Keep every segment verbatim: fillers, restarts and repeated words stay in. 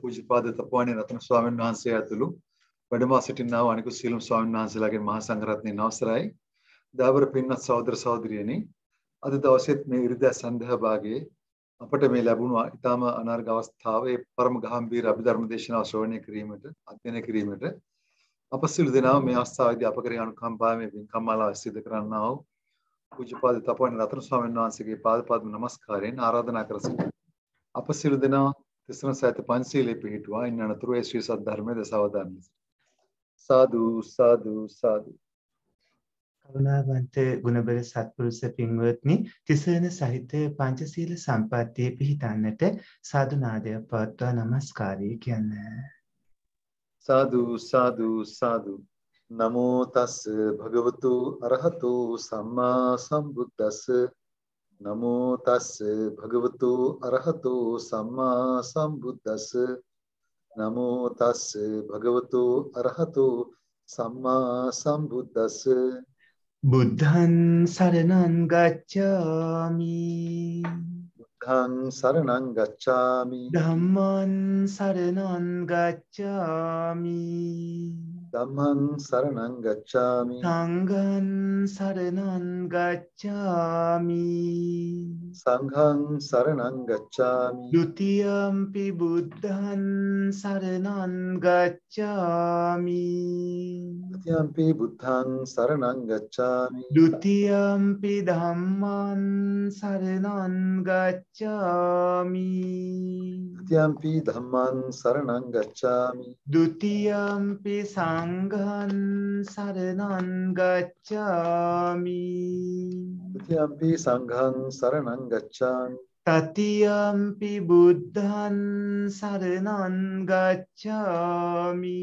ಪೂಜ್ಯಪಾದ ತಪೋವನಿ ರತ್ನ ಸ್ವಾಮೀನ್ ವಹನ್ಸೆ ಅತುಲು ಬಡಮ ಸಿಟಿನಾವು ಅನಿಕು ಸೀಲಂ ಸ್ವಾಮೀನ್ ವಹನ್ಸೆಲಾಗೆ ಮಹಾಸಂಘರತ್ನ ನವಸರಾಯ ದಾವರ ಪಿನ್ನತ್ ಸಹೋದರ ಸಹೋದರಿಯನಿ ಅದ ದವಸೆತ್ ಮೇ ಇರಿದ ಸಂದೇಹ ಭಾಗೇ අපට මේ ලැබුණු ඊටම අනාර්ග අවස්ථාවේ පරම ගැඹීර අභිධර්ම දේශනාව ශ්‍රවණය කිරීමට අධ්‍යයනය කිරීමට අප සියලු දෙනාම මේ අවස්ථාවේදී අප කරේ අනුකම්පාවෙන් වින්කම්මාලාව සිදු කරන්නා වූ පූජ්‍යපාද තපෝවන රතන ස්වාමීන් වහන්සේගේ පාදපද්ම නමස්කාරයෙන් ආරාධනා කර සිටිනවා. අප සියලු දෙනා තිසරණ සහිත පංචශීලයේ පිහිටුවා ඉන් අනතුරු ඒ ශ්‍රී සද්ධර්මයේ දසවදාන ලෙස සාදු සාදු සාදු. කරුණාවන්ත ගුණබල සත්පුරුෂ පින්වත්නි, තිසරණ සහිත පංචශීල සම්පත්තිය පිහිටන්නට සාදු නාදයක් පවත්වා নমස්කාරය කියන්න. සාදු සාදු සාදු. නමෝ තස් භගවතු අරහතු සම්මා සම්බුද්දස්ස. නමෝ තස් භගවතු අරහතු සම්මා සම්බුද්දස්ස. නමෝ තස් භගවතු අරහතු සම්මා සම්බුද්දස්ස. බුද්ධං සරණං ගච්ඡාමි. බුද්ධං සරණං ගච්ඡාමි. ධම්මං සරණං ගච්ඡාමි. ධම්මං සරණං ගච්ඡාමි. සංඝං සරණං ගච්ඡාමි. සංඝං සරණං ගච්ඡාමි. ဒုတိယံ පි බුද්ධං සරණං ගච්ඡාමි. ဒုတိယံ පි බුද්ධං සරණං ගච්ඡාමි. ဒုတိယံ පි ධම්මං සරණං ගච්ඡාමි. ဒုတိယံ පි ධම්මං සරණං ගච්ඡාමි. ဒုတိယံ පි සංඝං සරණං ගච්ඡාමි. ဒုတိယံ පි සංඝං සරණං ගච්ඡාමි. တတိယံ පි බුද්ධං සරණං ගච්ඡාමි.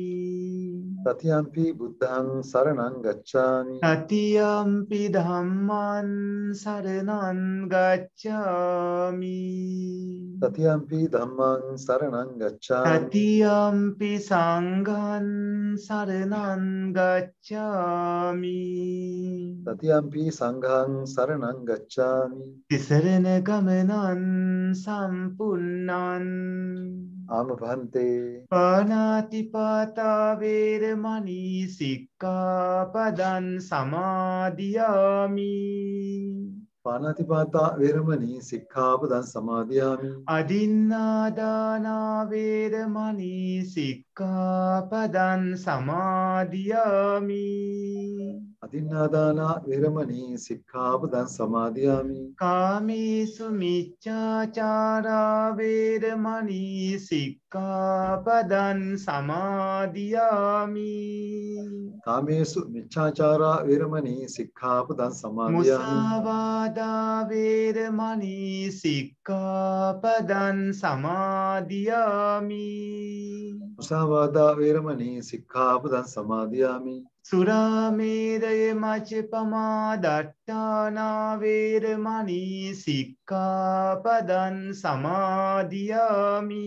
တတိယံ පි බුද්ධං සරණං ගච්ඡාමි. တတိယံ පි ධම්මං සරණං ගච්ඡාමි. တတိယံ පි ධම්මං සරණං ගච්ඡාමි. တတိယံ පි සංඝං සරණං ගච්ඡාමි. တတိယံ පි සංඝං සරණං ගච්ඡාමි. තිසරණ ගමනං සම්පුන්නං ආමභන්තේ පාණාතිපාතා වේරමණී සික්ඛාපදං සමාදියාමි. පාණාතිපාතා වේරමණී සික්ඛාපදං සමාදියාමි. අදින්නාදාන වේරමණී සික්ඛාපදං සමාදියාමි. අදින්නාදාන වේරමණී සික්ඛාපදං සමාදියාමි. කාමේසු මිච්ඡාචාරා වේරමණී සික්ඛාපදං සමාදියාමි. කාමේසු මිච්ඡාචාරා වේරමණී සික්ඛාපදං සමාදියාමි. මුසාවාදා වේරමණී සික්ඛාපදං සමාදියාමි. මුසාවාදා වේරමණී සික්ඛාපදං සමාදියාමි. සුරාමේරය මච්චපමා දට්ඨානා වේරමණී සික්ඛාපදං සමාදියාමි.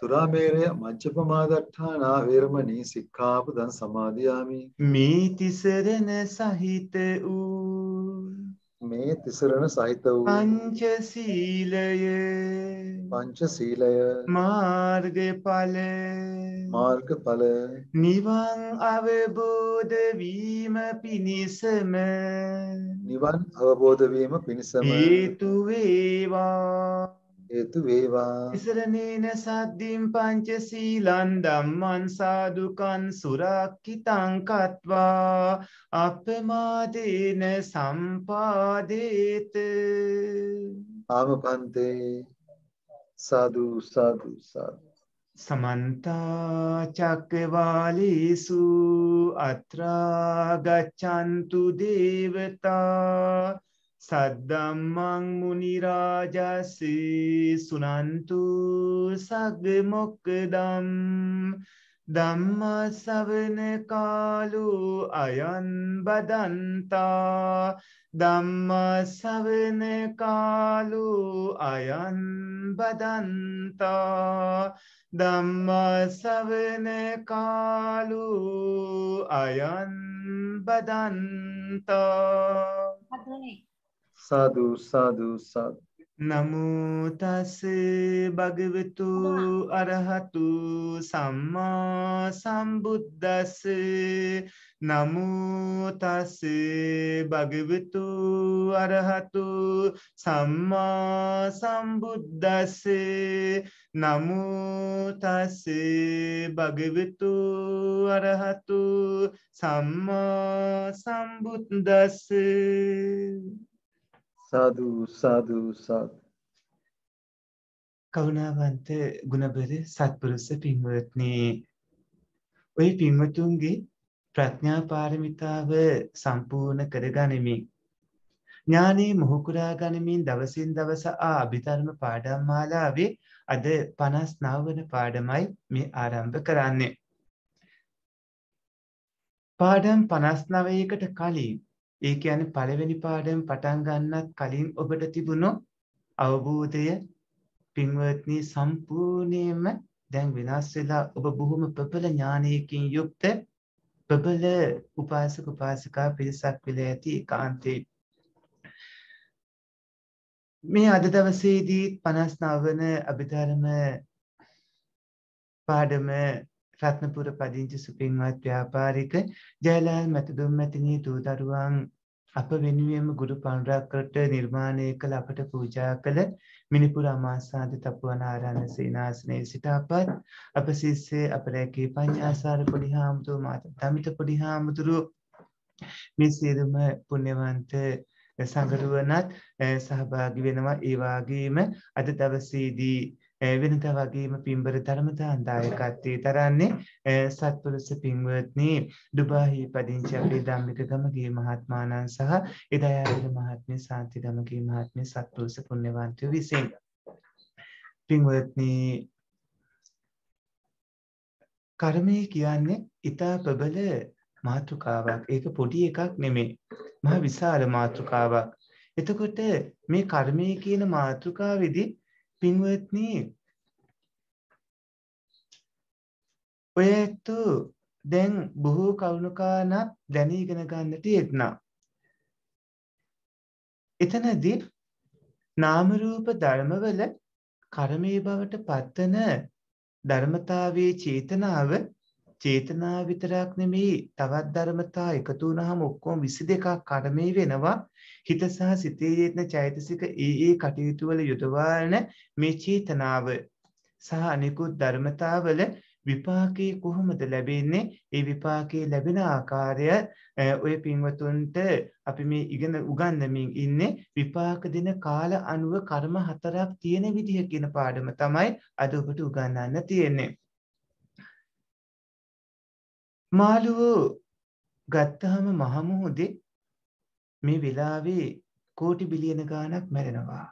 සුරාමේරය මච්චපමා දට්ඨානා වේරමණී සික්ඛාපදං සමාදියාමි. මේ තිසරණ සහිත වූ මේ තිසරණ සහිත වූ පංචශීලය පංචශීලය මාර්ගඵල මාර්ගඵල නිවන් අවබෝධ වීම පිණිසම නිවන් අවබෝධ වීම පිණිසම හේතු වේවා හේතු වේවා. තිසරණේන සද්ධිම් පංචශීලං ධම්මං සාදුකං සුරක්ඛිතං කତ୍වා අපමාදේන සම්පාදේත ආමපන්තේ. साधु साधु साधु. समन्ता चक्रवालेषु अत्रा गच्छन्तु देवता सद्धम्मं मुनिराजसि सुनन्तु सग्गमुक्दं ධම්මසවන කාලෝ අයං බදන්තා ධම්මසවන කාලෝ අයං බදන්තා ධම්මසවන කාලෝ අයං බදන්තා. සාදු සාදු සාදු. नमो तस्से भगवतो अरहतो सम्मा सम्बुद्धस्से। नमो तस्से भगवतो अरहतो सम्मा सम्बुद्धस्से। नमो तस्से भगवतो अरहतो सम्मा सम्बुद्धस्से। साधु साधु साधु। කරුණාවන්ත ගුණබර සත්පුරුෂ පින්වත්නි, ඔය පින්වතුන්ගේ ප්‍රඥා පාරමිතාව සම්පූර්ණ කරගනිමින් ඥානෙ මොහු කුරා ගනිමින් දවසින් දවස අභිධර්ම පාඩම් මාලාවේ අද පනස් නව වන පාඩමයි මේ ආරම්භ කරන්නේ. පාඩම් පනස් නවයකට කලින්, ඒ කියන්නේ පළවෙනි පාඩම පටන් ගන්නත් කලින් ඔබට තිබුණු අවබෝධය පින්වත්නි සම්පූර්ණයෙන්ම දැන් වෙනස් වෙලා ඔබ බොහොම ප්‍රබල ඥානයකින් යුක්ත ප්‍රබල උපාසක උපාසිකා පිරිසක් වෙලා ඇති ඒකාන්තේ. මේ අද දවසේදී පනස් නව වන අභිධර්ම පාඩම රත්නපුර පදිංචි සුපින්වත් ව්‍යාපාරික ජයලාල් මැතිදුම් මැතිණිය දූ දරුවන් අප වෙනුවෙන්ම ගුරු පණුරාක්කරට නිර්මාණය කළ අපට පූජා කළ මිනිපුර අමාසාද තපුවනාරාණ සේනාසනයේ සිට අපත් අප ශිෂ්‍ය අප රැකී පඤ්ඤාසාර පොඩි හාමුදුරුවෝ මාත දමිත පොඩි හාමුදුරුවෝ මේ සියලුම පුණ්‍යවන්ත සංගරුවනත් සහභාගී වෙනවා. ඒ වගේම අද දවසේදී වෙනත වගේම පින්බර ධර්මතා දායකත්වයේ දරන්නේ සත්පුරුෂ පින්වත්නි ඩුබාහි පදිංචි අපේ ධම්මික ගමගේ මහත්මාණන් සහ එදයාවිල මහත්මිය සාන්ති ගමගේ මහත්මිය සත්පුරුෂ පුණ්‍යවන්තයෝ විසින්. පින්වත්නි, කර්මය කියන්නේ ඉතා ප්‍රබල මාතෘකාවක්. ඒක පොඩි එකක් නෙමෙයි, මහ විශාල මාතෘකාවක්. එතකොට මේ කර්මය කියන මාතෘකාවේදී පින්වත්නි ඔයතු දැන් බොහෝ කවුණුකානක් දැනීගෙන ගන්නට යෙත්නා. එතනදී නාම රූප ධර්මවල කර්මයේ බවට පත්වන ධර්මතාවයේ චේතනාව චේතනාව විතරක් නෙමෙයි, තවත් ධර්මතා එකතු වුණාම ඔක්කොම විසි දෙකක් කර්මයේ වෙනවා. හිත සහ සිතේ යෙදෙන චෛතසික ඒ ඒ කටයුතු වල යොදවන මේ චේතනාව සහ අනිකුත් ධර්මතාවල විපාකේ කොහොමද ලැබෙන්නේ, ඒ විපාකේ ලැබෙන ආකාරය ඔය පින්වතුන්ට අපි මේ ඉගෙන උගන්වමින් ඉන්නේ. විපාක දෙන කාල අනුව කර්ම හතරක් තියෙන විදිහ කියන පාඩම තමයි අද ඔබට උගන්වන්න තියෙන්නේ. මාළුවෝ ගත්තහම මහ මුහුදේ මේ වෙලාවේ කෝටි බිලියන ගාණක් මැරෙනවා,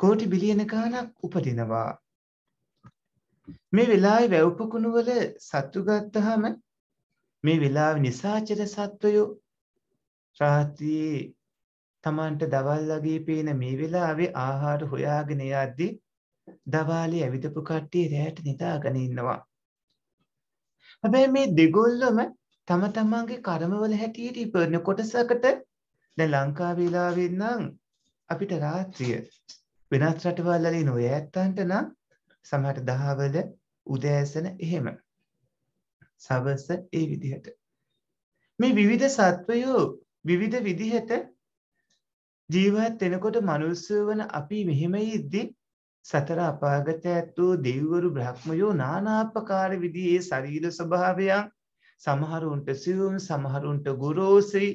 කෝටි බිලියන ගාණක් උපදිනවා. මේ වෙලාවේ වැව් පුකුණු වල සත්තු ගත්තහම මේ වෙලාවේ නිසාචර සත්වයෝ රාත්‍රියේ Tamanට දවල් වගේ පේන මේ වෙලාවේ ආහාර හොයාගෙන යද්දී දවාලේ ඇවිදපු කට්ටිය රැට නිදාගෙන ඉන්නවා. හැබැයි මේ දෙගොල්ලම තම තමන්ගේ කර්මවල හැටියට ඉපදෙන කොටසකට. දැන් ලංකා වේලාවෙන් නම් අපිට රාත්‍රිය වෙනත් රටවල් වල ඉන්න ඔය ඇත්තන්ට නම් සමහර දහවල උදෑසන එහෙම සවස ඒ විදිහට මේ විවිධ සත්වයෝ විවිධ විදිහට ජීවත් වෙනකොට මිනිස්සු වෙන අපි මෙහෙම ඉද්දී සතර අපාගතයෝ දෙවිවරු බ්‍රහ්මයෝ නානාපකාර විදිහේ ශරීර ස්වභාවයන්, සමහරුන්ට සියුම්, සමහරුන්ට ගුරුසී,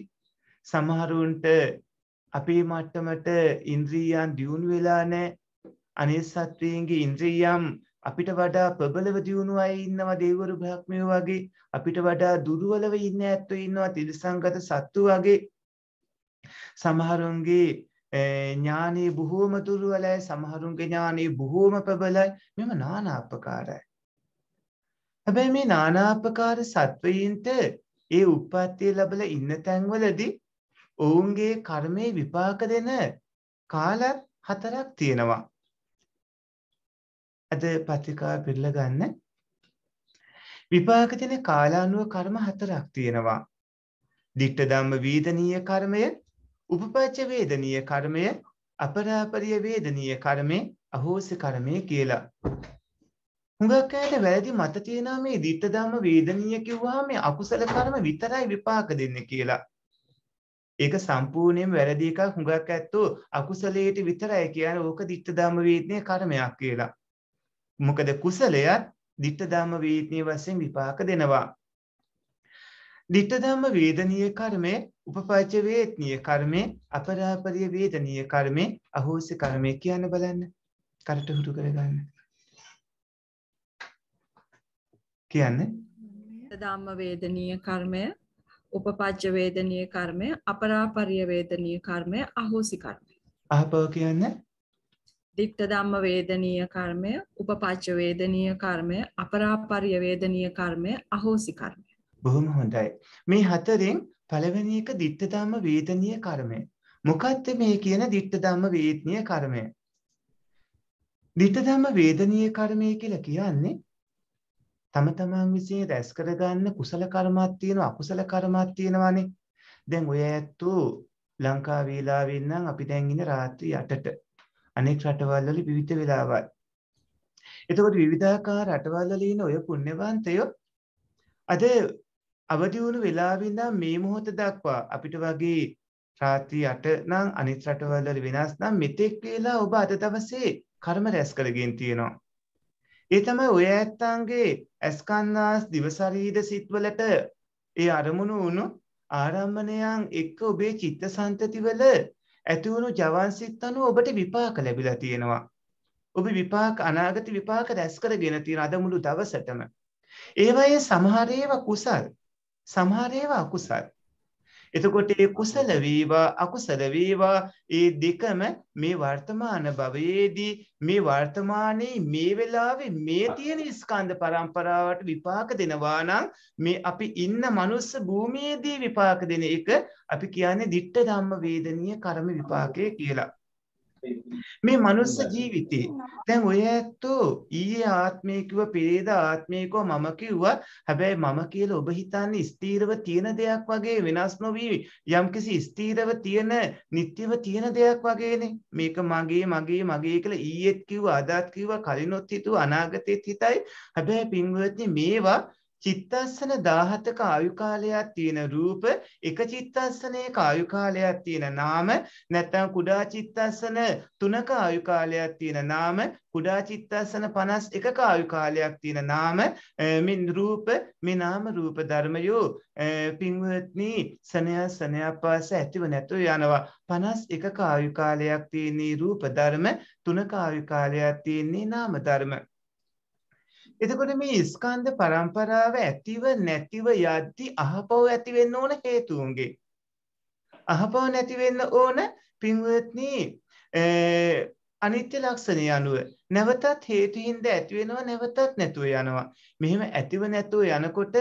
සමහරුන්ට අපේ මට්ටමට ඉන්ද්‍රියයන් දියුණු වෙලා නැහැ. අනිත් සත්වයන්ගේ ඉන්ද්‍රියම් අපිට වඩා ප්‍රබලව දියුණු අය ඉන්නවා, දෙවිවරු බ්‍රහ්මයෝ වගේ. අපිට වඩා දුර්වලව ඉන්න ඇත්තෝ ඉන්නවා, තිරසංගත සත්තු වගේ. සමහරුන්ගේ ඥානෙ බොහෝම දුර්වලයි, සමහරුන්ගේ ඥානෙ බොහෝම ප්‍රබලයි. මෙම নানা ආකාරයි. හැබැයි මේ නානාපකාර සත්වයින්ට ඒ උප්පත්තිය ලැබලා ඉන්න තැන්වලදී ඔවුන්ගේ කර්මයේ විපාක දෙන කාල හතරක් තියෙනවා. අද පත්‍රිකා පිළිලා ගන්න විපාක දෙන කාලානුව කර්ම හතරක් තියෙනවා. දිට්ඨ ධම්ම වේදනීය කර්මය, උපපච්ච වේදනීය කර්මය, අපරාපරිය වේදනීය කර්මේ අහෝසි කර්මේ කියලා. හුඟක් අයට වැරදි මත තියෙනවා මේ ditta dhamma වේදනීය කිව්වහම මේ අකුසල කර්ම විතරයි විපාක දෙන්නේ කියලා. ඒක සම්පූර්ණයෙන්ම වැරදි එකක්. හුඟක් ඇත්තෝ අකුසලයට විතරයි කියන්නේ ඕක ditta dhamma වේදනීය කර්මයක් කියලා. මොකද කුසලයත් ditta dhamma වේදනීය වශයෙන් විපාක දෙනවා. ditta dhamma වේදනීය කර්මේ उपपच वेतनीय कर्मे अपरापरिय वेदनीय कर्मे अहोस्य कर्मे क्या बलन करट हुरु करेगा क्या दाम वेदनीय कर्मे उपपच वेदनीय कर्मे अपरापरिय वेदनीय कर्मे अहोस्य कर्मे आप क्या दिट्ट दाम वेदनीय कर्मे उपपच वेदनीय कर्मे अपरापरिय वेदनीय कर्मे अहोस्य कर्मे बहुम होता है मैं हतरें පළවෙනි එක ditta dhamma vedaniya karma. මොකක්ද මේ කියන ditta dhamma vedaniya karma? ditta dhamma vedaniya karma කියලා කියන්නේ තම තමන් විසින් රැස් කරගන්න කුසල කර්මයක් තියෙනවා අකුසල කර්මයක් තියෙනවානේ. දැන් ඔය ඇත්තෝ ලංකා වේලාවෙන් නම් අපි දැන් ඉන්නේ රාත්‍රී අටට. අනෙක් රටවල් වල විවිධ වේලාවල්. එතකොට විවිධාකාර රටවල් වල ඉන්න ඔය පුණ්‍යවන්තයෝ අද අවදි වුණු වෙලාවෙන් නම් මේ මොහොත දක්වා අපිට වගේ රාත්‍රී අට නම් අනිත් රටවල් වල වෙනස් නම් මෙතෙක් වේලා ඔබ අද දවසේ කර්ම රැස් කරගෙන තියෙනවා. ඒ තමයි ඔය ඇත්තන්ගේ අස්කන්නාස් දිවසරීද සිත්වලට ඒ අරමුණු වුණු ආරම්මණයන් එක්ක ඔබේ චිත්තසංතතිවල ඇති වුණු ජවන් සිත් අනුව ඔබට විපාක ලැබිලා තියෙනවා. ඔබ විපාක අනාගත විපාක රැස් කරගෙන තියෙන අද මුළු දවසටම. ඒවයේ සමහර ඒවා කුසල් සමහර ඒවා අකුසල්. එතකොට ඒ කුසල වේවා අකුසල වේවා ඒ දෙකම මේ වර්තමාන භවයේදී මේ වර්තමානයේ මේ වෙලාවේ මේ තියෙන ස්කන්ධ පරම්පරාවට විපාක දෙනවා නම් මේ අපි ඉන්න මනුස්ස භූමියේදී විපාක දෙන එක අපි කියන්නේ ditta dhamma vedaniya karma විපාකය කියලා. මේ මනුස්ස ජීවිතේ දැන් ඔය ඇත්තෝ ඊයේ ආත්මය කිව්ව පෙරේද ආත්මය කිව්ව මම කිව්වා. හැබැයි මම කියලා ඔබ හිතන්නේ ස්ථීරව තියෙන දෙයක් වගේ වෙනස් නොවි යම්කිසි ස්ථීරව තියෙන නිට්ටයව තියෙන දෙයක් වගේනේ. මේක මගේ මගේ මගේ කියලා ඊයේත් කිව්වා අදත් කිව්වා කලිනොත් හිතුවා අනාගතෙත් හිතයි. හැබැයි පින්වත්නි මේවා චිත්තස්සන දාහතක ආයු කාලයක් තියෙන රූප එක චිත්තස්සනයක ආයු කාලයක් තියෙන නාම නැත්නම් කුඩා චිත්තස්සන තුනක ආයු කාලයක් තියෙන නාම කුඩා චිත්තස්සන පනස් එකක ආයු කාලයක් තියෙන නාම මින් රූප මේ නාම රූප ධර්මයෝ පින්වත්නි සනයා සනයාපාස ඇතිව නැතු යනවා. පනස් එකක ආයු කාලයක් තියෙන රූප ධර්ම තුනක ආයු කාලයක් තියෙන නාම ධර්ම. එතකොට මේ ස්කන්ධ පරම්පරාව ඇතිව නැතිව යද්දි අහපව ඇති වෙන්න ඕන හේතුන්ගේ අහපව නැති වෙන්න ඕන පින්වත්නි අනිත්‍ය ලක්ෂණය අනුව නැවතත් හේතුින්ද ඇති වෙනවා නැවතත් නැතුව යනවා. මෙහෙම ඇතිව නැතුව යනකොට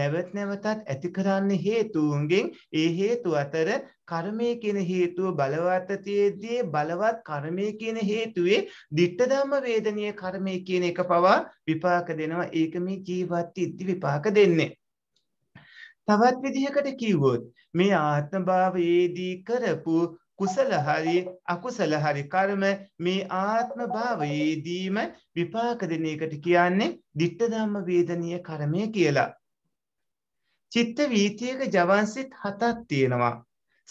නැවත නැවතත් ඇති කරන්නේ හේතුන්ගෙන්. ඒ හේතු අතර කර්මය කියන හේතුව බලවත් තියේදී බලවත් කර්මය කියන හේතුවේ ditta dhamma වේදනීය කර්මය කියන එක පවා විපාක දෙනවා. ඒක මේ ජීවත් ඉද්දි විපාක දෙන්නේ. තවත් විදිහකට කිව්වොත් මේ ආත්ම භාවයේදී කරපු කුසල හරි අකුසල හරි කර්ම මේ ආත්ම භාවයේදීම විපාක දෙන එකට කියන්නේ ditta dhamma වේදනීය කර්මය කියලා. චිත්ත වීතියක ජවන්සිත හතක් තියෙනවා.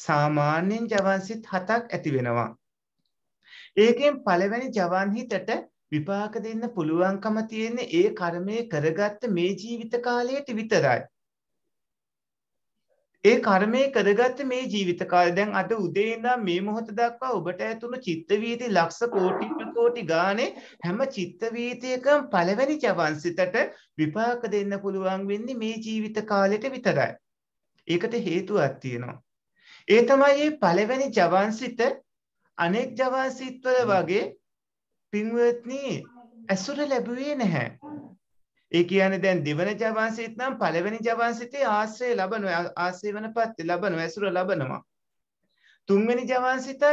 සාමාන්‍යයෙන් ජවන්සිත හතක් ඇති වෙනවා. ඒකෙන් පළවෙනි ජවන් හිතට විපාක දෙන්න පුළුවන්කම තියෙන්නේ ඒ කර්මය කරගත්ත මේ ජීවිත කාලයට විතරයි. ඒ කර්මය කරගත්ත මේ ජීවිත කාලය දැන් අද උදේ ඉඳන් මේ මොහොත දක්වා ඔබට ඇතුළු චිත්ත වීති ලක්ෂ කෝටි ප්‍රකෝටි ගානේ හැම චිත්ත වීතියකම පළවෙනි ජවන්සිතට විපාක දෙන්න පුළුවන් වෙන්නේ මේ ජීවිත කාලෙට විතරයි. ඒකට හේතුවක් තියෙනවා. ඒ තමයි මේ පළවෙනි ජවන්සිත අනෙක් ජවන්සිතවල වගේ පින්වත්නි අසුර ලැබුවේ නැහැ. ඒ කියන්නේ දැන් දෙවන ජවන්සිත නම් පළවෙනි ජවන්සිතේ ආශ්‍රය ලැබනවා ආශ්‍රය වෙනපත් ලැබනවා ඇසුර ලැබනවා. තුන්වෙනි ජවන්සිතත්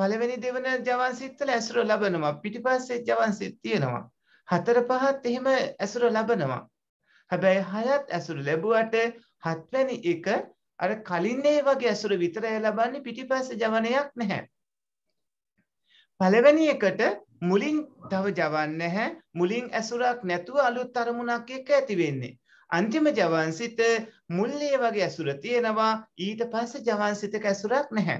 පළවෙනි දෙවන ජවන්සිතල ඇසුර ලැබනවා පිටිපස්සේ ජවන්සිත තියෙනවා. හතර පහත් එහෙම ඇසුර ලැබනවා. හැබැයි හයත් ඇසුර ලැබුවට හත්වෙනි එක අර කලින් ඒ වගේ ඇසුර විතරයි ලබන්නේ පිටිපස්සේ ජවනයක් නැහැ. පළවෙනි එකට මුලින් තව ජවන්නේ නැහැ මුලින් ඇසුරක් නැතුව අලුත් අරමුණක් එක්ක ඇති වෙන්නේ අන්තිම ජවන්සිත මුල්ලේ වගේ ඇසුර තියෙනවා ඊට පස්සේ ජවන්සිතක ඇසුරක් නැහැ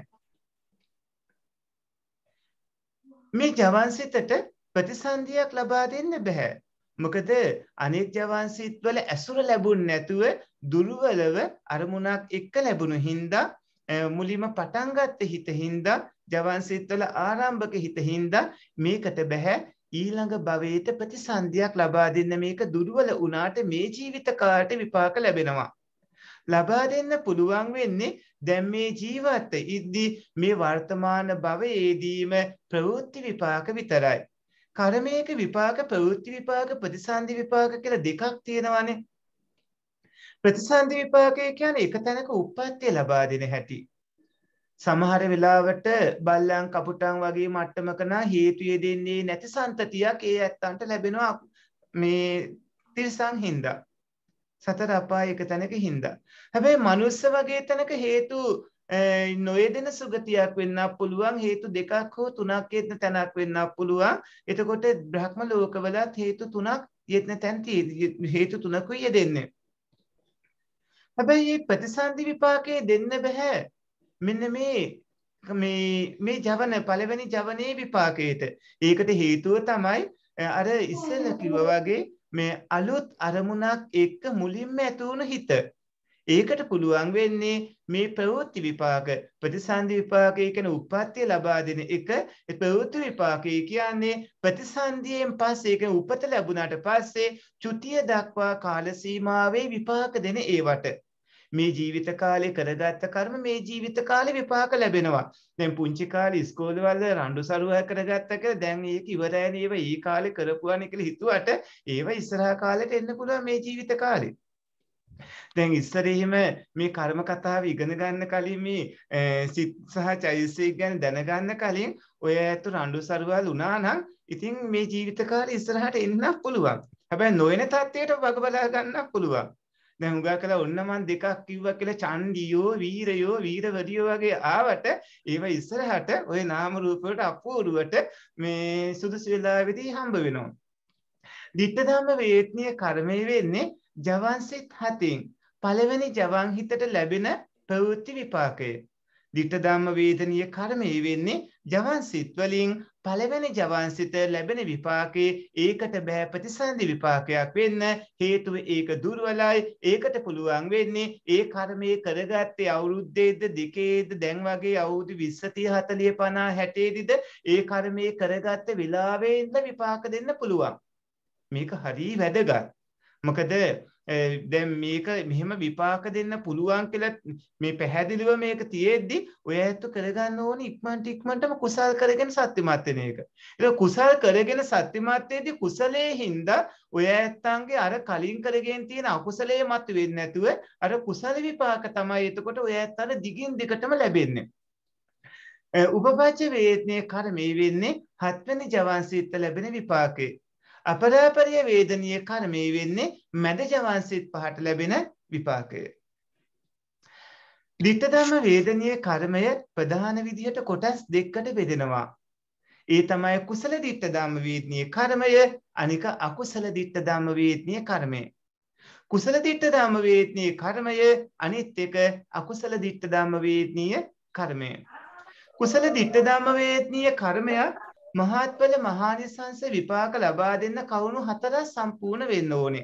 මේ ජවන්සිතට ප්‍රතිසන්දියක් ලබා දෙන්න බෑ මොකද අනෙක් ජවන්සිත වල ඇසුර ලැබුණ නැතුව දුර්වලව අරමුණක් එක්ක ලැබුණු හින්දා මුලින්ම පටන් ගත්ත හිත හින්දා ජවන්සිත වල ආරම්භක හිත හින්දා මේකට බෑ ඊළඟ භවයට ප්‍රතිසන්දියක් ලබා දෙන්න මේක දුර්වල වුණාට මේ ජීවිත කාට විපාක ලැබෙනවා ලබා දෙන්න පුළුවන් වෙන්නේ දැන් මේ ජීවිතය ඉද්දි මේ වර්තමාන භවයේදීම ප්‍රවෘත්ති විපාක විතරයි කර්මයක විපාක ප්‍රවෘත්ති විපාක ප්‍රතිසන්දි විපාක කියලා දෙකක් තියෙනවානේ ප්‍රතිසන්දි විපාකය කියන්නේ එක තැනක උප්පත්තිය ලබා දෙන හැටි සමහර වෙලාවට බල්ලන් කපුටන් වගේ මට්ටමක නා හේතු යෙදෙන්නේ නැති සම්තතියක් ඒ ඇත්තන්ට ලැබෙනවා මේ තිරසන් හින්දා සතර අපායක තැනක හින්දා හැබැයි මනුස්ස වගේ තැනක හේතු නොයෙදෙන සුගතියක් වෙන්න පුළුවන් හේතු දෙකක් හෝ තුනක් යෙදෙන තැනක් වෙන්න පුළුවන් එතකොට බ්‍රහ්ම ලෝකවලත් හේතු තුනක් යෙදෙන තැන් හේතු තුනකුයි යෙදෙන්නේ හැබැයි ප්‍රතිසන්දි විපාකේ දෙන්න බෑ මෙන්න මේ මේ මේ ජවන පළවෙනි ජවනයේ විපාකයට ඒකට හේතුව තමයි අර ඉස්සෙල්ල කිව්වා වගේ මේ අලුත් අරමුණක් එක්ක මුලින්ම ඇති වුණු හිත ඒකට පුළුවන් වෙන්නේ මේ ප්‍රවෘත්ති විපාක ප්‍රතිසන්දි විපාකය කියන උප්පත්තිය ලබා දෙන එක ප්‍රවෘත්ති විපාකය කියන්නේ ප්‍රතිසන්දියෙන් පස්සේ ඒක උපත ලැබුණාට පස්සේ චුතිය දක්වා කාල සීමාවේ විපාක දෙන ඒවට මේ ජීවිත කාලේ කරගත්ත කර්ම මේ ජීවිත කාලේ විපාක ලැබෙනවා. දැන් පුංචි කාලේ ඉස්කෝලවල රණ්ඩු සරුවා කරගත්ත කියලා දැන් ඒක ඉවරයි නේව ඊ කාලේ කරපුවානේ කියලා හිතුවට ඒව ඉස්සරහා කාලෙට එන්න පුළුවන් මේ ජීවිත කාලේ. දැන් ඉස්සරහින්ම මේ කර්ම කතාව ඉගෙන ගන්න කලින් මේ සිත් සහ චෛතසික ගැන දැනගන්න කලින් ඔය ඇත්ත රණ්ඩු සරුවා වුණා නම් ඉතින් මේ ජීවිත කාලේ ඉස්සරහට එන්න පුළුවන්. හැබැයි නොයන තත්ත්වයට වග බලා ගන්න පුළුවන්. දැන් උගා කළා ඔන්න මන් දෙකක් කිව්වා කියලා චණ්ඩියෝ වීරයෝ වීරවරියෝ වගේ ආවට ඒව ඉස්සරහට ওই නාම රූප වලට අපූර්වට මේ සුදුසු වෙලාවෙදී හම්බ වෙනවා. ditta dhamma vedniya karma වෙන්නේ ජවන්සිත හතෙන්. පළවෙනි ජවන් හිතට ලැබෙන ප්‍රවෘත්ති විපාකය. ditta dhamma vedniya karma වෙන්නේ ජවන්සිත වලින් පළවෙනි ජවන්සිත ලැබෙන විපාකේ ඒකට බෑ ප්‍රතිසන්දි විපාකයක් වෙන්න හේතුව ඒක දුර්වලයි ඒකට පුළුවන් වෙන්නේ ඒ කර්මයේ කරගත්තේ අවුරුද්දේද දෙකේද දැන් වගේ අවුරුදු විස්ස තිහ හතලිහ පනහ හැටේදිද ඒ කර්මයේ කරගත්ත වෙලාවේ ඉඳලා විපාක දෙන්න පුළුවන් මේක හරි වැදගත් මොකද දැන් මේක මෙහෙම විපාක දෙන්න පුළුවන් කියලා මේ පැහැදිලිව මේක තියෙද්දි ඔය ඇත්ත කරගන්න ඕනේ ඉක්මනට ඉක්මනටම කුසල් කරගෙන සත්‍යමත් වෙන එක. ඒක කුසල් කරගෙන සත්‍යමත් වෙද්දී කුසලයේ හින්දා ඔය ඇත්තන්ගේ අර කලින් කරගෙන තියෙන අකුසලයේ මත වෙන්නේ නැතුව අර කුසල විපාක තමයි එතකොට ඔය ඇත්තට දිගින් දිගටම ලැබෙන්නේ. උපපච්ච වේදනේ කර්මයේ වෙන්නේ හත්වෙනි ජවන්සිත ලැබෙන විපාකේ. අපරාපරිය වේදනීය කර්මයේ වෙන්නේ මැද ජවන්සිත පහට ලැබෙන විපාකය. ditta dhamma වේදනීය කර්මය ප්‍රධාන විදිහට කොටස් දෙකකට බෙදෙනවා. ඒ තමයි කුසල ditta dhamma වේදනීය කර්මය අනික අකුසල ditta dhamma වේදනීය කර්මය. කුසල ditta dhamma වේදනීය කර්මය අනිත් එක අකුසල ditta dhamma වේදනීය කර්මය. කුසල ditta dhamma වේදනීය කර්මය මහත්ඵල මහානිසංස විපාක ලබා දෙන්න කවුණු හතරක් සම්පූර්ණ වෙන්න ඕනේ.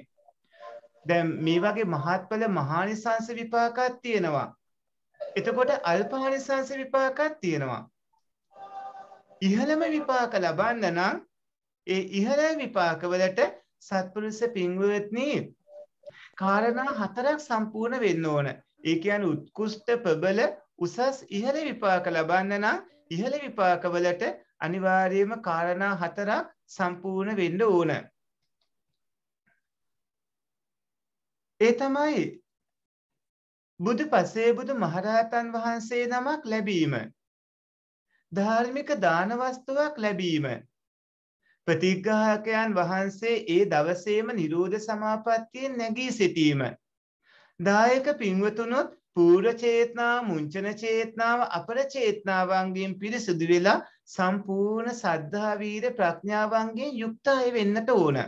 දැන් මේ වගේ මහත්ඵල මහානිසංස විපාකක් තියෙනවා. එතකොට අල්පහානිසංස විපාකක් තියෙනවා. ඉහළම විපාක ලබන්න නම් ඒ ඉහළ විපාකවලට සත්පුරුෂ පින්වත්නි කාරණා හතරක් සම්පූර්ණ වෙන්න ඕන. ඒ කියන්නේ උත්කෘෂ්ඨ ප්‍රබල උසස් ඉහළ විපාක ලබන්න නම් ඉහළ විපාකවලට අනිවාර්යයෙන්ම කාරණා හතරක් සම්පූර්ණ වෙන්න ඕන. ඒ තමයි බුදු පසේ බුදු මහරහතන් වහන්සේ නමක් ලැබීම. ධාර්මික දාන වස්තුවක් ලැබීම. ප්‍රතිග්‍රාහකයන් වහන්සේ ඒ දවසේම නිරෝධ සමාපත්තියෙන් නැගී සිටීම. දායක පින්වතුනොත් पूर्वचेतनाව මුංචනචේතනාව අපරචේතනාවන්ගෙන් පිරිසුදු වෙලා සම්පූර්ණ සද්ධා වීර ප්‍රඥාවන්ගෙන් යුක්ත අය වෙන්නට ඕන.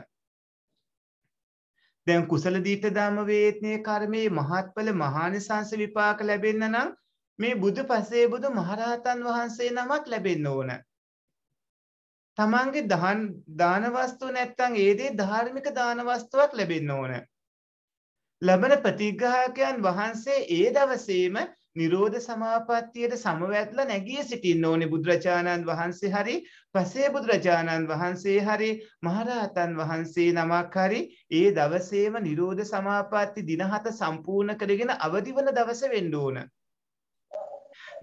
දැන් කුසල දීප්ත ධම්ම වේත්නේ කර්මයේ මහත්ඵල මහානිසංස විපාක ලැබෙන්න නම් මේ බුදු පසේ බුදු මහරහතන් වහන්සේ නමක් ලැබෙන්න ඕන. තමන්ගේ දාන දාන වස්තුව නැත්නම් ඒ දේ ධාර්මික දාන වස්තුවක් ලැබෙන්න ඕන. ලබන ප්‍රතිග්‍රහකයන් වහන්සේ ඒ දවසේම නිරෝධ සමාපත්තියට සමවැදලා නැගී සිටින්න ඕනේ බුදුරජාණන් වහන්සේ හරි පසේ බුදුරජාණන් වහන්සේ හරි මහරහතන් වහන්සේ නමක් හරි ඒ දවසේම නිරෝධ සමාපatti දින හත සම්පූර්ණ කරගෙන අවදිවන දවස වෙන්න ඕන.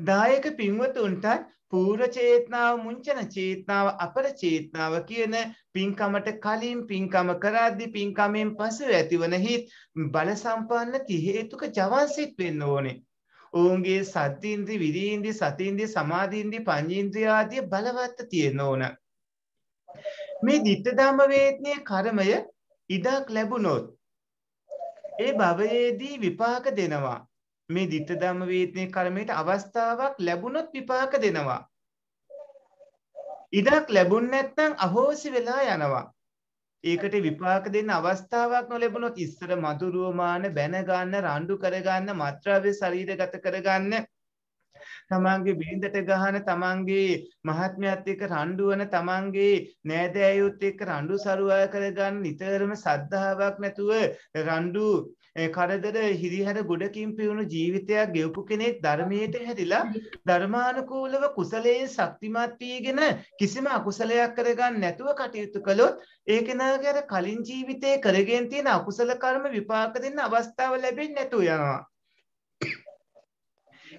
දායක පින්වතුන්ට පූර්ව චේතනාව මුංචන චේතනාව අපර චේතනාව කියන පින්කමට කලින් පින්කම කරද්දී පින්කමෙන් පසු ඇතිවන හිත් බල සම්පන්න ති හේතුක ජවන්සිට වෙන්න ඕනේ. ඔවුන්ගේ සත්ත්‍යින්ද්‍රිය විදීන්ද්‍රිය සතිඉන්ද්‍රිය සමාධිඉන්ද්‍රිය පඤ්චේන්ද්‍රිය ආදී බලවත් තියෙන්න ඕන. මේ ditta dhamma වේත්නයේ කර්මය ඉඩක් ලැබුණොත් ඒ භවයේදී විපාක දෙනවා. මේ ditta dhamma වේත්නේ කර්මයට අවස්ථාවක් ලැබුණොත් විපාක දෙනවා. ඉඩක් ලැබුණ නැත්නම් අහෝසි වෙලා යනවා. ඒකට විපාක දෙන්න අවස්ථාවක් නොලැබුණොත් ඉස්සර මధుරෝමාන බැන ගන්න, රණ්ඩු කර ගන්න, මාත්‍රාවේ ශරීරගත කර ගන්න, තමන්ගේ බිරිඳට ගහන, තමන්ගේ මහත්මයාත් එක්ක රණ්ඩු වන, තමන්ගේ නෑදෑයොත් එක්ක රණ්ඩු සරුවා කර ගන්න, නිතරම සද්ධාාවක් නැතුව රණ්ඩු කරදර හිරිහැර ගොඩකින් පියුණු ජීවිතයක් ගෙවපු කෙනෙක් ධර්මයට හැරිලා ධර්මානුකූලව කුසලයෙන් ශක්තිමත් වීගෙන කිසිම අකුසලයක් කරගන්න නැතුව කටයුතු කළොත් ඒ කෙනාගේ අර කලින් ජීවිතේ කරගෙන තියෙන අකුසල කර්ම විපාක දෙන්න අවස්ථාව ලැබෙන්නේ නැතුව යනවා.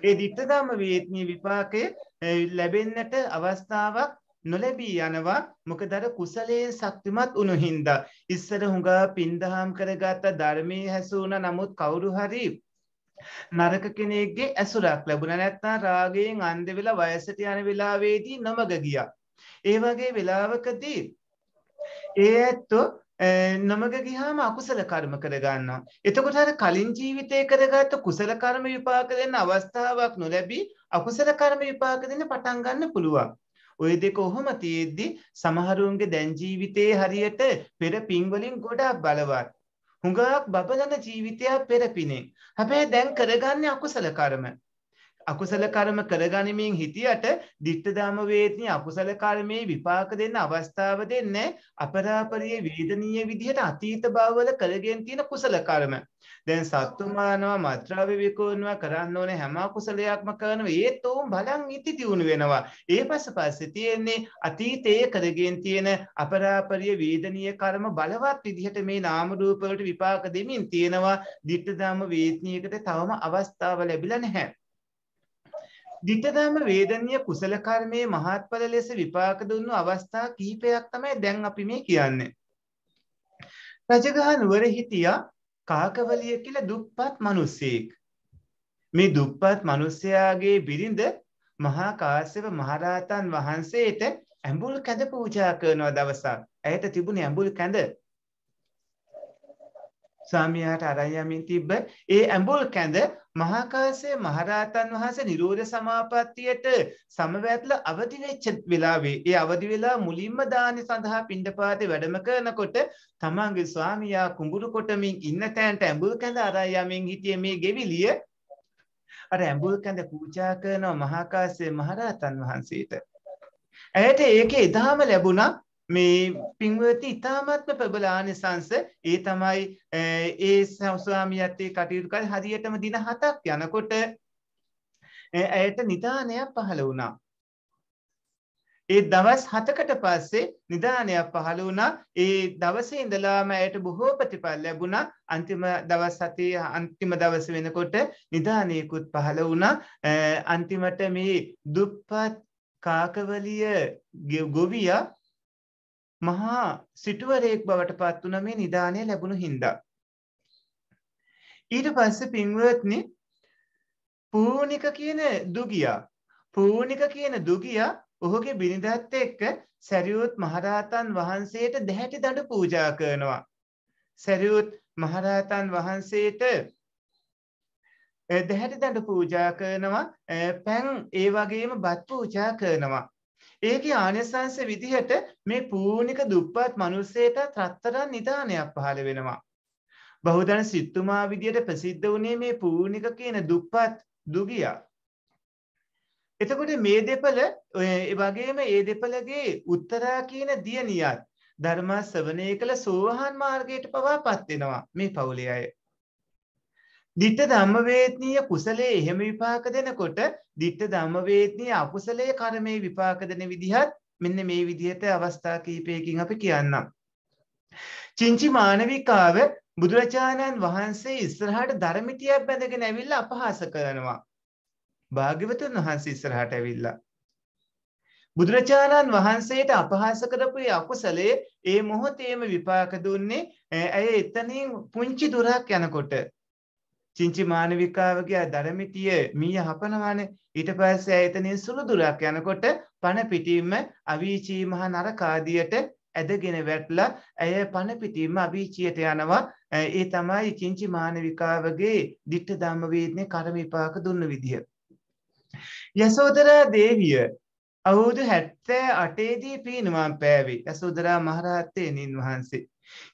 ඒ ditta dhamma වේත්නී විපාකය ලැබෙන්නට අවස්ථාවක් නොලැබී යනවා. මොකද අර කුසලයෙන් ශක්තිමත් වුණු හින්දා. ඉස්සර හුඟා පින්දහම් කරගත්ත ධර්මයේ හැසුණා. නමුත් කවුරු හරි නරක කෙනෙක්ගේ ඇසුරක් ලැබුණා නැත්නම් රාගයෙන් අන්ධ වෙලා වයසට යන වෙලාවේදී නොමග ගියා. ඒ වගේ වෙලාවකදී ඒ ඇත්තෝ නොමග ගියාම අකුසල කර්ම කරගන්නවා. එතකොට අර කලින් ජීවිතේ කරගත්තු කුසල කර්ම විපාක දෙන්න අවස්ථාවක් නොලැබී අකුසල කර්ම විපාක දෙන්න පටන් ගන්න පුළුවන්. ওই දෙක කොහොම තියෙද්දි සමහරුන්ගේ දැන් ජීවිතේ හරියට පෙර පින් වලින් ගොඩක් බලවත්. හුඟක් බබලන ජීවිතයක් පෙර පිනේ. හැබැයි දැන් කරගන්නේ අකුසල කර්ම. අකුසල කර්ම කරගනිමින් හිටියට ditta dhamma වේත්නී අකුසල කර්මයේ විපාක දෙන්න අවස්ථාව දෙන්නේ අපරාපරියේ වේදනීය විදිහට අතීත භවවල කරගෙන තියෙන කුසල කර්ම. දැන් සත්තු මානවා මාත්‍රාවේ විකෝණවා කරන්න ඕනේ හැම අකුසලයක්ම කරනවා. ඒත් උන් බලන් ඉති දිනු වෙනවා. ඒ පස්සපස්සේ තියෙන්නේ අතීතයේ කරගෙන තියෙන අපරාපරියේ වේදනීය කර්ම බලවත් විදිහට මේ නාම රූප වලට විපාක දෙමින් තියෙනවා. ditta dhamma වේත්නීයකට තවම අවස්ථාව ලැබිලා නැහැ. ditta dhamma වේදනීය කුසල කර්මයේ මහත්ඵල ලෙස විපාක දුන්නු අවස්ථා කිහිපයක් තමයි දැන් අපි මේ කියන්නේ. රජගහ නුවර හිටියා කාකවලිය කියලා දුප්පත් මිනිසෙක්. මේ දුප්පත් මිනිසයාගේ බිරිඳ මහා කාශ්‍යප මහරහතන් වහන්සේට ඇඹුල් කැඳ පූජා කරන දවසක් ඇයට තිබුණේ ඇඹුල් කැඳ. සාමියාට අරන් යමින් තිබ්බ ඒ ඇඹුල් කැඳ මහා කාශ්‍යප මහරහතන් වහන්සේ නිරෝධ සමාපත්තියට සමවැදලා අවදි වෙච්ච වෙලාවේ ඒ අවදි වෙලා මුලින්ම දානි සඳහා පිණ්ඩපාතේ වැඩම කරනකොට තමන්ගේ ස්වාමියා කුඹුරු කොටමින් ඉන්න තැනට ඇඹුල් කැඳ අරන් යමින් හිටියේ මේ ගෙවිලිය. අර ඇඹුල් කැඳ පූජා කරන මහා කාශ්‍යප මහරහතන් වහන්සේට ඇයට ඒකේ ඉදාම ලැබුණා. මේ පින්වති ඉතාමත්ම ප්‍රබල ආනිසංස ඒ තමයි ඒ ස්වාමියාත් ඒ කටයුතු කර හරියටම දින හතක් යනකොට ඇයට නිදානයක් පහළ වුණා. ඒ දවස් හතකට පස්සේ නිදානයක් පහළ වුණා. ඒ දවසේ ඉඳලාම ඇයට බොහෝ ප්‍රතිඵල ලැබුණා. අන්තිම දවස් හතේ අන්තිම දවස වෙනකොට නිදානයකුත් පහළ වුණා. අන්තිමට මේ දුප්පත් කාකවලිය ගොවියා මහා සිටුවරයෙක් බවට පත් වුණ මේ නිදානය ලැබුණු හින්දා. ඊට පස්සේ පින්වත්නි පූනික කියන දුගියා පූනික කියන දුගියා ඔහුගේ බිරිඳත් එක්ක සරියුත් මහරහතන් වහන්සේට දෙහැටි දඬු පූජා කරනවා. සරියුත් මහරහතන් වහන්සේට දෙහැටි දඬු පූජා කරනවා, පැන් ඒ වගේම බත් පූජා කරනවා. ඒකේ ආනිසංස විදිහට මේ පූනික දුප්පත් මිනිසෙට රත්තරන් නිදානයක් පහළ වෙනවා. බහුදන සිටුමා විදියට ප්‍රසිද්ධ වුණේ මේ පූනික කියන දුප්පත් දුගියා. එතකොට මේ දෙපළ ඒ වගේම ඒ දෙපළගේ උත්තරා කියන දියණියත් ධර්ම ශ්‍රවණය කළ සෝවාන් මාර්ගයට පවාපත් වෙනවා මේ පවුලේ අය. දිට්ඨ ධම්මවේත්නීය කුසලයේ එහෙම විපාක දෙනකොට දිට්ඨ ධම්මවේත්නීය අකුසලයේ කර්මයේ විපාක දෙන විදිහත් මෙන්න මේ විදිහට අවස්ථා කීපයකින් අපි කියන්නම්. චින්චි මානවිකාව බුදුරජාණන් වහන්සේ ඉස්සරහට ධර්මිතියක් බැඳගෙන ඇවිල්ලා අපහාස කරනවා. භාග්‍යවතුන් වහන්සේ ඉස්සරහට ඇවිල්ලා බුදුරජාණන් වහන්සේට අපහාස කරපු අකුසලයේ ඒ මොහොතේම විපාක දුන්නේ ඇය එතනින් පුංචි දුරක් යනකොට. චින්චි මානවිකාවගේ ධර්මිතිය මීය හපනවානේ. ඊට පස්සේ ඇය එතනින් සුළු දුරක් යනකොට පණ පිටින්ම අවීචී මහා නරක ආදියට ඇදගෙන වැටලා ඇය පණ පිටින්ම අවීචියට යනවා. ඒ තමයි චින්චි මානවිකාවගේ දිට්ඨ ධම්මවේදනේ කර්ම විපාක දුන්න විදිය. යසෝදරා දේවිය අවුරුදු හැත්තෑ අටේ දී පිරිනිවන් පෑවේ යසෝදරා මහරහත් තෙරණින් වහන්සේ.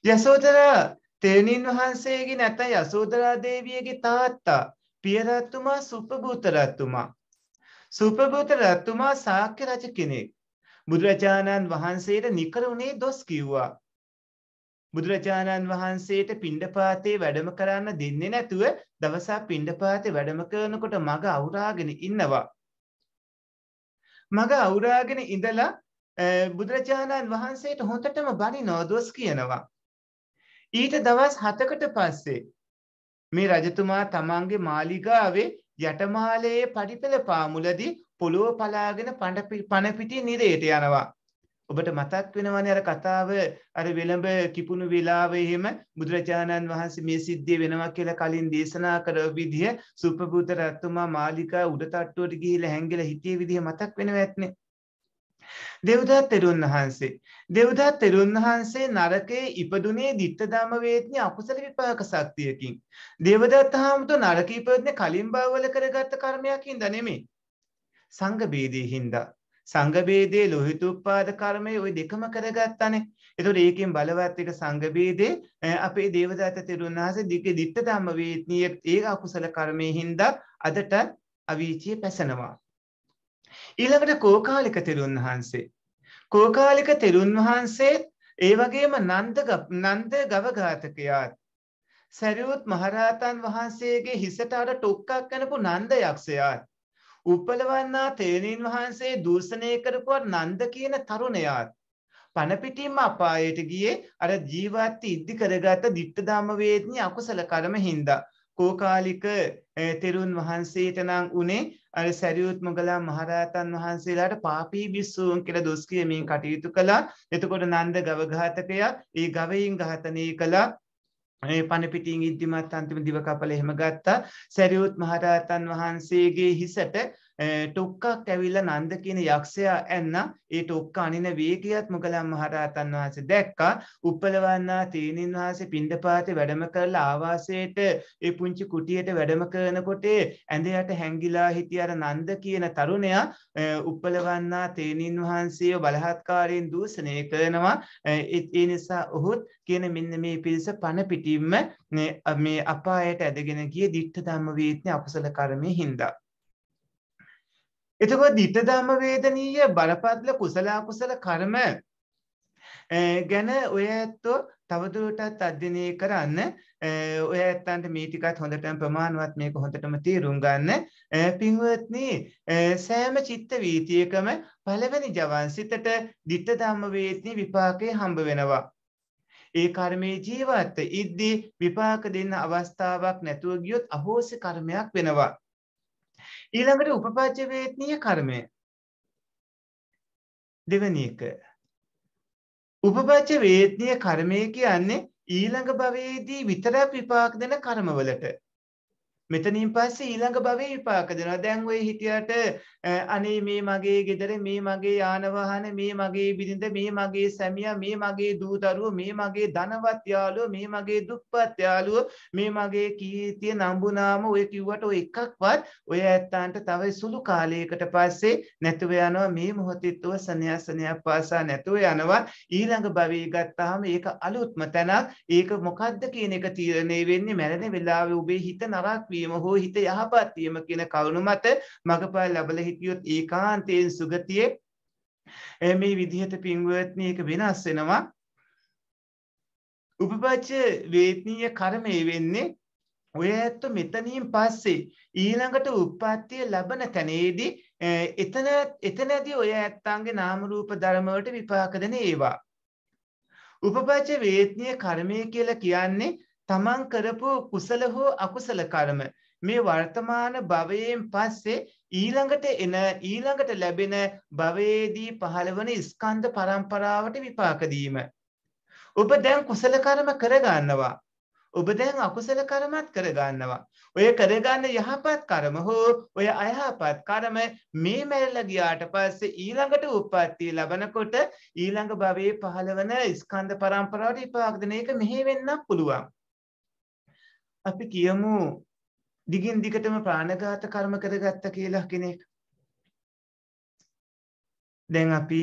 යසෝදරා තෙරණින් වහන්සේගේ නැත යසෝදරා දේවියගේ තාත්තා පියරත්තුමා සුපබුත රත්තුමා. සුපබුත රත්තුමා ශාක්‍ය රජ කෙනෙක්. බුදුරජාණන් වහන්සේට නිකරුණේ දොස් කිව්වා. බුදුරජාණන් වහන්සේට පිණ්ඩපාතේ වැඩම කරන්න දෙන්නේ නැතුව දවසක් පිණ්ඩපාතේ වැඩම කරනකොට මග අවුරාගෙන ඉන්නවා. මග අවුරාගෙන ඉඳලා බුදුරජාණන් වහන්සේට හොඳටම බනිනවා දොස් කියනවා. ඊට දවස් හතකට පස්සේ මේ රජතුමා තමන්ගේ මාලිගාවේ යටමාලයේ පඩිපෙළ පාමුලදී පොළොව පලාගෙන පණ පිටි නිරයට යනවා. ඔබට මතක් වෙනවනේ අර කතාව අර වෙළඹ කිපුණු වෙලාවේ එහෙම බුදුරජාණන් වහන්සේ මේ සිද්ධිය වෙනවා කියලා කලින් දේශනා කරව විදිය සුපබුත රත්තුමා මාලිකා උඩ තට්ටුවට ගිහිලා හැංගිලා හිටියේ විදිය මතක් වෙනව ඇතනේ. දේවදත්ත තෙරුන් වහන්සේ දේවදත්ත තෙරුන් වහන්සේ නරකයේ ඉපදුනේ ditta dhamma vedni අකුසල විපාක ශක්තියකින්. දේවදත්ත හාමුදුරුවෝ නරකයේ ඉපදුනේ කලින් බාවල කරගත් කර්මයක් ඉඳ නෙමෙයි. සංඝ බේදයේ හින්දා. සංඝ බේදයේ ලෝහිත උපාද කර්මයේ ওই දෙකම කරගත්තානේ. ඒතකොට ඒකෙන් බලවත් එක සංඝ බේදයේ අපේ දේවදත්ත තෙරුන් වහන්සේ දිග්ගේ ditta dhamma vedniye ඒ අකුසල කර්මයේ හින්දා අදට අවීචිය පැසනවා. ඊළඟට කෝකාලික තෙරුන් වහන්සේ. කෝකාලික තෙරුන් වහන්සේ ඒ වගේම නන්ද නන්ද ගවඝාතකයාත් සරියුත් මහරහතන් වහන්සේගේ හිසට අර ටොක්කක් කරපු නන්ද යක්ෂයාත් උපලවන්නා තෙරණින් වහන්සේ දූෂණය කරපු නන්ද කියන තරුණයාත් පණ පිටින්ම අපායට ගියේ අර ජීවත්ති ඉද්දි කරගත ditta dhamma vedni අකුසල කර්ම හින්දා. කෝකාලික තෙරුන් වහන්සේට නම් උනේ අර සරියුත් මොග්ගලන් මහරහතන් වහන්සේලාට පාපී බිස්සුන් කියලා දොස් කියමින් කටයුතු කළා. එතකොට නන්ද ගවඝාතකයා ඒ ගවයින් ඝාතනය කළා. මේ පණ පිටින් ඉද්දිමත් අන්තිම දිව කපල එහෙම ගත්තා. සරියුත් මහරහතන් වහන්සේගේ හිසට ටොක්කක් ඇවිල්ලා නන්ද කියන යක්ෂයා ඇන්නා. ඒ ටොක්ක අනින වේගියත් මොග්ගලන් මහරහතන් වහන්සේ දැක්කා. උප්පලවන්නා තෙරණින් වහන්සේ පිණ්ඩපාතේ වැඩම කරලා ආවාසයට ඒ පුංචි කුටියට වැඩම කරනකොට ඇඳ යට හැංගිලා හිටිය අර නන්ද කියන තරුණයා උප්පලවන්නා තෙරණින් වහන්සේව බලහත්කාරයෙන් දූෂණය කරනවා. ඒ නිසා ඔහුත් කියන මෙන්න මේ පිරිස පණ පිටින්ම මේ අපායට ඇදගෙන ගිය ditta dhamma vedni අකුසල කර්මයේ හින්දා. එතකොට ditta dhamma vedaniya බරපතල කුසල අකුසල කර්ම ගැන ඔය ඇත්තෝ තවදුරටත් අධ්‍යයනය කරන්න. ඔය ඇත්තන්ට මේ ටිකත් හොඳටම ප්‍රමාණවත්, මේක හොඳටම තේරුම් ගන්න. පින්වත්නි, සෑම චිත්ත වීතියකම පළවෙනි ජවන්සිතට ditta dhamma vedni විපාකේ හම්බ වෙනවා. ඒ කර්මයේ ජීවත් ඉද්දී විපාක දෙන්න අවස්ථාවක් නැතුව ගියොත් අහෝසි කර්මයක් වෙනවා. ඊළඟට උපපජ්ජ වේදනීය කර්මය. දෙවෙනි එක උපපජ්ජ වේදනීය කර්මය කියන්නේ ඊළඟ භවයේදී විතරක් විපාක දෙන කර්මවලට. මෙතනින් පස්සේ ඊළඟ භවයේ විපාක දෙනවා. දැන් ඔය හිතියට අනේ මේ මගේ ගෙදර, මේ මගේ යාන වාහන, මේ මගේ බිරිඳ, මේ මගේ සැමියා, මේ මගේ දූ දරුවෝ, මේ මගේ ධනවත් යාළුවෝ, මේ මගේ දුප්පත් යාළුවෝ, මේ මගේ කීර්තිය නම්බුනාම ඔය කිව්වට ඔය එකක්වත් ඔය ඇත්තන්ට තව සුළු කාලයකට පස්සේ නැතුව යනවා. මේ මොහොතේත්ව සන්‍යාසනයක් පාසා නැතුව යනවා. ඊළඟ භවයේ ගත්තාම ඒක අලුත්ම තැනක්. ඒක මොකද්ද කියන එක තීරණය වෙන්නේ මැරෙන වෙලාවේ ඔබේ හිත නරක हो हित यहापत कवनुमत मगप लबल हित एकांत सुगतिये मे विधियत पिंगवत्नी एक विनाशनवा उपपच वेतनीय कर्मे वेन्ने ඔයත් මෙතනින් පස්සේ ඊළඟට උප්පත්තිය ලැබෙන තැනේදී එතන එතනදී ඔය ඇත්තන්ගේ නාම රූප ධර්ම වලට විපාක දෙන ඒවා උපපච වේත්නීය කර්මය කියලා කියන්නේ තමන් කරපු කුසල හෝ අකුසල කර්ම මේ වර්තමාන භවයෙන් පස්සේ ඊළඟට එන ඊළඟට ලැබෙන භවයේදී පහළවන ස්කන්ධ පරම්පරාවට විපාක දීම. ඔබ දැන් කුසල කර්ම කරගන්නවා. ඔබ දැන් අකුසල කර්මත් කරගන්නවා. ඔය කරගන්න යහපත් කර්ම හෝ ඔය අයහපත් කර්ම මේ මැරලා ගියාට පස්සේ ඊළඟට උප්පත්ති ලැබනකොට ඊළඟ භවයේ පහළවන ස්කන්ධ පරම්පරාවට විපාක දෙන එක මෙහෙ වෙන්න පුළුවන්. අපි කියමු දිගින් දිගටම ප්‍රාණඝාත කර්ම කරගත්ත කියලා කෙනෙක්. දැන් අපි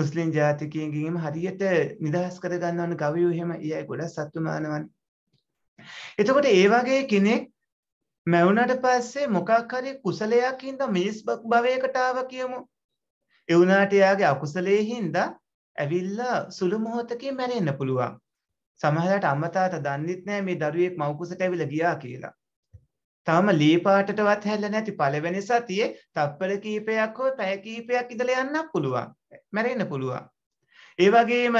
මුස්ලිම් ජාතිකයන්ගෙන් හරියට නිදහස් කරගන්න ඕන ගවයෝ එහෙම ඊය ගොඩක් සතු මානවනේ. එතකොට ඒ වගේ කෙනෙක් මැවුනට පස්සේ මොකක් හරි කුසලයක් හින්දා මිනිස් භවයකට ආව කියමු. ඒ වුණාට එයාගේ අකුසලයේ හින්දා ඇවිල්ලා සුළු මොහොතකින් මැරෙන්න පුළුවන්. සමහරවිට අම්මා තාත්තා දන්නෙත් නැහැ මේ දරුවෙක් මව්කුසට ඇවිල්ලා ගියා කියලා. තාම ලී පාටටවත් හැල්ලා නැති පළවෙනි සතියේ තප්පර කීපයක් හෝ පැය කීපයක් ඉඳලා යන්නත් පුළුවන්. මැරෙන්න පුළුවන්. ඒ වගේම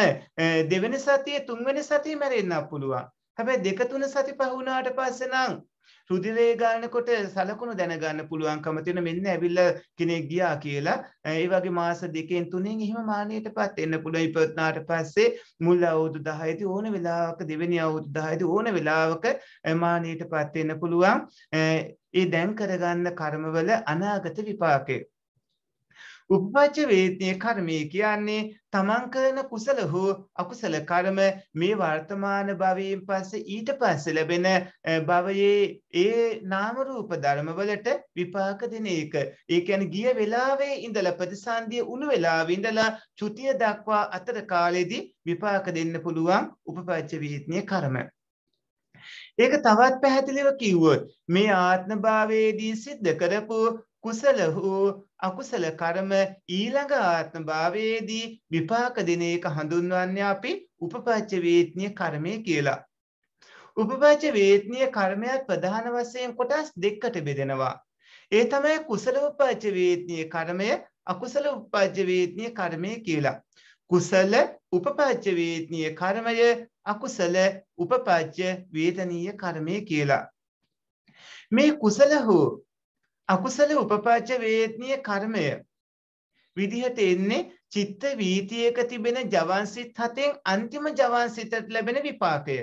දෙවෙනි සතියේ තුන්වෙනි සතියේ මැරෙන්නත් පුළුවන්. හැබැයි දෙක තුන සති පහ වුණාට පස්සේ නම් රුධිරය ගන්නකොට සලකුණු දැනගන්න පුළුවන්කම තියෙන මෙන්න ඇවිල්ලා කෙනෙක් ගියා කියලා. ඒ වගේ මාස දෙකෙන් තුනෙන් එහෙම මානෙටපත් එන්න පුළුවන්. ඉපදුනාට පස්සේ මුල් අවුරුදු දහය දී ඕන වෙලාවක දෙවෙනි අවුරුදු දහය දී ඕන වෙලාවක මානෙටපත් එන්න පුළුවන්. ඒ දැන් කරගන්න කර්මවල අනාගත විපාකය. උපපච්ච වේත්නීය කර්මය කියන්නේ තමන් කරන කුසල හෝ අකුසල කර්ම මේ වර්තමාන භවයෙන් පස්සේ ඊට පස්සේ ලැබෙන භවයේ ඒ නාම රූප ධර්ම වලට විපාක දෙන එක. ඒ කියන්නේ ගිය වෙලාවේ ඉඳලා ප්‍රතිසන්දිය උණු වෙලාවේ ඉඳලා චුතිය දක්වා අතර කාලෙදී විපාක දෙන්න පුළුවන් උපපච්ච වේත්නීය කර්ම. ඒක තවත් පැහැදිලිව කිව්වොත් මේ ආත්ම භවයේදී සිද්ධ කරපු කුසල හෝ අකුසල කර්ම ඊළඟ ආත්ම භාවයේදී විපාක දෙන එක හඳුන්වන්නේ අපි උපපච්ච වේත්නීය කර්මය කියලා. උපපච්ච වේත්නීය කර්මයක් ප්‍රධාන වශයෙන් කොටස් දෙකකට බෙදෙනවා. ඒ තමයි කුසල උපපච්ච වේත්නීය කර්මය, අකුසල උපපච්ච වේත්නීය කර්මය කියලා. කුසල උපපච්ච වේත්නීය කර්මය, අකුසල උපපච්ච වේතනීය කර්මය කියලා. මේ කුසල හෝ අකුසල උපපච්ච වේත්නීය කර්මය විදිහට එන්නේ චිත්ත වීතියක තිබෙන ජවන්සිත හතෙන් අන්තිම ජවන්සිතට ලැබෙන විපාකය.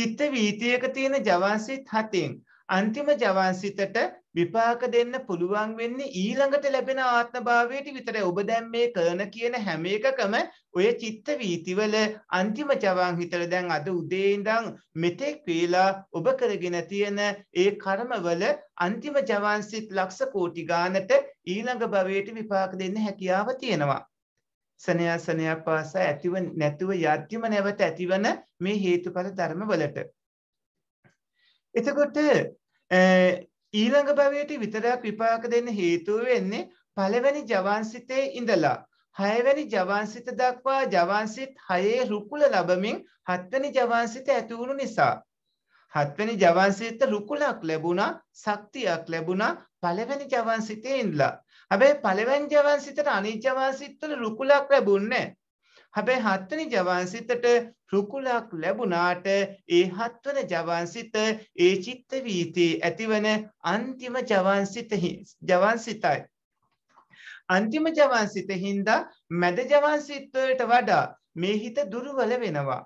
චිත්ත වීතියක තියෙන ජවන්සිත හතෙන් අන්තිම ජවන්සිතට විපාක දෙන්න පුළුවන් වෙන්නේ ඊළඟට ලැබෙන ආත්ම භාවයට විතරයි. ඔබ දැන් මේ කරන කියන හැම එකකම ඔය චිත්ත වීතිවල අන්තිම ජවන් හිතල දැන් අද උදේ ඉඳන් මෙතෙක් වේලා ඔබ කරගෙන තියෙන ඒ කර්මවල අන්තිම ජවන් සිත් ලක්ෂ කෝටි ගානට ඊළඟ භවයට විපාක දෙන්න හැකියාව තියෙනවා. සනයසනය පාස ඇතිව නැතුව යත්‍යම නැවත ඇතිවන මේ හේතුඵල ධර්මවලට. එතකොට ඊළඟ භවයට විතරක් විපාක දෙන්න හේතුව වෙන්නේ පළවෙනි ජවන්සිතේ ඉඳලා හයවෙනි ජවන්සිත දක්වා ජවන්සිත හයේ රුකුල ලැබමින් හත්වෙනි ජවන්සිත ඇති වුණු නිසා හත්වෙනි ජවන්සිත රුකුලක් ලැබුණා, ශක්තියක් ලැබුණා පළවෙනි ජවන්සිතේ ඉඳලා. හැබැයි පළවෙනි ජවන්සිතට අනිත් ජවන්සිතවල රුකුලක් ලැබුණේ නැහැ. හැබැයි හත්වෙනි ජවන්සිතට රුකුලක් ලැබුණාට ඒ හත්වන ජවන්සිත ඒ චිත්ත වීතියේ ඇතිවන අන්තිම ජවන්සිතෙහි ජවන්සිතයි. අන්තිම ජවන්සිතින්ද මැද ජවන්සිතයට වඩා මේ හිත දුර්වල වෙනවා.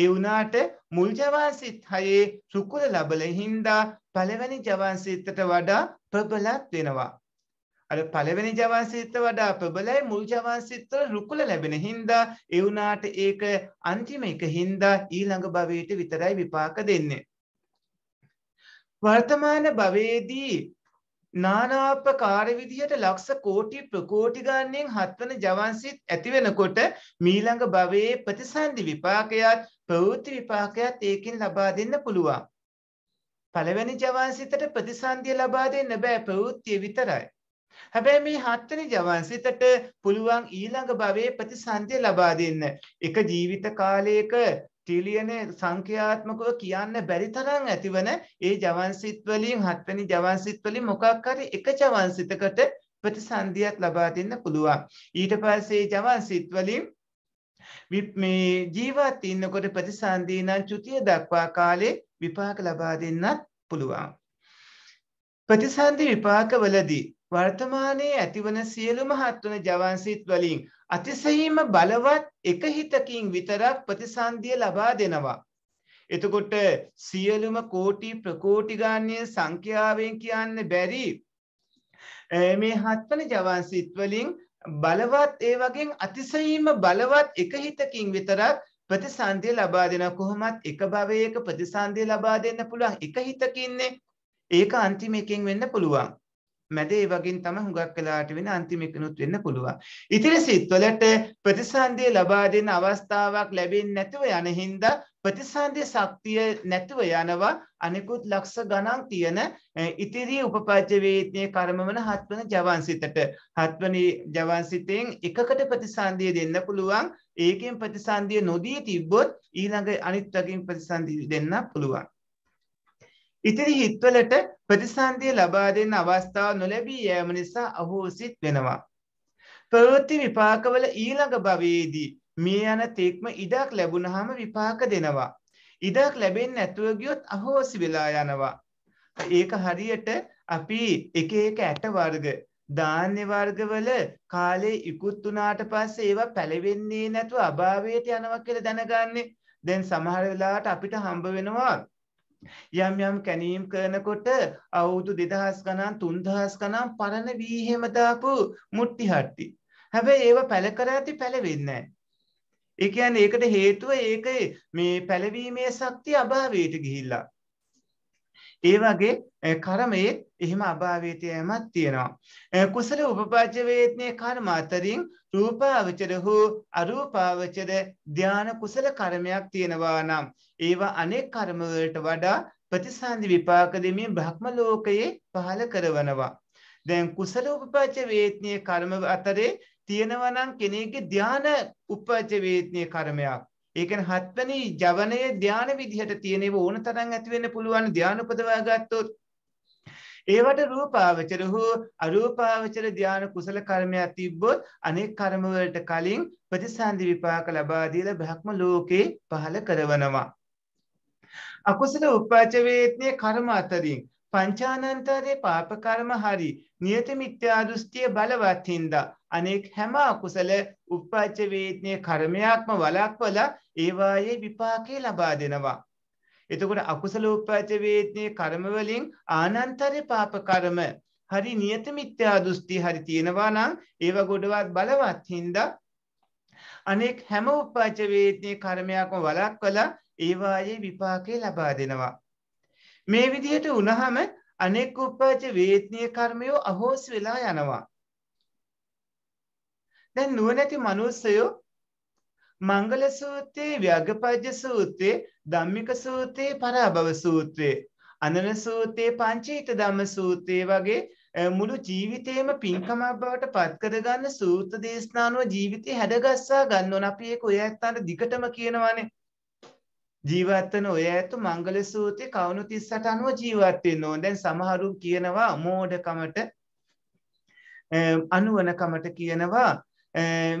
ඒ වුණාට මුල් ජවාසිත හයේ සුකුල ලැබලෙන් හින්දා පළවෙනි ජවාසිතට වඩා ප්‍රබලත් වෙනවා. අර පළවෙනි ජවාසිතට වඩා ප්‍රබලයි මුල් ජවාසිතට රුකුල ලැබෙන හින්දා ඒ වුණාට ඒක අන්තිම එක හින්දා ඊළඟ භවයට විතරයි විපාක දෙන්නේ. වර්තමාන භවයේදී නානාපකාර විදියට ලක්ෂ කෝටි ප්‍රකෝටි ගණන් හත්වන ජවන්සිත ඇති වෙනකොට මීළඟ භවයේ ප්‍රතිසන්දි විපාකයත් ප්‍රවෘත්ති විපාකයත් ඒකෙන් ලබා දෙන්න පුළුවන්. පළවෙනි ජවන්සිතට ප්‍රතිසන්දිය ලබා දෙන්න බෑ, ප්‍රවෘත්තිය විතරයි. හැබැයි මේ හත්වෙනි ජවන්සිතට පුළුවන් ඊළඟ භවයේ ප්‍රතිසන්දිය ලබා දෙන්න. එක ජීවිත කාලයක ටිලියන සංඛ්‍යාත්මකව කියන්න බැරි තරම් ඇතිවන ඒ ජවන්සිත වලින් හත්වෙනි ජවන්සිත වලින් මොකක් හරි එක ජවන්සිතකට ප්‍රතිසන්දියක් ලබා දෙන්න පුළුවන්. ඊට පස්සේ ජවන්සිත වලින් මේ ජීවත් ඉන්නකොට ප්‍රතිසන්දීන චුතිය දක්වා කාලේ විපාක ලබා දෙන්නත් පුළුවන්. ප්‍රතිසන්දි විපාක වලදී වර්තමානයේ ඇතිවන සියලුම හත්වෙනි ජවන්සිත වලින් අතිශයින්ම බලවත් එක හිතකින් විතරක් ප්‍රතිසන්දිය ලබා දෙනවා. එතකොට සියලුම කෝටි ප්‍රකෝටි ගාණයේ සංඛ්‍යාවෙන් කියන්න බැරි මේ හත්වෙනි ජවන්සිත වලින් බලවත් ඒ වගේ අතිශයින්ම බලවත් එක හිතකින් විතරක් ප්‍රතිසන්දිය ලබා දෙන. කොහොමත් එක භවයක ප්‍රතිසන්දිය ලබා දෙන්න පුළුවන් එක හිතකින්නේ. ඒක අන්තිම එකෙන් වෙන්න පුළුවන්. මැද ඒ වගේ තමයි හුඟක් වෙලාට වෙන අන්තිම එකනොත් වෙන්න පුළුවන්. ඉතින් සිත්වලට ප්‍රතිසන්දිය ලබා දෙන අවස්ථාවක් ලැබෙන්නේ නැතුව යන හින්දා ප්‍රතිසන්දිය ශක්තිය නැතුව යනවා. අනිකුත් ලක්ෂ ගණන් තියෙන ඉතිරි උපපජ්ජ වේත්නයේ කර්මවන හත්වන ජවන්සිතට හත්වනි ජවන්සිතෙන් එකකට ප්‍රතිසන්දිය දෙන්න පුළුවන්. ඒකෙන් ප්‍රතිසන්දිය නොදී තිබ්බොත් ඊළඟ අනිත් වගේන් ප්‍රතිසන්දිය දෙන්න පුළුවන්. ඉතිරි හිත්වලට ප්‍රතිසන්දිය ලබා දෙන අවස්ථාව නොලැබී යෑම නිසා අහෝසිත් වෙනවා. ප්‍රවෘත්ති විපාකවල ඊළඟ භවයේදී මිය යන තෙක්ම ඉඩක් ලැබුණාම විපාක දෙනවා. ඉඩක් ලැබෙන්නේ නැතුව ගියොත් අහෝසි වෙලා යනවා. ඒක හරියට අපි එක එක ඇට වර්ග ධාන්‍ය වර්ගවල කාලේ ඉක්ුත් වුණාට පස්සේ ඒවා පැලවෙන්නේ නැතුව අභාවයට යනවා කියලා දැනගන්නේ. දැන් සමහර වෙලාවට අපිට හම්බ වෙනවා යම් යම් කැණීම් කරනකොට අවුරුදු දෙදහස් ගණන් තුන්දහස් ගණන් පරණ වී හැම දාපු මුට්ටි හට්ටි. හැබැයි ඒව පැල කර ඇති පැලවෙන්නේ නැහැ. ඒ කියන්නේ ඒකට හේතුව ඒකේ මේ පැලවීමේ ශක්තිය අභාවයට ගිහිල්ලා. ඒ වගේ කර්මයේ එහෙම අභාවයට යෑමක් තියෙනවා. කුසල උපපජ්ජ වේත්නයේ කර්ම අතරින් රූපාවචර හෝ අරූපාවචර ධාන කුසල කර්මයක් තියෙනවා නම් ඒවා අනෙක් කර්ම වලට වඩා ප්‍රතිසන්දි විපාක දෙමින් බ්‍රහ්ම ලෝකයේ පහළ කරවනවා. දැන් කුසල උපපජ්ජ වේත්නයේ කර්ම අතරේ තියෙනවා නම් කෙනෙක්ගේ ධාන උපපජ්ජ වේත්නයේ කර්මයක්. ඒ කියන්නේ හත්වෙනි ජවනයේ ධාන විදිහට තියෙනව ඕන තරම් ඇති වෙන්න පුළුවන් ධාන උපදවා ගත්තොත්. ඒවට රූපාවචර හෝ අරූපාවචර ධාන කුසල කර්මයක් තිබ්බොත් අනෙක් කර්ම වලට කලින් ප්‍රතිසන්දි විපාක ලබා දීලා බ්‍රහ්ම ලෝකේ පහළ කරවනවා. අකුසල උපපජ්ජ වේත්නයේ කර්ම අතරින් පංචානන්තරේ පාප කර්ම හරි නියත මිත්‍යා දෘෂ්ටිය බලවත් හින්දා අනෙක් හැම අකුසල උපපජ්ජ වේත්නයේ කර්මයක්ම වළක්වලා ඒවායේ විපාකේ ලබා දෙනවා. එතකොට අකුසල උපපජ්ජ වේත්නයේ කර්ම වලින් ආනන්තරේ පාප කර්ම හරි නියත මිත්‍යා දෘෂ්ටි හරි තියෙනවා නම් ඒව ගොඩවත් බලවත් හින්දා අනෙක් හැම උපපජ්ජ වේත්නයේ කර්මයක්ම වළක්වලා ඒවායේ විපාකේ ලබා දෙනවා. මේ විදිහට වුණාම අනෙක් උපපජ්ජ වේත්නයේ කර්මය අහෝස් වෙලා යනවා. දැන් නුවණැති මනුස්සයෝ මංගල සූත්‍රයේ, ව්‍යග්ගපජ්ජ සූත්‍රයේ, ධම්මික සූත්‍රයේ, පරාභව සූත්‍රයේ, අනන සූත්‍රයේ, පංචේත ධම්ම සූත්‍රයේ වගේ මුළු ජීවිතේම පින්කමක් බවට පත් කරගන්න සූත්‍ර දේශනානුව ජීවිතේ හැඩගස්සා ගන්න ඕන. අපි ඒක ඔය ඇත්තන්ට දිගටම කියනවානේ. ජීවත් වෙන ඔය ඇත්තු මංගල සූත්‍රයේ කවුණු තිස් අට අනුව ජීවත් වෙන්න ඕන. දැන් සමහරු කියනවා මෝඩකමට, අනුවනකමට කියනවා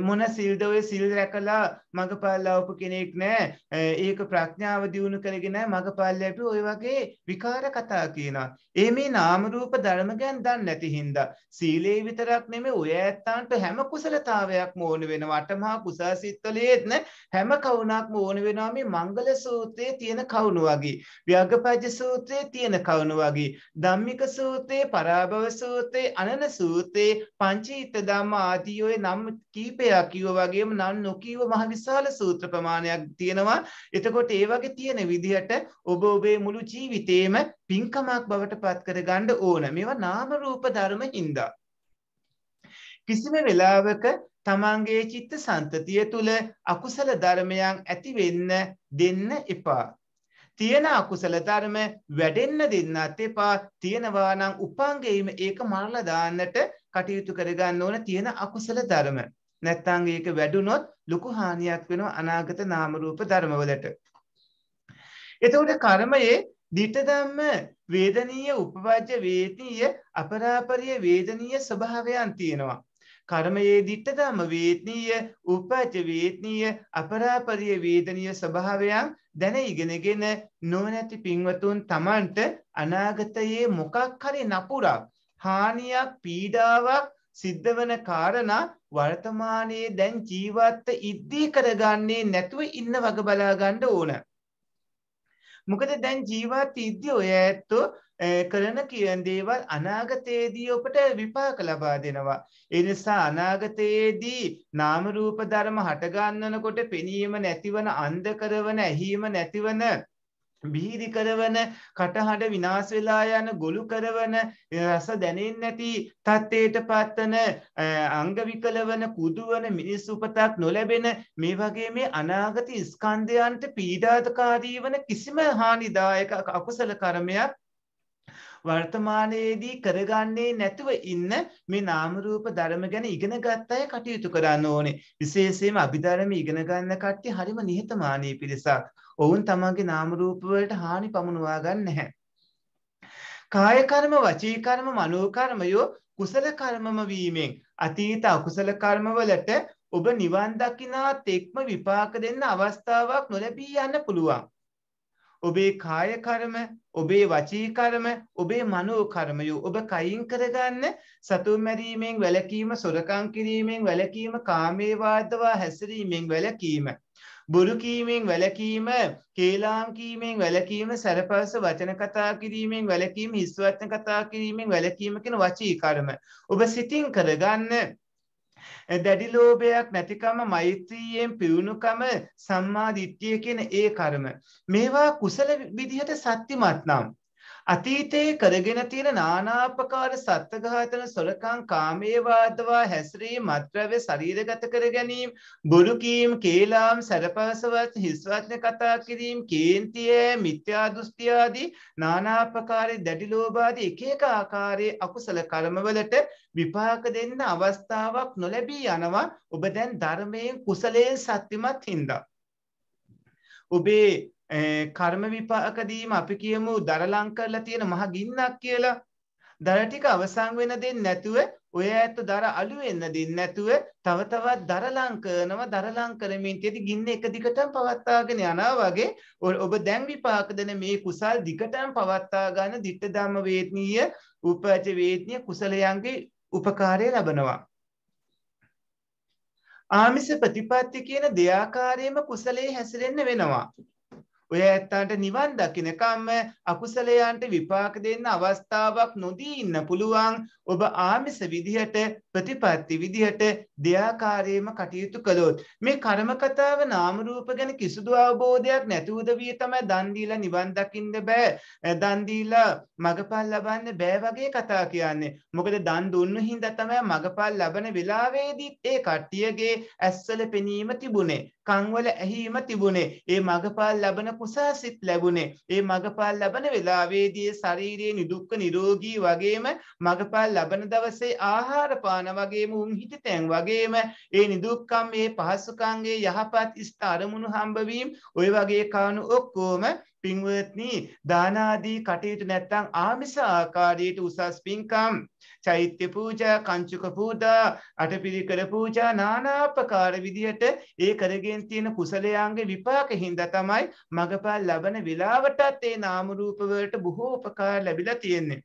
මොන සිල්ද ඔය සිල් රැකලා मगपाल्य उपकेनेक ने एक प्राज्ञाव दियुनु करगिन मगपाल्य अपि ओय वगे विकार कथा කියනවා ඒ මේ නාම රූප ධර්ම ගැන දන්නේ නැති හින්දා සීලේ විතරක් නෙමෙයි ඔය ඇත්තන්ට හැම කුසලතාවයක්ම ඕන වෙනවා අටමහා කුසාසිතලයේත් නේ හැම කවුණක්ම ඕන වෙනවා මේ මංගල සූත්‍රයේ තියෙන කවුණ වගේ ව්‍යග්ගපජ්ජ සූත්‍රයේ තියෙන කවුණ වගේ ධම්මික සූත්‍රයේ පරාභව සූත්‍රයේ අනන සූත්‍රයේ පංචීත ධම්ම ආදී ඔය නම් කීපයක් කිව්වා වගේම නම් නොකීව මහ විශාල සූත්‍ර ප්‍රමාණයක් තියෙනවා එතකොට ඒ වගේ තියෙන විදිහට ඔබ ඔබේ මුළු ජීවිතේම පින්කමක් බවට පත් කරගන්න ඕන මේවා නාම රූප ධර්ම හින්දා කිසිම වෙලාවක තමන්ගේ චිත්ත සන්තතිය තුල අකුසල ධර්මයන් ඇති වෙන්න දෙන්න එපා තියෙන අකුසල ධර්ම වැඩෙන්න දෙන්නත් එපා තියනවා නම් උපංගෙයිම ඒක මරලා දාන්නට කටයුතු කරගන්න ඕන තියෙන අකුසල ධර්ම නැත්නම් ඒක වැඩුණොත් ලොකු හානියක් වෙනවා අනාගත නාම රූප ධර්ම වලට එතකොට කර්මයේ දිටදම්ම වේදනීය උපවජ්‍ය වේතීය අපරාපරිය වේදනීය ස්වභාවයන් තියෙනවා කර්මයේ දිටදම්ම වේතීය උපවජ්‍ය වේතීය අපරාපරිය වේදනීය ස්වභාවයන් දැන ඉගෙනගෙන නොනැති පින්වතුන් Tamanට අනාගතයේ මොකක් හරි නපුරක් හානියක් පීඩාවක් සිද්ධ වෙන කාරණා වර්තමානයේ දැන් ජීවත්ව ඉද්දී කරගන්නේ නැතුව ඉන්න වග බලා ගන්න ඕන. මොකද දැන් ජීවත් ඉද්දී ඔය ඇත්තෝ කරන කියන දේවල් අනාගතයේදී ඔබට විපාක ලබා දෙනවා. ඒ නිසා අනාගතයේදී නාම රූප ධර්ම හට ගන්නකොට පෙනීම නැතිවන අන්ධ කරවන ඇහිීම නැතිවන බීරි කරවන කටහඬ විනාශ වෙලා යන ගොළු කරවන රස දැනෙන්නේ නැති තත්ත්වයට පත්වන අංග විකලවන කුදුවන මිනිස් උපතක් නොලැබෙන මේ වගේ මේ අනාගත ස්කන්ධයන්ට පීඩාකාරී වන කිසිම හානිදායක අකුසල කර්මයක් වර්තමානයේදී කරගන්නේ නැතුව ඉන්න මේ නාම රූප ධර්ම ගැන ඉගෙන ගන්න අය කටයුතු කරන්න ඕනේ විශේෂයෙන්ම අභිධර්ම ඉගෙන ගන්න කට්ටිය හරිම නිහතමානී පිරිසක් ඔවුන් තමන්ගේ නාම රූප වලට හානි පමුණවා ගන්න නැහැ කාය කර්ම වචී කර්ම මනෝ කර්මයෝ කුසල කර්මම වීමෙන් අතීත අකුසල කර්ම වලට ඔබ නිවන් දකින්නාත් එක්ම විපාක දෙන්න අවස්ථාවක් නොලැබී යන්න පුළුවන් ඔබේ කාය කර්ම ඔබේ වචී කර්ම ඔබේ මනෝ කර්මයෝ ඔබ කයින් කරගන්න සතුම් මැරීමෙන් වැළකීම සොරකම් කිරීමෙන් වැළකීම කාමේ වාදවා හැසිරීමෙන් වැළකීම බොරු කීමෙන් වැළකීම කේලාම් කීමෙන් වැළකීම සරපස වචන කතා කිරීමෙන් වැළකීම හිස් වචන කතා කිරීමෙන් වැළකීම කියන වචී කර්ම ඔබ සිතින් කරගන්න දැඩි ලෝභයක් නැතිකම මෛත්‍රියෙන් පිරුණුකම සම්මා දිට්ඨිය කියන ඒ කර්ම මේවා කුසල විදිහට සත්‍යමත් නම් අතීතයේ කරගෙන තියෙන නානාපකාර සත්ත්වඝාතන සොරකම් කාමයේ වාදවා හැසිරීම මත්ද්‍රව්‍ය ශරීරගත කර ගැනීම බොරු කීම් කේලාම් සරපවසවත් හිස්වත්න කතා කිරීම කේන්තිය මිත්‍යා දෘෂ්ටි ආදී නානාපකාරයේ දැඩි ලෝභ ආදී එක එක ආකාරයේ අකුසල කර්ම වලට විපාක දෙන්න අවස්ථාවක් නොලැබී යනවා ඔබ දැන් ධර්මයෙන් කුසලයෙන් සත්‍යමත් හින්දා ඔබේ කර්ම විපාක දීම අපි කියමු දරලං කරලා තියෙන මහ ගින්නක් කියලා දර ටික අවසන් වෙන දෙන්නේ නැතුව ඔය ඇත්ත දර අළු වෙන්න දෙන්නේ නැතුව තව තවත් දරලං කරනවා දරලං කරමින් තියදී ගින්න එක දිගටම පවත්වාගෙන යනවා වගේ ඔබ දැන් විපාක දෙන මේ කුසල් දිගටම පවත්වා ගන්න ditta dhamma vedniya upaja vedniya කුසලයන්ගේ උපකාරය ලැබනවා ආමිස ප්‍රතිපත්ති කියන දෙආකාරයෙන්ම කුසලයේ හැසිරෙන්න වෙනවා ඔය ඇත්තන්ට නිවන් දකින්නකම්ම අකුසලයන්ට විපාක දෙන්න අවස්ථාවක් නොදී ඉන්න පුළුවන් ඔබ ආමිස විදිහට ප්‍රතිපත්ති විදිහට දෙයාකාරයෙන්ම කටයුතු කළොත් මේ කර්ම කතාව නාම රූප ගැන කිසිදු අවබෝධයක් නැතුවද විය තමයි දන් දීලා නිවන් දකින්න බෑ දන් දීලා මගපල් ලබන්න බෑ වගේ කතා කියන්නේ මොකද දන් දුන්නු හින්දා තමයි මගපල් ලබන වෙලාවේදී ඒ කට්ටියගේ ඇස්වල පෙනීම තිබුණේ කන්වල ඇහිීම තිබුණේ ඒ මගපල් ලබන කුසාසිත ලැබුණේ ඒ මගපල් ලබන වෙලාවේදී ශාරීරියේ නිදුක්ක නිරෝගී වගේම මගපල් ලබන දවසේ ආහාර පාන වගේම උන් හිතෙන් වගේම ඒ නිදුක්කම් මේ පහසුකම්ගේ යහපත් ස්ථාරමුණු හම්බවීම ඔය වගේ කාණු ඔක්කොම පින්වත්නි දාන ආදී කටයුතු නැත්නම් ආමිස ආකාරයට උසස් පින්කම් චෛත්‍ය පූජා කංචුක පූජා අටපිරිකර පූජා নানা ආකාර විදිහට ඒ කරගෙන තියෙන කුසලයන්ගේ විපාක හින්දා තමයි මගපල් ලබන විලාවටත් ඒ නාම රූප වලට බොහෝ උපකාර ලැබිලා තියෙන්නේ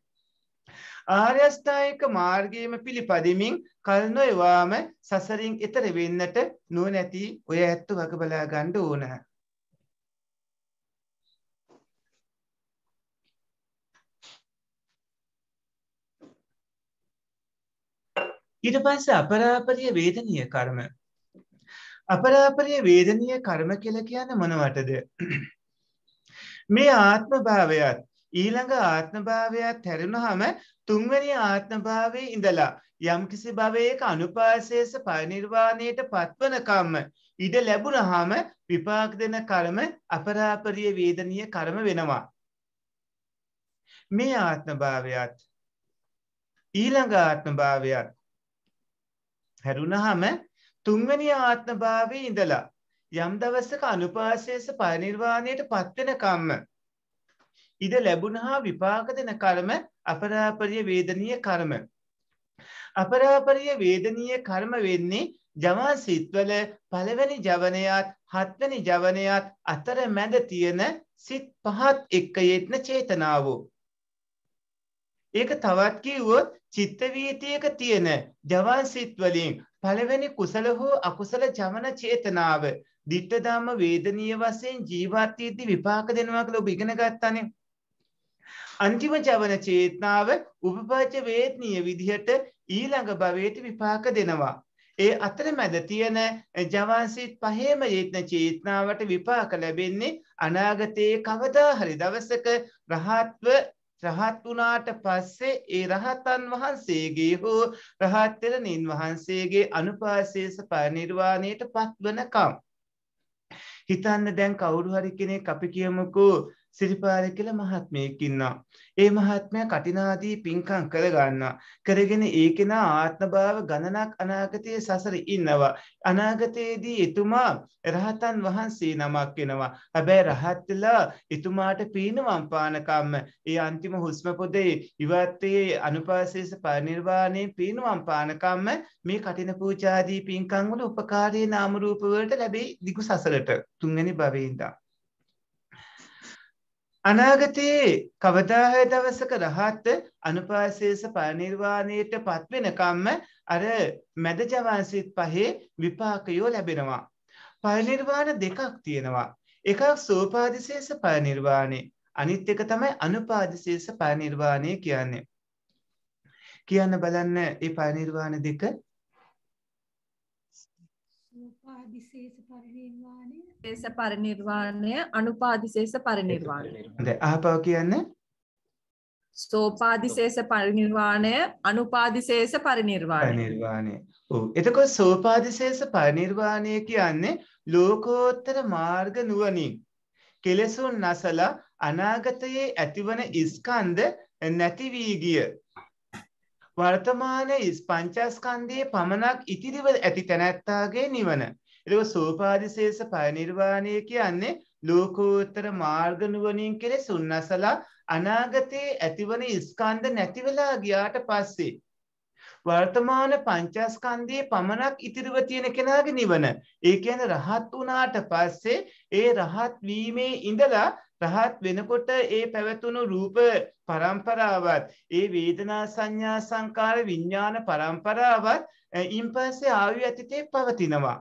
ආර්ය අෂ්ටායික මාර්ගයේම පිළිපදිමින් කල් නොයවාම සසරින් ඈතර වෙන්නට නොනැති ඔය ඇත්ත වග බලා ගන්න ඕන. ඊට පස්සේ අපරාපරිය වේදනීය කර්ම. අපරාපරිය වේදනීය කර්ම කියලා කියන්නේ මොනවටද? මේ ආත්ම භාවයත් ඊළඟ ආත්ම භාවයත් හැරුණාම තුන්වෙනි ආත්ම භාවයේ ඉඳලා යම්කිසි භවයක අනුපාසයේස පරිනිර්වාණයට පත්වන කම්ම ඉඩ ලැබුණාම විපාක දෙන කර්ම අපරාපරිය වේදනීය කර්ම වෙනවා. මේ ආත්ම භාවයත් ඊළඟ ආත්ම භාවයත් හැරුණාම තුන්වෙනි ආත්ම භාවයේ ඉඳලා යම් දවසක අනුපාසයේස පරිනිර්වාණයට පත්වෙන කම්ම ඉද ලැබුණා විපාක දෙන කර්ම අපරාපරිය වේදනීය කර්ම. අපරාපරිය වේදනීය කර්ම වෙන්නේ ජවා සිත්වල පළවෙනි ජවනයත් හත්වෙනි ජවනයත් අතර මැද තියෙන සිත් පහත් එක්ක යෙත්න චේතනාව. ඒක තවත් කිව්වොත් චිත්ත වීතියක තියෙන ජවා සිත් වලින් පළවෙනි කුසල හෝ අකුසල ජවන චේතනාව දිට්ඨ ධම්ම වේදනීය වශයෙන් ජීවත් වීදී විපාක දෙනවා කියලා ඔබ ඉගෙන ගත්තානේ. අන්තිම ජවන චේතනාව උපපච්ච වේදනීය විදිහට ඊළඟ භවයට විපාක දෙනවා. ඒ අතරමැද තියෙන ජවන්සිත පහේම යෙදෙන චේතනාවට විපාක ලැබෙන්නේ අනාගතයේ කවදා හරි දවසක රහත්ව රහත් වුණාට පස්සේ ඒ රහතන් වහන්සේගේ හෝ රහත් වෙනින් වහන්සේගේ අනුපාසයේස පරිනිර්වාණයට පත්වනකම්. හිතන්න දැන් කවුරු හරි කෙනෙක් අපි කියමුකෝ සිරිපාල කියලා මහත්මයෙක් ඉන්නවා. ඒ මහත්මයා කටිනාදී පින්කම් කර ගන්නවා. කරගෙන ඒකේන ආත්මභාව ගණනක් අනාගතයේ සසරේ ඉන්නවා. අනාගතයේදී එතුමා රහතන් වහන්සේ නමක් වෙනවා. හැබැයි රහත් වෙලා එතුමාට පීනවම් පානකම්ම ඒ අන්තිම හුස්ම පොදේ ඉවත්තේ අනුපාසයේස පරිනිර්වාණය පීනවම් පානකම්ම මේ කටින පූජාදී පින්කම් වල උපකාරී නාම රූප වලට ලැබී දිගු සසරට තුන්වෙනි භවයේ ඉඳලා අනාගතයේ කවදාහේ දවසක රහත් අනුපාසයේස පරිනිර්වාණයට පත්වෙනකම්ම අර මැද ජවන්සිත පහේ විපාකයෝ ලැබෙනවා. පරිනිර්වාණ දෙකක් තියෙනවා. එකක් සෝපාදිසේස පරිනිර්වාණය. අනිත් එක තමයි අනුපාදිසේස පරිනිර්වාණය කියන්නේ. කියන්න බලන්න මේ පරිනිර්වාණ දෙක. උපාදිශේෂ පරිනිර්වාණය දේශ පරිනිර්වාණය අනුපාදිශේෂ පරිනිර්වාණය දැන් අහපව කියන්නේ සෝපාදිශේෂ පරිනිර්වාණය අනුපාදිශේෂ පරිනිර්වාණය පරිනිර්වාණය ඔව් එතකොට සෝපාදිශේෂ පරිනිර්වාණය කියන්නේ ලෝකෝත්තර මාර්ග නුවණින් කෙලෙසුන් නැසලා අනාගතයේ ඇතිවන ස්කන්ධ නැති වී ගිය වර්තමාන පංචස්කන්ධයේ පමණක් ඉතිරිව ඇති තැනැත්තාගේ නිවන. එතකොට සෝපාදිශේෂ පරිනිර්වාණය කියන්නේ ලෝකෝත්තර මාර්ග නුවණින් කෙලෙසුන් නැසලා අනාගතයේ ඇතිවන ස්කන්ධ නැති වෙලා ගියාට පස්සේ වර්තමාන පංචස්කන්ධයේ පමණක් ඉතිරිව තියෙන කෙනාගේ නිවන. ඒ කියන්නේ රහත් වුණාට පස්සේ ඒ රහත් වීමේ ඉඳලා රහත් වෙනකොට ඒ පැවතුණු රූප පරම්පරාවත් ඒ වේදනා සංඥා සංකාර විඥාන පරම්පරාවත් ඉන්පස්සේ ආවි අතීතේ පවතිනවා.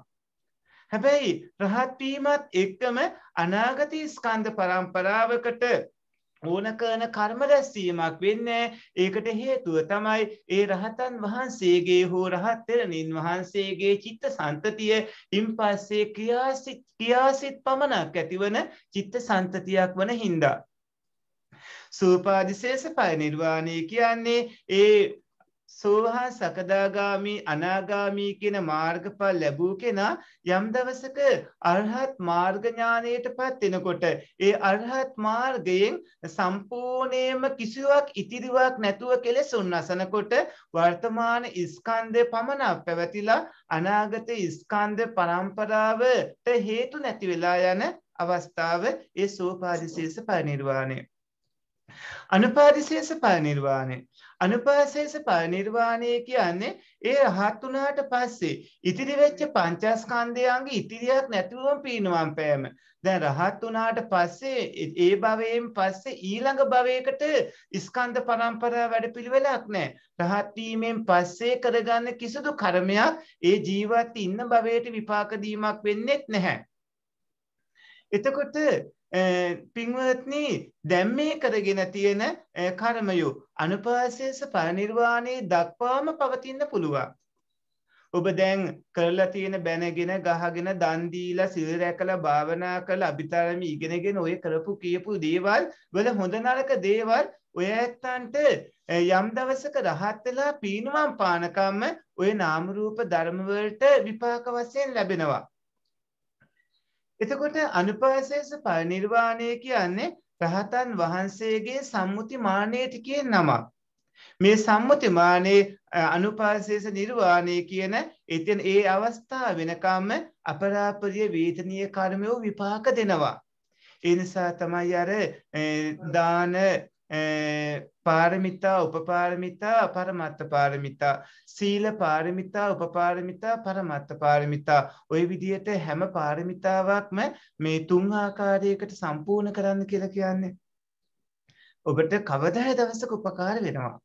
හැබැයි රහත් වීමත් එක්කම අනාගත ස්කන්ධ පරම්පරාවකට ඕන කරන කර්ම රැස්වීමක් වෙන්නේ. ඒකට හේතුව තමයි ඒ රහතන් වහන්සේගේ හෝ රහත් තෙරණින් වහන්සේගේ චිත්ත සන්තතිය ඉන්පස්සේ ක්‍රියාසිත ක්‍රියාසිත පමණක් ඇතිවන චිත්ත සන්තතියක් වන හින්දා. සෝපාදිශේෂ පරිනිර්වාණය කියන්නේ ඒ සෝවාන් සකදාගාමි අනාගාමි කියන මාර්ගඵල ලැබූ කෙනා යම් දවසක අරහත් මාර්ග ඥානයටපත් වෙනකොට ඒ අරහත් මාර්ගයෙන් සම්පූර්ණයෙන්ම කිසිවක් ඉතිරිවක් නැතුව කෙලෙසුන් නැසනකොට වර්තමාන ස්කන්ධය පමණක් පැවතිලා අනාගත ස්කන්ධ පරම්පරාවට හේතු නැති වෙලා යන අවස්ථාව ඒ සෝපාදිශේෂ පරිනිර්වාණය. අනුපාදිශේෂ පරිනිර්වාණය. අනුපාදිශේෂ පරිනිර්වාණය කියන්නේ ඒ රහත් වුණාට පස්සේ ඉතිරි වෙච්ච පංචස්කන්ධයන්ගේ ඉතිරියක් නැතිවම පීනවම් පෑම. දැන් රහත් වුණාට පස්සේ ඒ භවයෙන් පස්සේ ඊළඟ භවයකට ස්කන්ධ පරම්පරාව වැඩපිළිවෙලක් නැහැ. රහත් වීමෙන් පස්සේ කරගන්න කිසිදු කර්මයක් ඒ ජීවත් ඉන්න භවයට විපාක දීමක් වෙන්නේ නැහැ. එතකොට පින්වත්නි දැන් මේ කරගෙන තියෙන කර්මය අනුපාදේශ පරිනිර්වාණය දක්වාම පවතින්න පුළුවන්. ඔබ දැන් කරලා තියෙන බැනගෙන ගහගෙන දන් දීලා සිල් රැකලා භාවනා කරලා අභිතරම ඉගෙනගෙන ඔය කරපු කියපු දේවල් වල හොඳ නරක දේවල් ඔය ඇත්තන්ට යම් දවසක රහත් වෙලා පීනුවම් පානකම්ම ඔය නාම රූප ධර්ම වලට විපාක වශයෙන් ලැබෙනවා. එතකොට අනුපාදේශ පරිනිර්වාණය කියන්නේ රහතන් වහන්සේගේ සම්මුති මාණය ටිකේ නම. මේ සම්මුති මාණය අනුපාදේශ නිර්වාණය කියන එතන ඒ අවස්ථාව වෙනකම්ම අපරාපරිය වේතනීය කර්මය විපාක දෙනවා. ඒ නිසා තමයි අර දාන පාරමිතා උපපාරමිතා පරමත්ත පාරමිතා සීල පාරමිතා උපපාරමිතා පරමත්ත පාරමිතා ওই විදිහට හැම පාරමිතාවක්ම මේ තුන් ආකාරයකට සම්පූර්ණ කරන්න කියලා කියන්නේ ඔබට කවදා හරි දවසක උපකාර වෙනවා.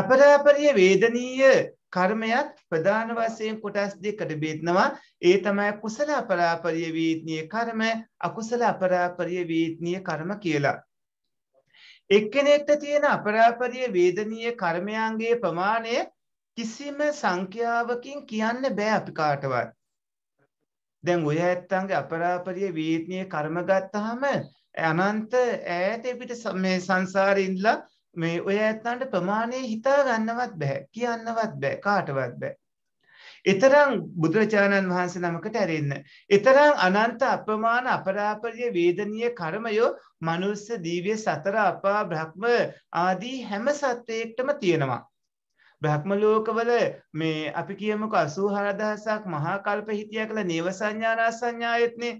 අපරාපරිය වේදනීය කර්මයක් ප්‍රධාන වශයෙන් කොටස් දෙකකට බෙදනවා. ඒ තමයි කුසල අපරාපරිය වේදනීය කර්ම අකුසල අපරාපරිය වේදනීය කර්ම කියලා. එක්කෙනෙක්ට තියෙන අපරාපරිය වේදනීය කර්මයන්ගේ ප්‍රමාණය කිසිම සංඛ්‍යාවකින් කියන්න බෑ අපි කාටවත්. දැන් ඔය ඇත්තන්ගේ අපරාපරිය වේදනීය කර්ම ගත්තාම අනන්ත ඈත පිට මේ සංසාරේ ඉඳලා මේ ඔය ඇත්තන්ට ප්‍රමාණය හිතා ගන්නවත් බෑ කියන්නවත් බෑ කාටවත් බෑ. එතරම් බුදුරජාණන් වහන්සේ නමකට ඇරෙන්න. එතරම් අනන්ත අප්‍රමාණ අපරාපරිය වේදනීය කර්මයෝ මනුෂ්‍ය දිව්‍ය සතර අපා බ්‍රහ්ම ආදී හැම සත්වයකටම තියෙනවා. බ්‍රහ්ම ලෝකවල මේ අපි කියමුකෝ අසූ හාරදහසක් මහා කල්ප හිටියා කියලා නේව සංඥා රා සංඥායත්නේ.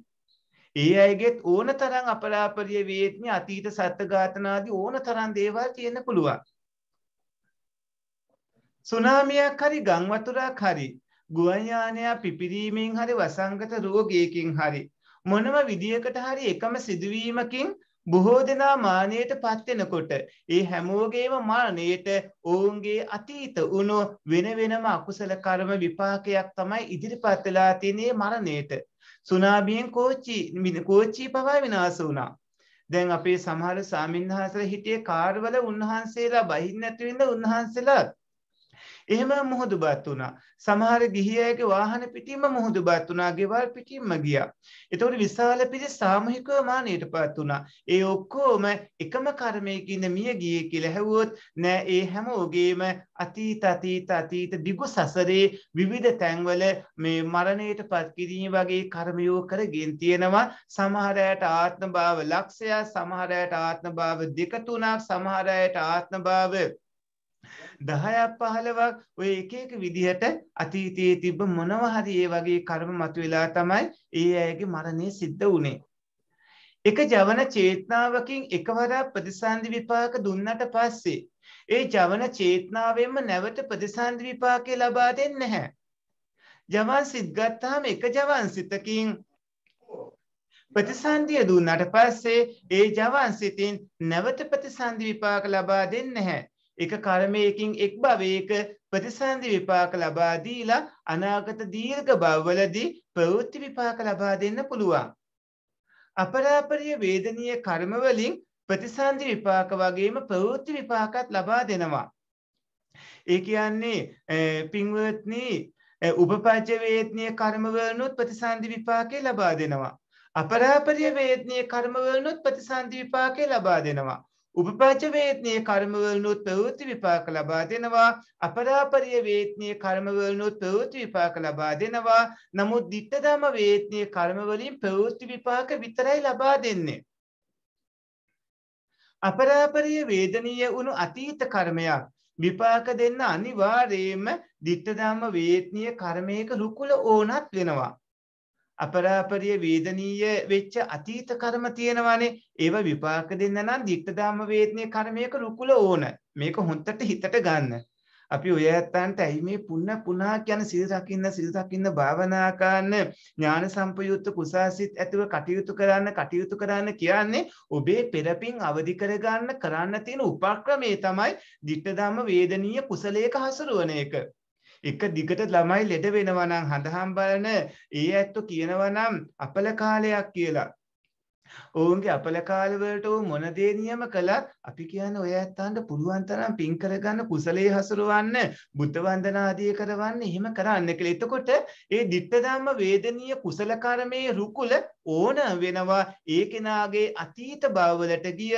ඒ අයගෙත් ඕන තරම් අපරාපරිය වේදනීය අතීත සත්ත්ව ඝාතන ආදී ඕන තරම් දේවල් තියෙන්න පුළුවන්. සුනාමියක් හරි ගම් වතුරක් හරි ගුවන් යානයා පිපිරීමෙන් හරි වසංගත රෝගයකින් හරි මොනම විදියකට හරි එකම සිදුවීමකින් බොහෝ දෙනා මානයට පත් වෙනකොට ඒ හැමෝගේම මානයට ඔවුන්ගේ අතීත උණු වෙන වෙනම අකුසල කර්ම විපාකයක් තමයි ඉදිරිපත් වෙලා තියෙන්නේ මරණයට. සුනාමියෙන් කෝච්චි කෝච්චි පවා විනාශ වුණා. දැන් අපේ සමහර සාමින්හාසල හිටියේ කාර්වල උන්වහන්සේලා බහින්න නැතිවෙන්න උන්වහන්සේලා එහෙම මොහොදුපත් වුණා. සමහර ගිහියගේ වාහන පිටින්ම මොහොදුපත් වුණා, ගෙවල් පිටින්ම ගියා. ඒතකොට විශාල පිරිස සාමූහිකව මානයටපත් වුණා. ඒ ඔක්කොම එකම කර්මයකින් මිය ගියේ කියලා හැවුවොත් නෑ, ඒ හැම ඔගේම අතීත අතීත අතීත දිගු සසරේ විවිධ තැන්වල මේ මරණයටපත් කිරීම වගේ කර්මයෝ කරගෙන තියෙනවා. සමහර අයට ආත්ම භාව ලක්ෂය, සමහර අයට ආත්ම භාව දෙක තුනක්, සමහර අයට ආත්ම භාව දහයක් පහලවක් ඔය එක එක විදිහට අතීතයේ තිබ්බ මොනවා හරි ඒ වගේ කර්ම මතුවලා තමයි ඒ අයගේ මරණය සිද්ධ වුනේ. එක ජවන චේතනාවකින් එකවරක් ප්‍රතිසන්දි විපාක දුන්නට පස්සේ ඒ ජවන චේතනාවෙන්ම නැවත ප්‍රතිසන්දි විපාකේ ලබා දෙන්නේ නැහැ. ජවන් සිත් ගත්තාම එක ජවන් සිතකින් ප්‍රතිසන්දිය දුන්නට පස්සේ ඒ ජවන් සිතින් නැවත ප්‍රතිසන්දි විපාක ලබා දෙන්නේ නැහැ. එක කර්මයකින් එක් භවයක ප්‍රතිසන්දි විපාක ලබා දීලා අනාගත දීර්ඝ භවවලදී ප්‍රවෘත්ති විපාක ලබා දෙන්න පුළුවන්. අපරාපරිය වේදනීය කර්ම වලින් ප්‍රතිසන්දි විපාක වගේම ප්‍රවෘත්ති විපාකත් ලබා දෙනවා. ඒ කියන්නේ පින්වත්නි උපපජ්ජ වේදනීය කර්ම වලනොත් ප්‍රතිසන්දි විපාකේ ලබා දෙනවා. අපරාපරිය වේදනීය කර්ම වලනොත් ප්‍රතිසන්දි විපාකේ ලබා දෙනවා. උපපජ්ජ වේදනීය කර්මවලුනුත් ප්‍රවෘත්ති විපාක ලබා දෙනවා. අපරාපරිය වේදනීය කර්මවලුනුත් ප්‍රවෘත්ති විපාක ලබා දෙනවා. නමුත් ditta dhamma වේදනීය කර්මවලින් ප්‍රවෘත්ති විපාක විතරයි ලබා දෙන්නේ. අපරාපරිය වේදනීය වුණු අතීත කර්මයක් විපාක දෙන්න අනිවාර්යයෙන්ම ditta dhamma වේදනීය කර්මයක රුකුල ඕනත් වෙනවා. अपरापरिय वेदनीय वेच्च अतीत कर्म තියෙනවානේ ඒව විපාක දෙන්න නම් දික්තදාම වේදනේ කර්මයක රුකුල ඕන මේක හොන්තට හිතට ගන්න අපි ඔය ඇත්තන්ට ඇයි මේ පුන්න පුනා කියන සිල් රකින්න සිල් රකින්න භාවනා කරන ඥාන සම්පයුක්ත කුසාසිත ඇතුව කටයුතු කරන්න කටයුතු කරන්න කියන්නේ ඔබේ පෙරපින් අවදි කර ගන්න කරන්න තියෙන උපක්‍රමයේ තමයි දික්තදාම වේදනීය කුසලයක හසුරුවන එක එක දිගට ළමයි ලෙඩ වෙනවා නම් හඳහම් බලන ඒ ඇත්තෝ කියනවා නම් අපල කාලයක් කියලා. ඔවුන්ගේ අපල කාලවලට උන් මොන දේ නියම කළත් අපි කියන්නේ ඔය ඇත්තන්ට පුළුවන් තරම් පින් කරගන්න කුසලයේ හසුරවන්න බුද්ධ වන්දනා ආදී කරවන්න එහෙම කරන්න කියලා. එතකොට ඒ ditta dhamma වේදනීය කුසල කර්මයේ රුකුල ඕන වෙනවා ඒ කෙනාගේ අතීත භවවලට ගිය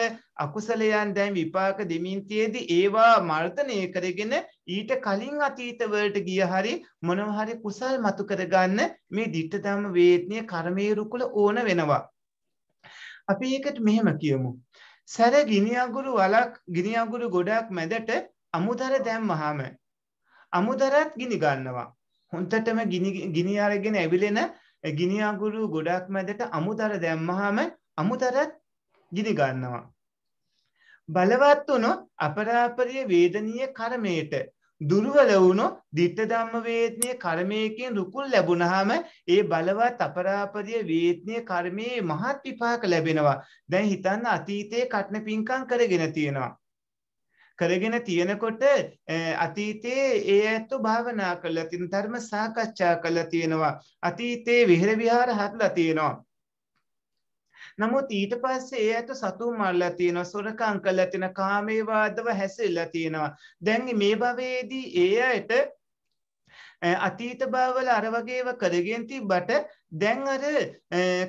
අකුසලයන් දැන් විපාක දෙමින් තියේදී ඒවා මර්ධනය කරගෙන ඊට කලින් අතීත වලට ගිය හරි මොනවා හරි කුසල් මතු කරගන්න මේ ditta dhamma වේදනීය කර්මයේ රුකුල ඕන වෙනවා. අපි ඒකට මෙහෙම කියමු. සැර ගිනි අඟුරු වලක් ගිනි අඟුරු ගොඩක් මැදට අමුදර දැම්මහම අමුදරත් ගිනි ගන්නවා. හොන්තටම ගිනි ගිනි අරගෙන ඇවිලෙන ගිනි අඟුරු ගොඩක් මැදට අමුදර දැම්මහම අමුදරත් ගිනි ගන්නවා. බලවත් වුණොත් අපරාපරිය වේදනීය කර්මයට දුර්වල වුණොත් ditta dhamma වේදනීය කර්මයකින් රුකුල් ලැබුණාම ඒ බලවත් අපරාපරිය වේදනීය කර්මයේ මහත් විපාක ලැබෙනවා. දැන් හිතන්න අතීතයේ කටන පිංකම් කරගෙන තියෙනවා. කරගෙන තියෙනකොට අතීතයේ ඒ ඇත්තෝ භාවනා කළා තියෙන ධර්ම සාකච්ඡා කළා තියෙනවා. අතීතයේ විහෙර විහාර හදලා තියෙනවා. නමුත් ඊට පස්සේ ඒ ඇත්ත සතුන් මරලා තියෙනවා සොරකම් කළා තියෙනවා කාමයේ වාදව හැසිරලා තියෙනවා. දැන් මේ භවයේදී ඒ ඇයට අතීත භවවල අර වගේව කරගෙන තිබ්බට දැන් අර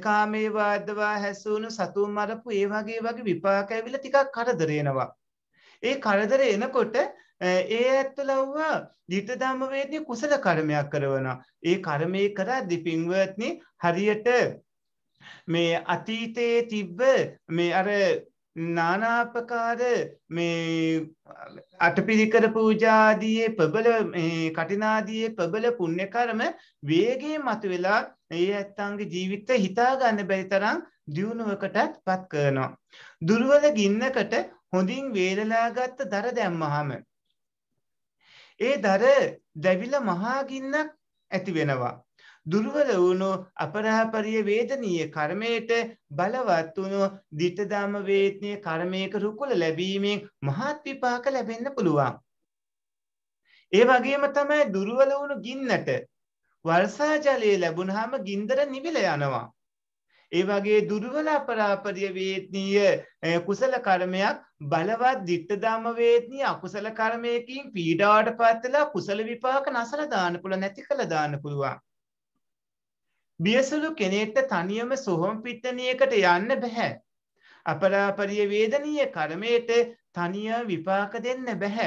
කාමයේ වාදව හැසුණු සතුන් මරපු ඒ වගේ වගේ විපාක ඇවිල්ලා ටිකක් කරදර එනවා. ඒ කරදර එනකොට ඒ ඇත්ත ලව්වා ditta dhamma වේදනීය කුසල කර්මයක් කරනවා. ඒ කර්මයේ කරද්දී පින්වත්නි හරියට මේ අතීතයේ තිබ්බ මේ අර නානාපකාර මේ අටපිරිකර පූජා ආදී ප්‍රබල මේ කටිනාදී ප්‍රබල පුණ්‍ය කර්ම වේගයෙන් මතුවලා ඒ ඇත්තන්ගේ ජීවිතය හිතා ගන්න බැරි තරම් දියුණුවකටපත් කරනවා. දුර්වල ගින්නකට හොඳින් වේලලා ගත්ත දර දැම්මහම ඒ දර දැවිලා මහා ගින්නක් ඇති වෙනවා. දුර්වල වුණු අපරාපරිය වේදනීය කර්මයට බලවත් වුණු ditta dhamma වේදනීය කර්මයක රුකුල ලැබීමෙන් මහත් විපාක ලැබෙන්න පුළුවන්. ඒ වගේම තමයි දුර්වල වුණු ගින්නට වර්ෂා ජලය ලැබුණාම ගින්දර නිවිලා යනවා. ඒ වගේ දුර්වල අපරාපරිය වේදනීය කුසල කර්මයක් බලවත් ditta dhamma වේදනීය අකුසල කර්මයකින් පීඩාවට පත් වෙලා කුසල විපාක නැසලා දාන්න පුළුවන් නැති කළා දාන්න පුළුවන්. බියසළු කෙනෙක්ට තනියම සොහොන් පිටණියකට යන්න බෑ. අපරාපරිය වේදනීය කර්මයට තනිය විපාක දෙන්න බෑ.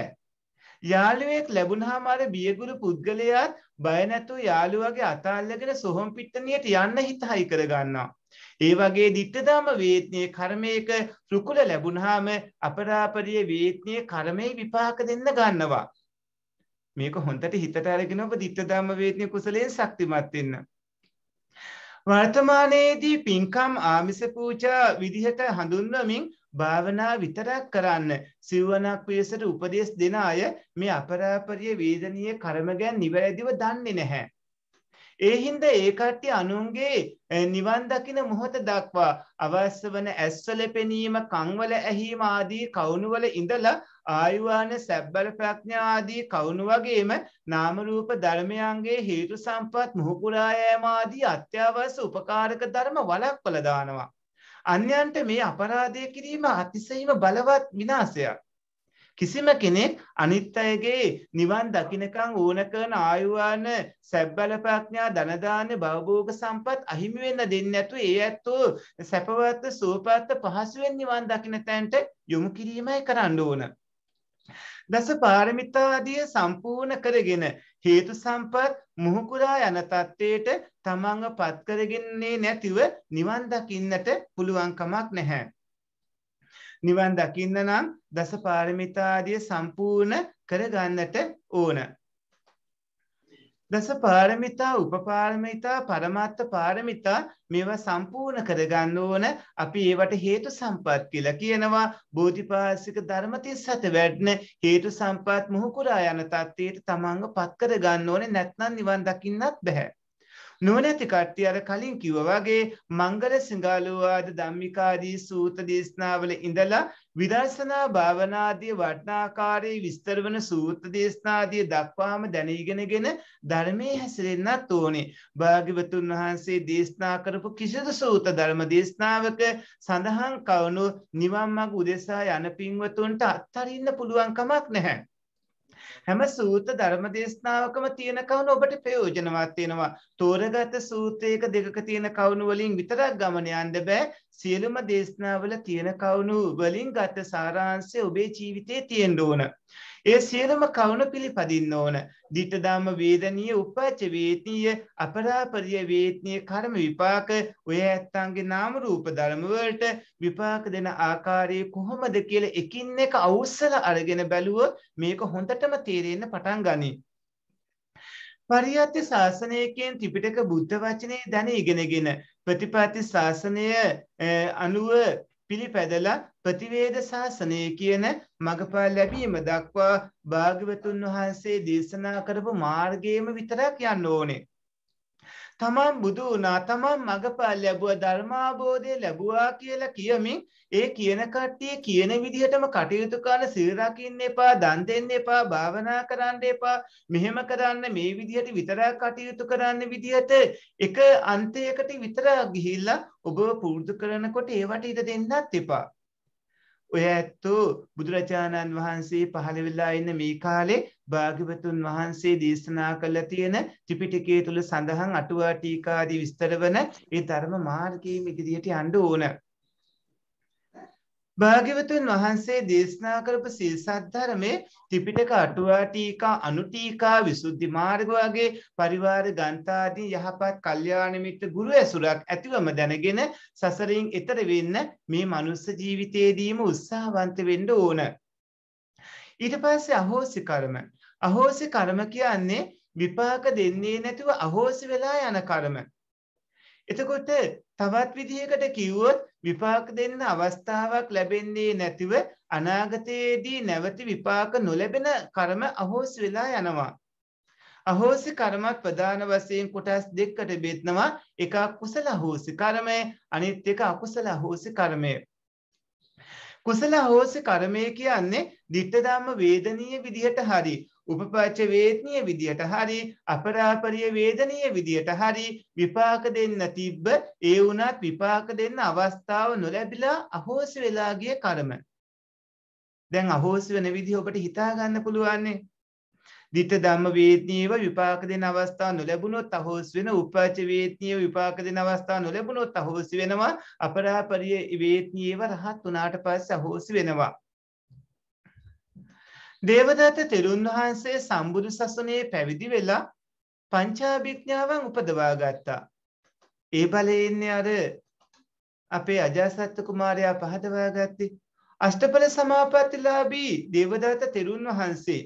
යාළුවෙක් ලැබුණාම අර බියගුරු පුද්ගලයාත් බය නැතුව යාළුවාගේ අත අල්ලගෙන සොහොන් පිටණියට යන්න හිතයි කරගන්නවා. ඒ වගේ ditta dhamma වේදනීය කර්මයක රුකුල ලැබුණාම අපරාපරිය වේදනීය කර්මයේ විපාක දෙන්න ගන්නවා. මේක හොඳට හිතට අරගෙන ඔබ ditta dhamma වේදනීය කුසලයෙන් ශක්තිමත් වෙන්න. වර්තමානයේදී පින්කම් ආමිස පූජා විදිහට හඳුන්වමින් භාවනා විතරක් කරන්න සිවණක් පිරිසට උපදෙස් දෙන අය මේ අපරාපරිය වේදනීය කර්ම ගැන නිවැරදිව දන්නේ නැහැ. ඒ හින්දා ඒ කට්ටිය අනුන්ගේ නිවන් දකින මොහොත දක්වා අවශ්‍ය වන ඇස්වල පෙනීම, කන්වල ඇහිීම ආදී කවුණුවල ඉඳලා ආයුවාන සැබ්බල ප්‍රඥා ආදී කවුණු වගේම නාම රූප ධර්මයන්ගේ හේතු සම්පත් මොහුකුරා යෑම ආදී අත්‍යවශ්‍ය උපකාරක ධර්ම වළක්වලා දානවා. අන්‍යයන්ට මේ අපරාධය කිරීම අතිශයින්ම බලවත් විනාශයක්. කිසිම කෙනෙක් අනිත් අයගේ නිවන් දකින්නකම් ඕන කරන ආයුවාන සැබ්බල ප්‍රඥා ධන දාන භවභෝග සම්පත් අහිමි වෙන්න දෙන්නේ නැතු ඒ ඇත්තෝ සැපවත් සූපවත් පහසුවෙන් නිවන් දකින්න තැනට යොමු කිරීමයි කරන්න ඕන. දස පාරමිතාදිය සම්පූර්ණ කරගෙන හේතු සම්පත් මුහුකුරා යන තත්ත්වයට තමන්ව පත් කරගන්නේ නැතිව නිවන් දකින්නට පුළුවන් කමක් නැහැ. නිවන් දකින්න නම් දස පාරමිතාදිය සම්පූර්ණ කරගන්නට ඕන. दस पारमिता उपपारमिता परमात्म पारमिता मेव संपूर्ण करगන්න ඕන අපි ඒවට හේතු සම්පත් කියලා කියනවා බෝධිපාක්ෂික ධර්ම තිස්සත වැඩන හේතු සම්පත් මොහු කුරා යන තත්ත්වයට තමන්ව පත් කරගන්න ඕනේ නැත්නම් නිවන් දකින්නත් බෑ නොනැති කට්ටිය අර කලින් කිව්වා වගේ මංගල සිඟාලෝවාද ධම්මිකාදී සූත දේශනාවල ඉඳලා විදර්ශනා භාවනාදී වටනාකාරී විස්තර වන සූත්‍ර දේශනාදී දක්වාම දැනීගෙනගෙන ධර්මයේ හැසිරෙන්නත් ඕනේ. භාග්‍යවතුන් වහන්සේ දේශනා කරපු කිසිදු සූත්‍ර ධර්ම දේශනාවක සඳහන් කවුණු නිවන් මාර්ග උදෙසා යන පින්වතුන්ට අත්හරින්න පුළුවන් කමක් නැහැ. හැම සූත්‍ර ධර්ම දේශනාවකම තියෙන කවුණු ඔබට ප්‍රයෝජනවත් වෙනවා. තෝරගත සූත්‍රයක දෙකක තියෙන කවුණු වලින් විතරක් ගමන යන්න බෑ. සියලුම දේශනාවල තියෙන කවුණු වලින් ගත සාරාංශය ඔබේ ජීවිතේ තියෙන්න ඕන. ඒ සියලුම කවුණු පිළිපදින්න ඕන. ditta dhamma vedaniya uppacca vedaniya aparapariya vedaniya karma vipaka ඔය ඇත්තන්ගේ නාම රූප ධර්ම වලට විපාක දෙන ආකාරය කොහොමද කියලා එකින් එක අවුස්සල අරගෙන බැලුවොත් මේක හොඳටම තේරෙන්න පටන් ගනී. පරියත්ති ශාසනයකින් ත්‍රිපිටක බුද්ධ වචනේ දැන ඉගෙනගෙන ප්‍රතිපත්ති ශාසනය අනුව පිළිපැදලා ප්‍රතිවේද ශාසනය කියන මගපල් ලැබීම දක්වා භාග්‍යවතුන් වහන්සේ දේශනා කරපු මාර්ගයේම විතරක් යන්න ඕනේ. තමන් බුදු වුණා, තමන් මගපල් ලැබුවා, ධර්මාභෝධය ලැබුවා කියලා කියමින් ඒ කියන කට්ටිය කියන විදිහටම කටයුතු කරන සිල් රකින්න එපා, දන් දෙන්න එපා, භාවනා කරන්න එපා, මෙහෙම කරන්න, මේ විදිහට විතරක් කටයුතු කරන්න විදිහට එක අන්තයකට විතරක් ගිහිල්ලා ඔබව පුරුදු කරනකොට ඒවට ඉඩ දෙන්නත් එපා. ඔය ඇත්තෝ බුදුරජාණන් වහන්සේ පහළ වෙලා ඉන්න මේ කාලේ භාග්‍යවතුන් වහන්සේ දේශනා කළා තියෙන ත්‍රිපිටකයේ තුල සඳහන් අටුවා ටීකාදී විස්තර වන ඒ ධර්ම මාර්ගයේ ඉදිරියට යන්න ඕන. භාග්‍යවතුන් වහන්සේ දේශනා කරපු සීල සද්ධර්මයේ ත්‍රිපිටක අටුවා ටීකා අනුටීකා විසුද්ධි මාර්ග වගේ පරිවාර ගාන්තාදී යහපත් කල්යාණ මිත්‍ර ගුරු ඇසුරක් ඇතිවම දැනගෙන සසරින් එතර වෙන්න මේ මනුෂ්‍ය ජීවිතයේදීම උත්සාහවන්ත වෙන්න ඕන. ඊට පස්සේ අහෝසි කර්ම. අහෝසි කර්ම කියන්නේ විපාක දෙන්නේ නැතුව අහෝසි වෙලා යන කර්ම. එතකොට තවත් විදිහකට කිව්වොත් විපාක දෙන්න අවස්ථාවක් ලැබෙන්නේ නැතිව අනාගතයේදී නැවත විපාක නොලැබෙන කර්ම අහෝසි වෙලා යනවා. අහෝසි කර්මත් ප්‍රධාන වශයෙන් කොටස් දෙකකට බෙදනවා. එකක් කුසල අහෝසි කර්මය, අනිත් එක අකුසල අහෝසි කර්මය. කුසල අහෝසි කර්මය කියන්නේ ditta dhamma vedaniya විදිහට හරි, උපපච්ච වේදනීය විදිහට හරි, අපරාපරිය වේදනීය විදිහට හරි විපාක දෙන්න තිබ්බ ඒ වුණත් විපාක දෙන්න අවස්ථාව නොලැබිලා අහෝසි වෙලා ගිය කර්ම. දැන් අහෝසි වෙන විදිහ ඔබට හිතා ගන්න පුළුවන්නේ. ditta dhamma vedaniyewa විපාක දෙන අවස්ථාව නොලැබුණොත් අහෝසි වෙන, උපපච්ච වේදනීය විපාක දෙන අවස්ථාව නොලැබුණොත් අහෝසි වෙනවා, අපරාපරිය වේදනීයව රහත් වුණාට පස්සේ අහෝසි වෙනවා. දේවදත්ත තෙරුන් වහන්සේ සම්බුදු සසුනේ පැවිදි වෙලා පංචාභිඥාවන් උපදවා ගත්තා. ඒ බලයෙන් අර අපේ අජාසත් කුමාරයා පහදවා ගත්තී අෂ්ටඵල සමාපත්තිලාභී දේවදත්ත තෙරුන් වහන්සේ.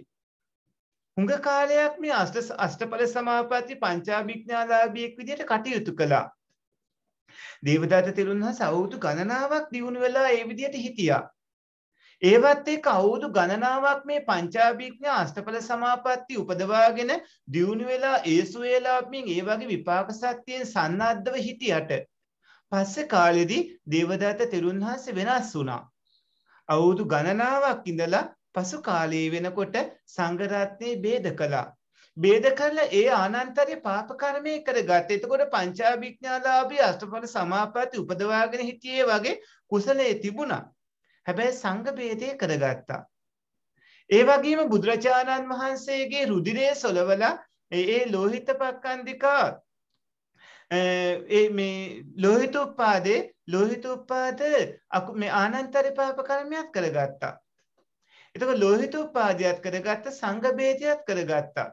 හුඟ කාලයක් මේ අෂ්ට අෂ්ටඵල සමාපatti පංචාභිඥාලාභියෙක් විදිහට කටයුතු කළා. දේවදත්ත තෙරුන් වහන්සේ අවුරුදු ගණනාවක් දිනු වෙලා ඒ විදිහට හිටියා. ඒවත් එක්ක අවුරුදු ගණනාවක් මේ පංචාභිඥා අෂ්ටඵල සමාපatti උපදවාගෙන දිනු වෙලා ඒසු වේලාපමින් ඒ වගේ විපාක සත්‍යයෙන් සන්නද්ධව හිටියට පස්සේ කාලෙදී දේවදත්ත තෙරුන් වහන්සේ වෙනස් වුණා. අවුරුදු ගණනාවක් ඉඳලා පසු කාලයේ වෙනකොට සංඝ රත්නේ ભેද කළා. ભેද කරලා ඒ ආනන්තරේ පාප කර්මයේ කරගත්. එතකොට පංචාභිඥාලාභී අෂ්ටඵල සමාපatti උපදවාගෙන හිටියේ වගේ කුසලයේ තිබුණා. හැබැයි සංඝ ભેදේ කරගත්තා. ඒ වගේම බුදුරජාණන් වහන්සේගේ රුධිරයේ සොලවලා ඒ ලෝහිත පක්ඛන්දිකා ඒ මේ ලෝහිත උපාදේ ලෝහිත උපාද මේ ආනන්තරේ පාප කර්මයක් කරගත්තා. එතකොට ලෝහිත උපාදයට කරගත්ත සංඝ බේදයට කරගත්තා.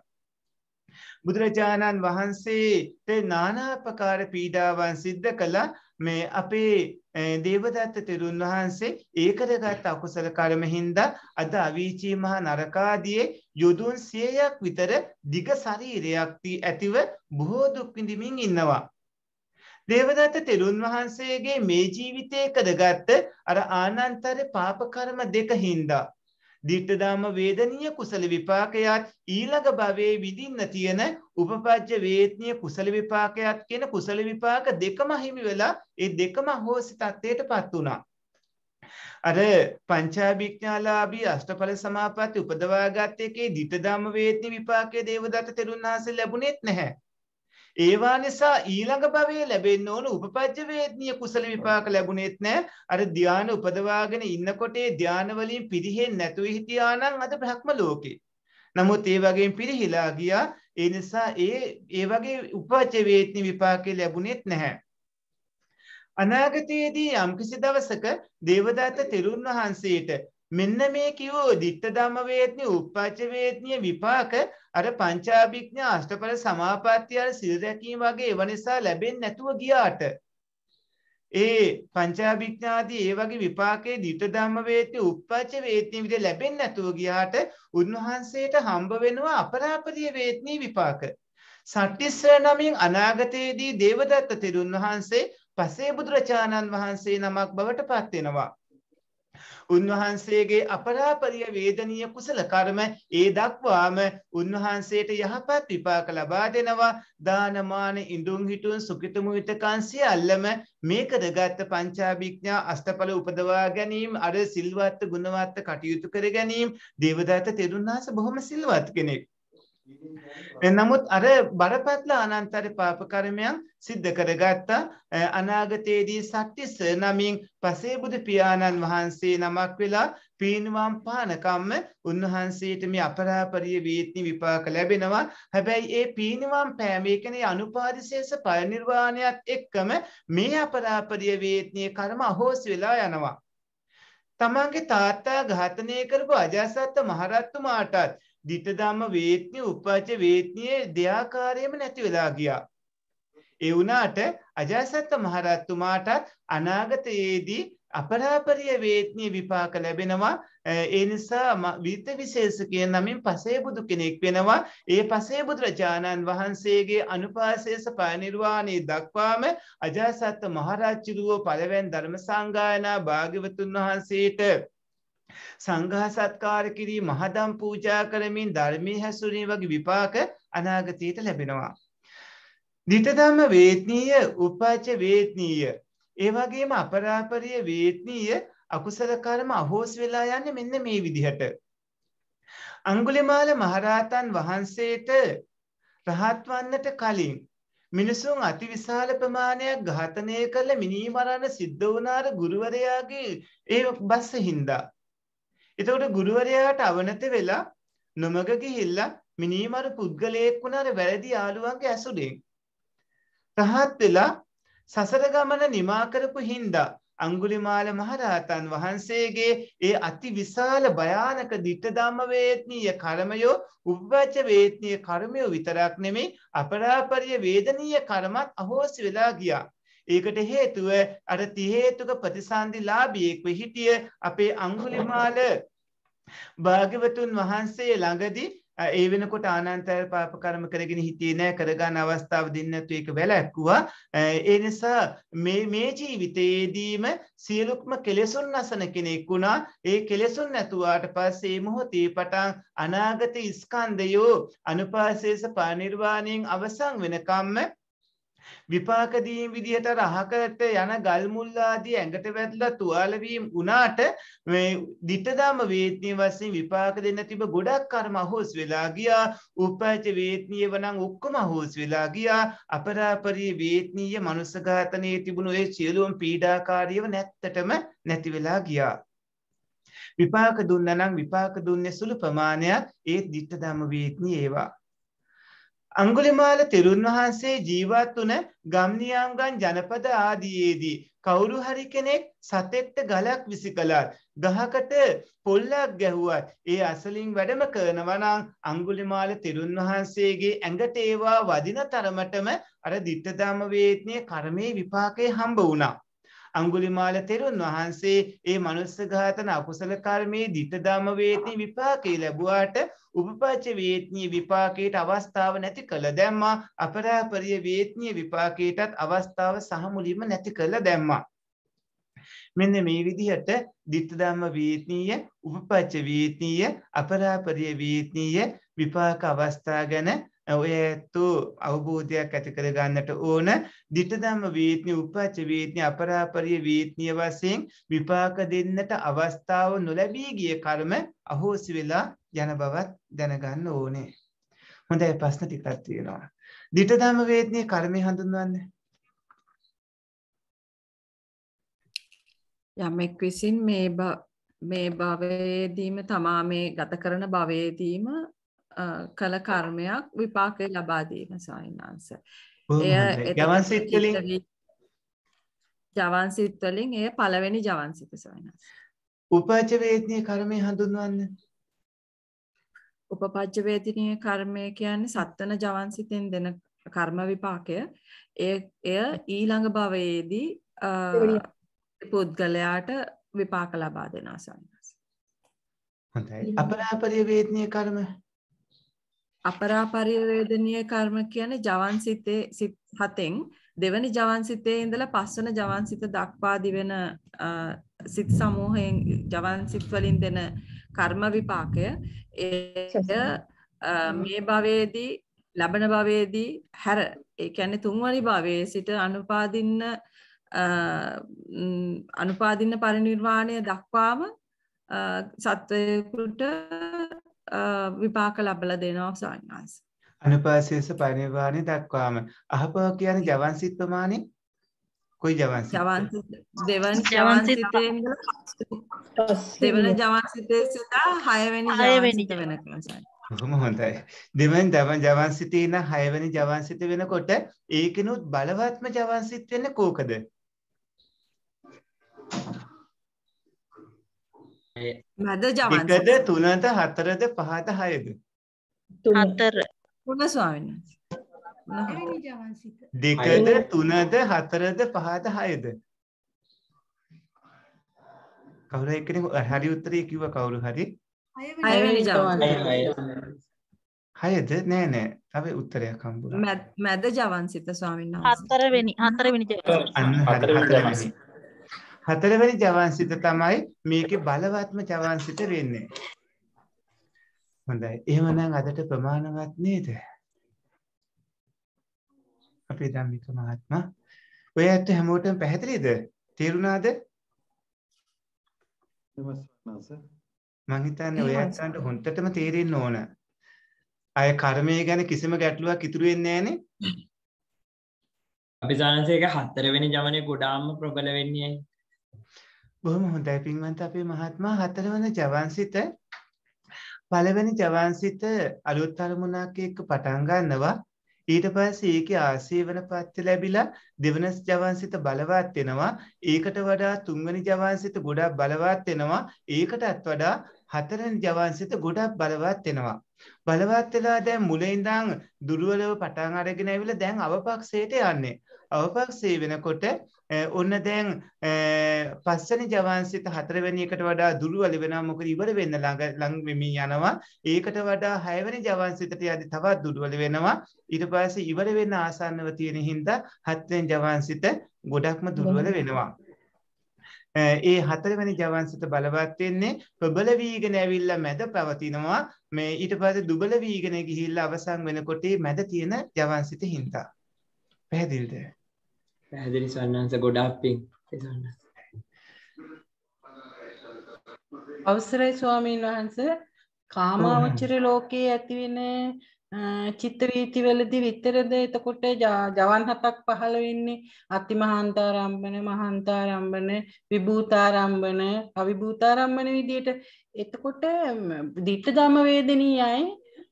බුදුරජාණන් වහන්සේට নানা ආකාර පීඩාවන් සිද්ධ කළා. මේ අපේ දේවදත්ත තෙරුන් වහන්සේ ඒකරගත් අකුසල කර්ම හින්දා අද අවීචී මහ නරකාදී යොදුන් සියයක් විතර දිග ශරීරයක් දී ඇතිව බොහෝ දුක් විඳින්මින් ඉන්නවා. දේවදත්ත තෙරුන් වහන්සේගේ මේ ජීවිතයේ කරගත් අර ආනන්තර පාප කර්ම දෙක හින්දා දිට්ඨධාම වේදනීය කුසල විපාකයත් ඊළඟ භවයේ විඳින්න තියෙන උපපජ්ජ වේදනීය කුසල විපාකයත් කියන කුසල විපාක දෙකම හිමි වෙලා ඒ දෙකම හෝසි තත්ත්වයටපත් වුණා. අර පංචාභිඥාලාභී අෂ්ටඵල සමාපatti උපදවාගත් එකේ දිට්ඨධාම වේදනීය විපාකයේ දේවදත්ත තෙරුන් වහන්සේ ලැබුණෙත් නැහැ. ඒවා නිසා ඊළඟ භවයේ ලැබෙන්න ඕන උපපජ්ජ වේදනීය කුසල විපාක ලැබුණෙත් නැහැ. අර ධාන උපදවාගෙන ඉන්නකොට ඒ ධාන වලින් පිරිහෙන්නේ නැතුව හිටියා නම් අද බ්‍රහ්ම ලෝකේ. නමුත් ඒ වගේම පිරිහිලා ගියා. ඒ නිසා ඒ ඒ වගේ උපපජ්ජ වේදනීය විපාකේ ලැබුණෙත් නැහැ. අනාගතයේදී යම්කිසි දවසක දේවදත්ත තෙරුන් වහන්සේට මෙන්න මේ කිව්ව දිට්ඨධම්ම වේදනීය උපපජ්ජ වේදනීය විපාක අර පංචාභිඥා අෂ්ටඵල සමාපatti අර සිල් රැකීම වගේ ඒවා නිසා ලැබෙන්නේ නැතුව ගියාට ඒ පංචාභිඥාදී ඒ වගේ විපාකේ දිට්ඨධම්ම වේදනීය උපපජ්ජ වේදනීය විදිහට ලැබෙන්නේ නැතුව ගියාට උන්වහන්සේට හම්බ වෙනවා අපරාපරිය වේදනීය විපාක. සත්‍තිස්රණමින් අනාගතයේදී දේවදත්ත තෙරුන් වහන්සේ පසේ බුදුරජාණන් වහන්සේ නමක් බවට පත් වෙනවා. උන්වහන්සේගේ අපරාපරිය වේදනීය කුසල කර්ම ඒ දක්වාම උන්වහන්සේට යහපත් විපාක ලබා දෙනවා. දානමාන ඉඳුන් හිටුන් සුඛිත මුිතකන් සියල්ලම මේ කරගත් පංචාභිඥා අෂ්ටඵල උපදවා ගැනීම අර සිල්වත් ගුණවත් කටයුතු කර ගැනීම. දේවදත්ත තෙරුන් වහන්සේ බොහොම සිල්වත් කෙනෙක්. නමුත් අර බරපතල අනන්තර පාප කර්මයන් සිද්ධ කරගත්තා. අනාගතයේදී සත්‍තිස්ස නමින් පසේ බුදු පියාණන් වහන්සේ නමක් වෙලා පීනුවම් පානකම්ම උන්වහන්සේට මේ අපරාපරිය වේදනීය විපාක ලැබෙනවා. හැබැයි ඒ පීනුවම් පෑමේ කියන්නේ අනුපාදිශේෂ පරිනිර්වාණයත් එක්කම මේ අපරාපරිය වේදනීය කර්ම අහෝසි වෙලා යනවා. තමන්ගේ තාත්තා ඝාතනය කරපු අජාසත් මහරත්තුමාටත් දිට්ඨධම්ම වේදනීය උපපජ්ජ වේදනීය දෙආකාරයෙන්ම නැති වෙලා ගියා. ඒ වුණාට අජාසත් මහරත්තුමාටත් අනාගතයේදී අපරාපරිය වේදනීය විපාක ලැබෙනවා. ඒ නිසා විත විශේෂ කියන නමින් පසේ බුදු කෙනෙක් වෙනවා. ඒ පසේ බුදුරජාණන් වහන්සේගේ අනුපාසේස පරිනිර්වාණය දක්වාම අජාසත් මහරජුගේ පළවෙනි ධර්ම සංගායනා භාග්‍යවතුන් වහන්සේට සංඝා සත්කාර කිරීම මහදම් පූජා කරමින් ධර්මයේ හැසුරීම වගේ විපාක අනාගතයට ලැබෙනවා. දිට්ඨධම්ම වේදනීය උපපජ්ජ වේදනීය ඒ වගේම අපරාපරිය වේදනීය අකුසල කර්ම අහෝස් වෙලා යන්නේ මෙන්න මේ විදිහට. අඟුලිමාල මහරහතන් වහන්සේට රහත් වන්නට කලින් මිනිසුන් අතිවිශාල ප්‍රමාණයක් ඝාතනය කරලා මිනී මරණ සිද්ධ වුණාර ගුරුවරයාගේ ඒ බස්ස හින්දා. එතකොට ගුරුවරයාට අවනත වෙලා නොමග ගිහිල්ලා මිනීමරු පුද්ගලයෙක් වුණාර වැරදි යාළුවන්ගේ ඇසුරෙන් රහත් වෙලා සසර ගමන නිමා කරපු හින්දා අඟුලිමාල මහරහතන් වහන්සේගේ ඒ අතිවිශාල භයානක දිට්ඨධම්ම වේදනීය කර්මය උපපජ්ජ වේදනීය කර්මය විතරක් නෙමෙයි අපරාපරිය වේදනීය කර්මත් අහෝසි වෙලා ගියා. ඒකට හේතුව අර ති හේතුක ප්‍රතිසන්දිලාභියෙක් වෙ හිටිය අපේ අඟුලිමාල භාග්‍යවතුන් වහන්සේ ළඟදී ඒ වෙනකොට ආනන්තර පාප කර්ම කරගෙන හිටියේ නැහැ. කරගන්න අවස්ථාව දෙන්නේ නැතු ඒක වැළැක්කුවා. ඒ නිසා මේ මේ ජීවිතයේදීම සියලුක්ම කෙලෙසුන් නැසන කෙනෙක් වුණා. ඒ කෙලෙසුන් නැතුවාට පස්සේ මොහොතේ පටන් අනාගත ස්කන්ධයෝ අනුපාසේස පරිනිර්වාණයෙන් අවසන් වෙනකම්ම විපාක දීම් විදිහට රහකට යන ගල් මුල් ආදී ඇඟට වැදලා තුවාල වීම උනාට මේ දිට්ඨධම්ම වේදනීය වශයෙන් විපාක දෙන්න තිබ ගොඩක් කර්ම අහෝස් වෙලා ගියා. උපපජ්ජ වේදනීයව නම් ඔක්කොම අහෝස් වෙලා ගියා. අපරාපරිය වේදනීය මනුස්ස ඝාතනයේ තිබුණු ඒ සියලුම පීඩාකාරීව නැත්තටම නැති වෙලා ගියා. විපාක දුන්නා නම් විපාක දුන්නේ සුළු ප්‍රමාණයක් ඒ දිට්ඨධම්ම වේදනීය ඒවා. अंगुलिमाल तिरुन्वහන්සේ ජීවත් වුණ ගම්නියාම්ගන් ජනපද ආදීයේදී කවුරු හරි කෙනෙක් සතෙක්ට ගලක් විසිකලත් ගහකට පොල්ලක් ගැහුවත් ඒ අසලින් වැඩම කරනවා නම් අංගුලිමාල තිරුන්වහන්සේගේ ඇඟට ඒවා වදින තරමටම අර ditta dhamma vedne කර්මයේ විපාකේ හම්බ වුණා. අංගුලිමාල තිරුන්වහන්සේ ඒ මනුස්ස ඝාතන අකුසල කර්මයේ ditta dhamma vedne විපාකේ ලැබුවාට उपपच वेतनीय विपाकेट अवस्थाव नति कल दैम्मा अपरापरिय वेतनीय विपाकेटत अवस्थाव सहमुलिम नति कल दैम्मा මෙන්න මේ විදිහට ditta dhamma vedniya upapacca vedniya අපරාපරිය vedniya විපාක අවස්ථා ගැන ඔයතු අවබෝධයක් ඇති කර ගන්නට ඕන. ditta dhamma vedniya upapacca vedniya අපරාපරිය vedniya වශයෙන් විපාක දෙන්නට අවස්ථාව නොලැබී ගිය කර්ම අහෝසි වෙලා යන බවත් දැනගන්න ඕනේ. හොඳයි, ප්‍රශ්න ටිකක් තියෙනවා. ditta dhamma vedniya කර්මය හඳුන්වන්නේ යමෙක් විසින් මේ මේ භවයේදීම තමා මේ ගත කරන භවයේදීම කළ කර්මයක් විපාකේ ලබා දෙන සායනාංශ. එය ජවන්සිත වලින් ජවන්සිත වලින් එය පළවෙනි ජවන්සිත සායනාංශ. උපපච්ච වේදිනී කර්මය හඳුන්වන්නේ. උපපච්ච වේදිනී කර්මය කියන්නේ සත්වන ජවන්සිතෙන් දෙන කර්ම විපාකය. එය එය ඊළඟ භවයේදී පුද්ගලයාට විපාක ලබා දෙන ආසන්නස්. හොඳයි. අපරාපරිය වේදනීය කර්ම. අපරාපරිය වේදනීය කර්ම කියන්නේ ජවන් සිතේ සිත් හතෙන් දෙවනි ජවන් සිතේ ඉඳලා පස්වන ජවන් සිත දක්වා දිවෙන සිත් සමූහයෙන් ජවන් සිත් වලින් දෙන කර්ම විපාකය. එය මේ භවයේදී ලබන භවයේදී හැර ඒ කියන්නේ තුන්වනි භවයේ සිට අනුපාදින්න අනුපාදින්න පරිනිර්වාණය දක්වාම සත්වයෙකුට විපාක ලබලා දෙනවා සාන්නාස. අනුපාදේශ පරිනිර්වාණය දක්වාම අහපව කියන්නේ ජවන් සිත් ප්‍රමාණය. කොයි ජවන් සිත්? ජවන් දෙවන ජවන් සිතේ ඉඳලා දෙවන ජවන් සිතේ සිතා හය වෙනි ජවන් සිත වෙනකන්. කොහොම හොඳයි. දෙවන ජවන් ජවන් සිතේ ඉඳන් හය වෙනි ජවන් සිත වෙනකොට ඒකිනුත් බලවත්ම ජවන් සිත් වෙන්නේ කෝකද? මද ජවන් එකද තුනද හතරද පහද හයද? හතර. තුන ස්වාමීන් වහන්සේ. දෙකද තුනද හතරද පහද හයද? කවුරු එක්කනේ හරි උත්තරේ කිව්වා? කවුරු හරි? හයවෙනි ජවන්. හයද? නෑ නෑ. තව උත්තරයක් හම්බුණා. මද ජවන් සිත ස්වාමීන් වහන්සේ. හතරවෙනි හතරවෙනි ජවන්. අන්න හතරවෙනි. හතරවෙනි ජවන්සිත තමයි මේකේ බලවත්ම ජවන්සිත වෙන්නේ. හොඳයි. එහෙමනම් අදට ප්‍රමාණවත් නේද? අපේ ධම්මික මහත්මයා ඔයත් හැමෝටම පැහැදිලිද? තේරුණාද? නමස්කාර. මම හිතන්නේ ඔයත්න්ට හොන්ටටම තේරෙන්න ඕන. අය කර්මය ගැන කිසිම ගැටලුවක් ඉතුරු වෙන්නේ නැහනේ. අපි සානසේක හතරවෙනි ජවනේ ගොඩාක්ම ප්‍රබල වෙන්නේ. බොහොම හොඳයි පින්වන්ත අපේ මහත්මයා. හතරවන ජවන්සිත පළවෙනි ජවන්සිත අලුත් අරමුණක් එක්ක පටන් ගන්නවා. ඊට පස්සේ ඒකේ ආශීවනපත් ලැබිලා දෙවන ජවන්සිත බලවත් වෙනවා. ඒකට වඩා තුන්වෙනි ජවන්සිත ගොඩක් බලවත් වෙනවා. ඒකටත් වඩා හතරෙන් ජවන්සිත ගොඩක් බලවත් වෙනවා. බලවත් වෙලා දැන් මුලින්දන් දුර්වලව පටන් අරගෙන ඇවිල්ලා දැන් අවපක්ෂයට යන්නේ. අවපක්ෂයේ වෙනකොට ඔන්න දැන් පස්වෙනි ජවන්සිත හතරවෙනි එකට වඩා දුර්වල වෙනවා. මොකද ඉවර වෙන්න ළඟ ළඟ මෙමි යනවා. ඒකට වඩා හයවෙනි ජවන්සිතට යද්දි තවත් දුර්වල වෙනවා. ඊට පස්සේ ඉවර වෙන්න ආසන්නව තියෙන හින්දා හත්වෙනි ජවන්සිත ගොඩක්ම දුර්වල වෙනවා. ඒ හතරවෙනි ජවන්සිත බලවත් වෙන්නේ ප්‍රබල වීගෙන ඇවිල්ලා මැද පවතිනවා. මේ ඊට පස්සේ දුබල වීගෙන ගිහිල්ලා අවසන් වෙනකොට මැද තියෙන ජවන්සිත හින්දා. පැහැදිලිද? පැහැදිලි සන්නංශ. ගොඩාක් පිං සන්නංශ. අවසරයි ස්වාමීන් වහන්සේ. කාමාවචර ලෝකයේ ඇතිවෙන චිත්ත වීති වලදී විතරද එතකොට ජවන් හතක් පහළ වෙන්නේ? අතිමහාන්තාරම්භන, මහාන්තාරම්භන, විභූතාරම්භන, අවිභූතාරම්භන විදියට. එතකොට ditta dhamma vedaniyayi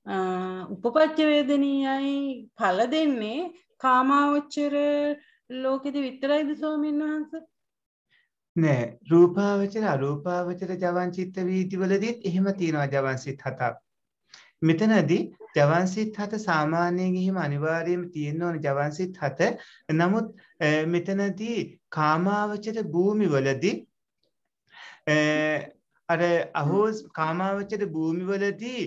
उपपच्च वेदनीयයි फल දෙන්නේ කාමාවචර ලෝකෙදි විතරයිද ස්වාමීන් වහන්සේ? නෑ රූපාවචර අරූපාවචර ජවන් චිත්ත වීතිවලදීත් එහෙම තියෙනවා ජවන් සිත් හතක්. මෙතනදී ජවන් සිත් හත සාමාන්‍යයෙන් එහෙම අනිවාර්යයෙන්ම තියෙන්න ඕන ජවන් සිත් හත. නමුත් මෙතනදී කාමාවචර භූමිවලදී අර අහෝස් කාමාවචර භූමිවලදී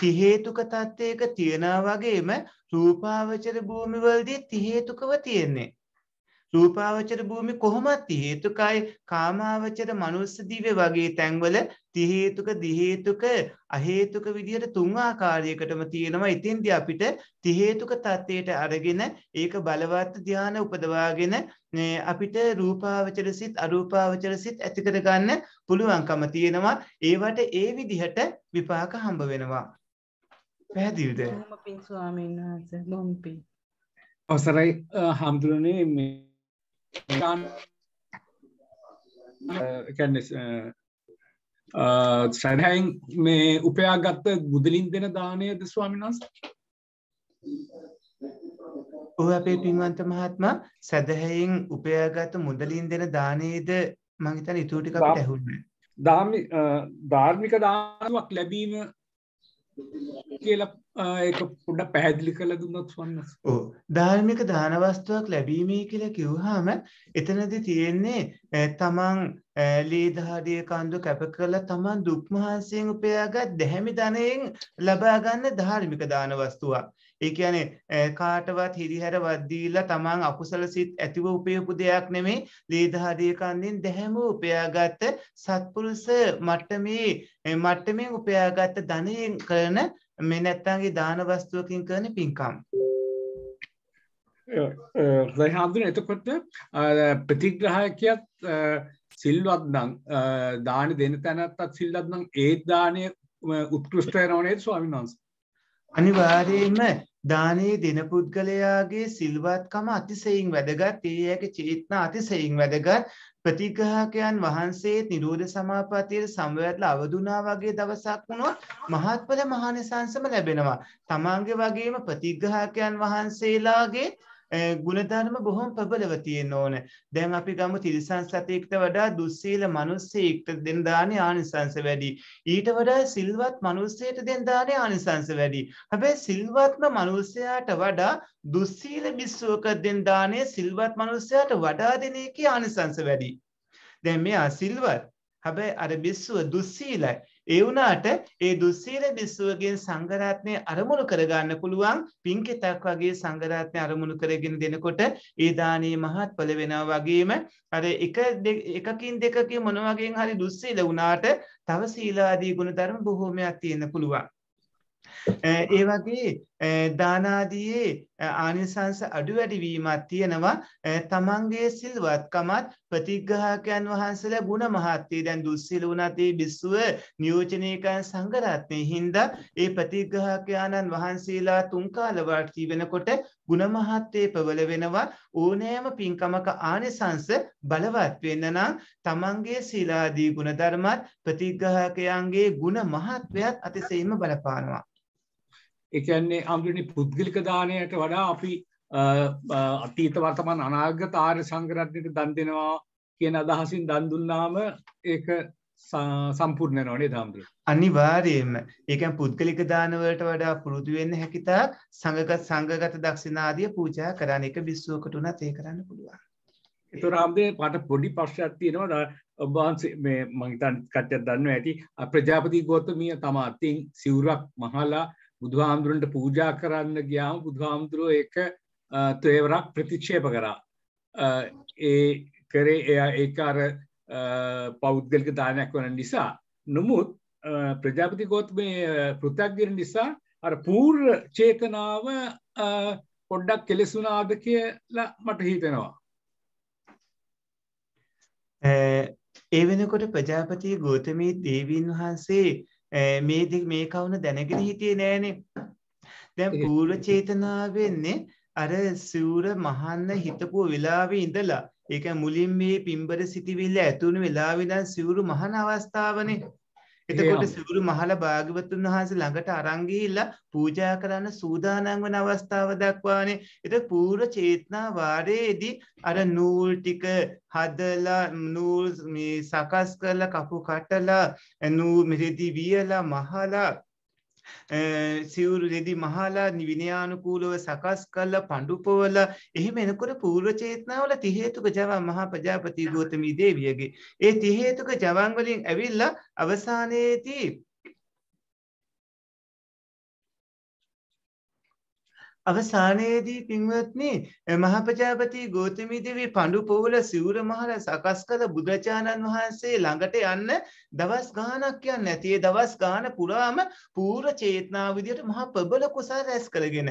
තිහේතුක තත්ත්වයක තියනා වගේම රූපාවචර භූමිවලදී තිහේතුකව තියෙන්නේ. රූපාවචර භූමි කොහොමද තිහේතුකයි කාමාවචර මනුස්ස දිව්‍ය වගේ තැන්වල තිහේතුක දිහේතුක අහේතුක විදිහට තුන් ආකාරයකටම තියෙනවා. ඉතින්දී අපිට තිහේතුක තත්ත්වයට අරගෙන ඒක බලවත් ධානය උපදවාගෙන අපිට රූපාවචර සිත් අරූපාවචර සිත් ඇති කර ගන්න පුළුවන්කම තියෙනවා. ඒවට ඒ විදිහට විපාක හම්බ වෙනවා. පැහැදිලිද? බොහොම පිං ස්වාමීන් වහන්සේ. බොහොම පිං. අවසරයි හම්දුරනේ මේ සරහයින් මේ උපයාගත් බුදලින් දෙන දාණයද ස්වාමීන් වහන්සේ? ඔය අපේ පින්වන්ත මහත්මයා සදහයෙන් උපයාගත් මුදලින් දෙන දාණයද මම හිතන්නේ ඊටු ටික අපිට ඇහුන්නේ. ධාර්මික දානමක් ලැබීම කියලා ඒක පොඩ්ඩක් පැහැදිලි කරලා දුන්නොත් ස්වාමීන් වහන්සේ. ඔව් ධාර්මික දාන වස්තුවක් ලැබීමේ කියලා කිව්වහම එතනදී තියෙන්නේ තමන් ලී දහඩිය කඳු කැප කරලා තමන් දුක් මහන්සියෙන් උපයාගත් දැහැමි ධනයෙන් ලබා ගන්න ධාර්මික දාන වස්තුවක්. ඒ කියන්නේ කාටවත් හිරිහැරවත් දීලා තමන් අකුසල සිත් ඇතිව උපයපු දෙයක් නෙමෙයි. ලී දහඩිය කන්දෙන් දැහැම උපයාගත් සත්පුරුෂ මට්ටමේ මට්ටමින් උපයාගත් ධනයෙන් කරන මේ නැත්තන්ගේ දාන වස්තුවකින් කරන පින්කම්. රයිහාඳුන එතකොට ප්‍රතිග්‍රහයකියත් සිල්වත් නම් දාන දෙන තැනත්තත් සිල්වත් නම් ඒ දාණය උත්කෘෂ්ඨ වෙනව නේද ස්වාමීන් වහන්සේ? අනිවාර්යයෙන්ම දානයේ දෙන පුද්ගලයාගේ සිල්වත්කම අතිශයින් වැදගත්. ඒයාගේ චේතනා අතිශයින් වැදගත්. ප්‍රතිග්‍රහකයන් වහන්සේත් නිරෝධ සමාපත්තියේ සම්වැදලා අවදුනා වගේ දවසක් වුණොත් මහත්ඵල මහානිසංසම ලැබෙනවා. තමාගේ වගේම ප්‍රතිග්‍රහකයන් වහන්සේලාගේ ගුණධර්ම බොහොම ප්‍රබලව තියෙන්න ඕන. දැන් අපි ගමු තිරිසන් සතෙක්ට වඩා දුස්සීල මිනිස්සෙක්ට දෙන දානේ ආනිසංස වැඩි. ඊට වඩා සිල්වත් මිනිස්සෙට දෙන දානේ ආනිසංස වැඩි. හැබැයි සිල්වත්ම මිනිස්සයාට වඩා දුස්සීල මිනිස්සුවක දෙන දානේ සිල්වත් මිනිස්සයාට වඩා දෙන එකේ ආනිසංස වැඩි. දැන් මෙයා සිල්වත්. හැබැයි අර මිනිස්සුව දුස්සීලයි. ඒ වුණාට ඒ දුස්සීල මිනිස්සුවගෙන් සංඝ රත්නය අරමුණු කරගන්න පුළුවන්. පින්කෙතක් වගේ සංඝ රත්නය අරමුණු කරගෙන දෙනකොට ඒ දානීය මහත්ඵල වෙනවා. වගේම අර එක එකකින් දෙකකින් මොන වගේන් හරි දුස්සීල වුණාට තව සීලාදී ගුණධර්ම බොහෝමයක් තියෙන්න පුළුවන්. ඒ වගේ දානාදීයේ ආනිසංස අඩු වැඩි වීමක් තියෙනවා. තමන්ගේ සිල්වත්කමත් ප්‍රතිග්‍රහකයන් වහන්සේලා ගුණ මහත්ය. දැන් දුස්සීල වුණත් ඒ බිස්සුව නියෝජනයකයන් සංඝ රත්නයේ හින්දා ඒ ප්‍රතිග්‍රහකයන්න් වහන්සේලා තුන් කාල වර්ති වෙනකොට ගුණ මහත්යේ ප්‍රබල වෙනවා. ඕනෑම පින්කමක ආනිසංස බලවත් වෙන්න නම් තමන්ගේ සීලාදී ගුණ ධර්මත් ප්‍රතිග්‍රහකයන්ගේ ගුණ මහත්වයත් අතිශයින්ම බලපානවා. ඒ කියන්නේ අම්බුනි පුද්ගලික දාණයට වඩා අපි අතීත වර්තමාන අනාගත ආර්ය සංඝ රත්නයට දන් දෙනවා කියන අදහසින් දන් දුන්නාම ඒක සම්පූර්ණ වෙනව නේද අම්බුනි? අනිවාර්යයෙන්ම. ඒ කියන්නේ පුද්ගලික දාන වලට වඩා පුරුදු වෙන්න හැකියතාක් සංඝගත සංඝගත දක්ෂිනාදිය පූජා කරන එක විශ්වකට උනත් ඒ කරන්න පුළුවන්. ඒතර අම්බුනි පාට පොඩි ප්‍රශ්නයක් තියෙනවා. ඔබ වහන්සේ මේ මම හිතන්නේ කට්ටියක් දන්නවා ඇති. ප්‍රජාපති ගෝතමිය තමයි අතින් සිවුරක් මහලා බුදුහාමුදුරන්ට පූජා කරන්න ගියාම බුදුහාමුදුරුවෝ ඒක තේවරක් ප්‍රතික්ෂේප කරා. ඒ කරේ එයා ඒක අර පෞද්ගලික දානයක් වන නිසා. නමුත් ප්‍රජාපති ගෝතමී පෘථග්ජන නිසා අර පූර්ව චේතනාව පොඩ්ඩක් කෙලෙසුණාද කියලා මට හිතෙනවා. ඒ වෙනකොට ප්‍රජාපති ගෝතමී දේවීන් වහන්සේ මේ දෙක මේ කවුන දැනගෙන හිටියේ නෑනේ. දැන් පූර්ව චේතනාව වෙන්නේ අර සිවුර මහන්න හිතපු වෙලාවේ ඉඳලා ඒ කියන්නේ මුලින් මේ පින්බර සිටිවිල්ල ඇතුණු වෙලාවේ නම් සිවුරු මහන අවස්ථාවනේ. එතකොට සිවුරු මහල භාග්‍යවතුන් වහන්සේ ළඟට අරන් ගිහිල්ලා පූජා කරන්න සූදානම් වන අවස්ථාව දක්වානේ. ඒක පූර්ව චේතනා වාරයේදී අර නූල් ටික හදලා නූල් මේ සකස් කරලා කපු කටලා නූල් මෙදී වියලා මහලා සිවුරු රෙදි මහලා විනයානුකූලව සකස් කළ පඬුපොවල එහෙම එනකොට පූර්ව චේතනාවල ති හේතුක ජවන් මහා ප්‍රජාපති ගෝතමී දේවියගේ ඒ ති හේතුක ජවන් වලින් ඇවිල්ලා අවසානයේදී අවසානයේදී පින්වත්නි මහා ප්‍රජාපති ගෝතමී දේවිය පඬුපොවල සිවුර මහලා සකස් කළ බුදුචානන් වහන්සේ ළඟට යන්න දවස් ගානක් යන්නේ නැති ඒ දවස් ගාන පුරාම පූර්ව චේතනාව විදියට මහා ප්‍රබල කුසල රැස් කරගෙන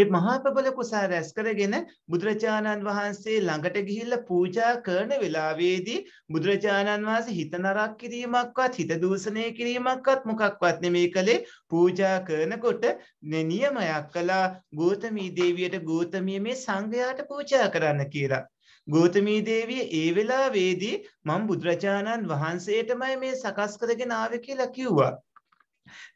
ඒ මහා ප්‍රබල කුසල රැස් කරගෙන බුදුරජාණන් වහන්සේ ළඟට ගිහිල්ලා පූජා කරන වෙලාවේදී බුදුරජාණන් වහන්සේ හිත නරක කිරීමක්වත් හිත දූෂණය කිරීමක්වත් මොකක්වත් නෙමේ කලේ. පූජා කරනකොට නියමයක් කළා ගෝතමී දේවියට ගෝතමිය මේ සංඝයාට පූජා කරන්න කියලා. ගෝතමී දේවිය ඒ වෙලාවේදී මම බුදුරජාණන් වහන්සේටමයි මේ සකස් කරගෙන ආවේ කියලා කිව්වා.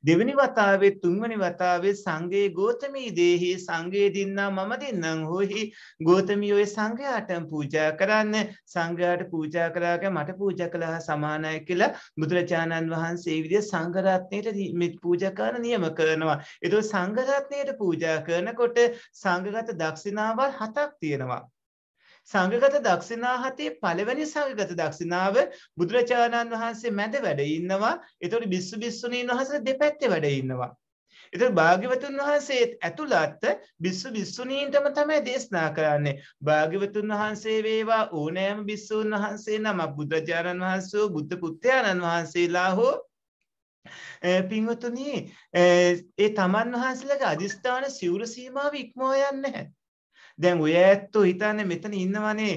දෙවෙනි වතාවේ තුන්වෙනි වතාවේ සංඝේ ගෝතමී දේහි සංඝේ දින්නා මම දින්නම් හොහි ගෝතමියෝයේ සංඝයාටම පූජා කරන්න සංඝයාට පූජා කරාගෙන මට පූජා කළා සමානයි කියලා බුදුරජාණන් වහන්සේ විදිය සංඝ රත්නයේ මේ පූජා කරන නියම කරනවා. ඒතකොට සංඝ රත්නයේ පූජා කරනකොට සංඝගත දක්ෂිනාවල් හතක් තියෙනවා. සංඝගත දක්ෂිනා හතේ පළවෙනි සංඝගත දක්ෂිනාව බුදුරජාණන් වහන්සේ මැද වැඩ ඉන්නවා. ඒතකොට බිස්සු බිස්සුණීන් වහන්සේ දෙපැත්තේ වැඩ ඉන්නවා. ඒතකොට භාග්‍යවතුන් වහන්සේ ඇතුළත් බිස්සු බිස්සුණීන්ටම තමයි දේශනා කරන්නේ. භාග්‍යවතුන් වහන්සේ වේවා ඕනෑම බිස්සුන් වහන්සේ නම බුදුරජාණන් වහන්සේ බුද්ධ පුත්‍රයන්න් වහන්සේලා හෝ පින්වතුනි ඒ තමන් වහන්සේලාගේ අදිස්ථාන සිවුරු සීමාව ඉක්මවා යන්නේ නැහැ. දැන් ඔය ඇත්තෝ හිතන්නේ මෙතන ඉන්නවනේ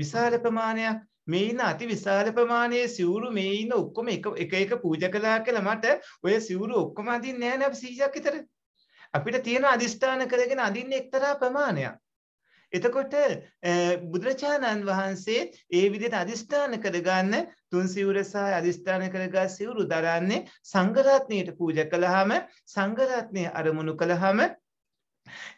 විශාල ප්‍රමාණයක් මේ ඉන්න අති විශාල ප්‍රමාණයේ සිවුරු මේ ඉන්න ඔක්කොම එක එක එක පූජා කළා කියලා මට ඔය සිවුරු ඔක්කොම අඳින්නේ නැහැ නේ. අපි සීයක් විතර අපිට තියෙන අදිෂ්ඨාන කරගෙන අඳින්නේ එක්තරා ප්‍රමාණයක්. එතකොට බුදුරජාණන් වහන්සේ ඒ විදිහට අදිෂ්ඨාන කරගන්න තුන් සිවුර සහ අදිෂ්ඨාන කරගත් සිවුරු දරන්නේ සංඝ රත්නයට පූජා කළාම සංඝ රත්නය අරමුණු කළාම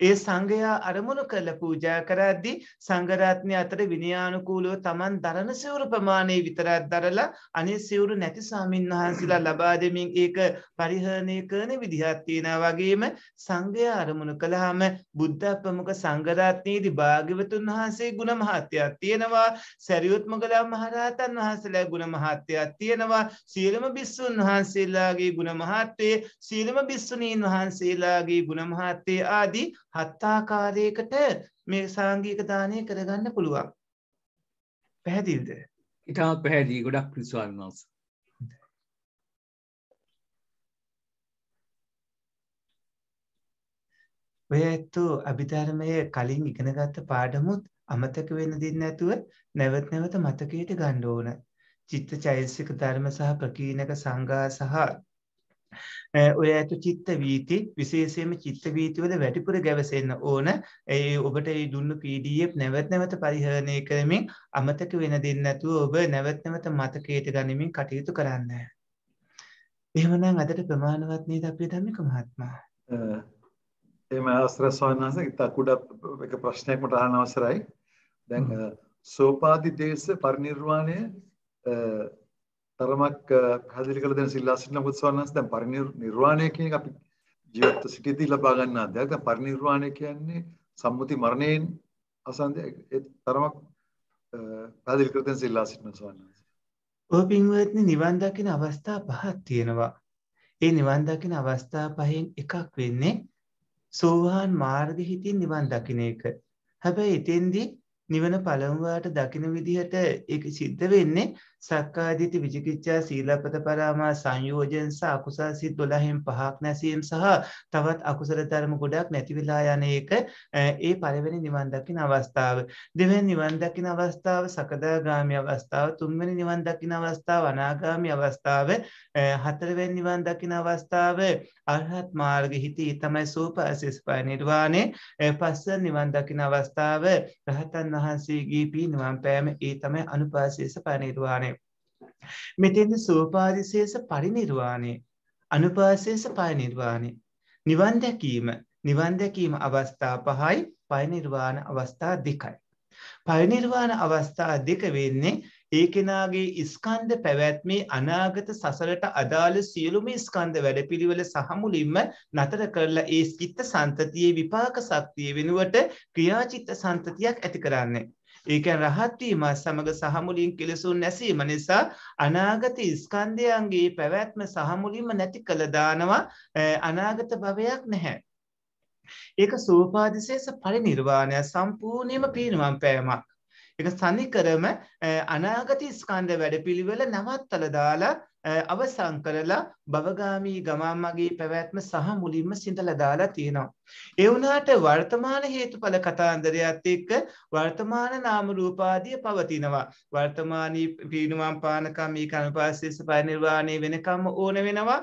ඒ සංඝයා අරමුණු කළ පූජා කරද්දී සංඝ රත්නය අතර විනයානුකූලව Taman දරන සිවුරු ප්‍රමාණය විතරක් දරලා අනේ සිවුරු නැති ස්වාමීන් වහන්සේලා ලබා දෙමින් ඒක පරිහරණය කරන විදිහක් තියෙනවා. වගේම සංඝයා අරමුණු කළාම බුද්ධ ප්‍රමුඛ සංඝ රත්නයේදී භාග්‍යවතුන් වහන්සේ ගුණ මහත්යයක් තියෙනවා. සරියුත් මොග්ගලන් මහරහතන් වහන්සේලා ගුණ මහත්යයක් තියෙනවා. සීලම බිස්සුන් වහන්සේලාගේ ගුණ මහත්ය සීලම බිස්සුණීන් වහන්සේලාගේ ගුණ මහත්ය ආදී හත් ආකාරයකට මේ සාංගික දානය කරගන්න පුළුවන්. පැහැදිලිද? ඊටා පැහැදිලි. ගොඩක් විශ්වාසනස්. වේතු අභිධර්මයේ කලින් ඉගෙනගත්ත පාඩමුත් අමතක වෙන්න දෙන්නේ නැතුව නැවත නැවත මතකයට ගන්න ඕන. චිත්ත චෛතසික ධර්ම සහ ප්‍රකීණක සංඝා සහ ඔය ඇතු චිත්ත වීති විශේෂයෙන්ම චිත්ත වීතිවල වැඩිපුර ගැවසෙන්න ඕන. ඒ ඔබට මේ දුන්නු P D F නැවත නැවත පරිහරණය කරමින් අමතක වෙන දෙන්නේ නැතුව ඔබ නැවත නැවත මතකයට ගනිමින් කටයුතු කරන්න. එහෙමනම් අදට ප්‍රමාණවත් නේද අපේ ධම්මික මහත්මයා? එහෙම අවසර සවනස ඉතකුඩ එක ප්‍රශ්නයක් මට අහන්න අවසරයි. දැන් සෝපාදි දේශ පරිනිර්වාණය තරමක් පැහැදිලි කළ දෙන සිල්ලා සිටින මොකද සවන්නස් දැන් පරිනිර්වාණය කියන එක අපි ජීවත් සිටිදී ලබා ගන්න අධ්‍යාත්ම පරිනිර්වාණය කියන්නේ සම්මුති මරණයෙන් අසන්ද ඒ තරමක් පැහැදිලි කළ දෙන සිල්ලා සිටින සවන්නස් ඔය පින්වත්නි නිවන් දකින අවස්ථා පහක් තියෙනවා. ඒ නිවන් දකින අවස්ථා පහෙන් එකක් වෙන්නේ සෝවාන් මාර්ගෙ හිතින් නිවන් දකින එක. හැබැයි එතෙන්දී නිවන පළමුවාට දකින විදිහට ඒක සිද්ධ වෙන්නේ සක්කාදිට්ඨි විචිකිච්ඡා සීලපත පරාමාස සංයෝජන සහ අකුසල සිත් දොළහෙන් පහක් නැසීම සහ තවත් අකුසල ධර්ම ගොඩක් නැති වෙලා යන එක ඒ පළවෙනි නිවන් දකින අවස්ථාව. දෙවෙනි නිවන් දකින අවස්ථාව සකදාගාමී අවස්ථාව, තුන්වෙනි නිවන් දකින අවස්ථාව අනාගාමී අවස්ථාව, හතරවෙනි නිවන් දකින අවස්ථාව අරහත් මාර්ගෙ හිතේ තමයි සෝපාසස්පා නිර්වාණය. පස්වෙනි නිවන් දකින අවස්ථාව රහතන් වහන්සේගේ පිරිනිවන් පෑම ඒ තමයි අනුපාසස්පා නිර්වාණය. මෙතෙන්ද සෝපාදිශේෂ පරිනිර්වාණය, අනුපාදිශේෂ පරිනිර්වාණය, නිවන් දැකීම, නිවන් දැකීම අවස්ථා පහයි, පරිනිර්වාණ අවස්ථා දෙකයි. පරිනිර්වාණ අවස්ථා දෙක වෙන්නේ ඒ කෙනාගේ ස්කන්ධ පැවැත්මේ අනාගත සසරට අදාළ සියලුම ස්කන්ධ වැඩපිළිවෙල සහ මුලින්ම නතර කරලා ඒ චිත්ත සන්තතියේ විපාක ශක්තිය වෙනුවට ක්‍රියාචිත්ත සන්තතියක් ඇති කරන්නේ. ඒ කියන්නේ රහත් වීම සමග සහ මුලින් කෙලෙසුන් නැසීම නිසා අනාගත ස්කන්ධයන්ගේ පැවැත්ම සහ මුලින්ම නැති කළ දානවා, අනාගත භවයක් නැහැ. ඒක සෝපාදිශේෂ පරිනිර්වාණය, සම්පූර්ණයෙන්ම පිරිනවම් පෑමක්. ඒක සනිකරම අනාගත ස්කන්ධ වැඩපිළිවෙල නවත්තලා දාලා අවසන් කරලා භවගාමී ගමමගේ පැවැත්ම සහ මුලින්ම සිඳලා දාලා තියෙනවා. ඒ වුණාට වර්තමාන හේතුඵල කතාන්දරයත් එක්ක වර්තමාන නාම රූප ආදී පවතිනවා. වර්තමානී පිරිනවම් පානකම් මේ කර්මපාශේෂ පරිනිර්වාණය වෙනකම් ඕන වෙනවා.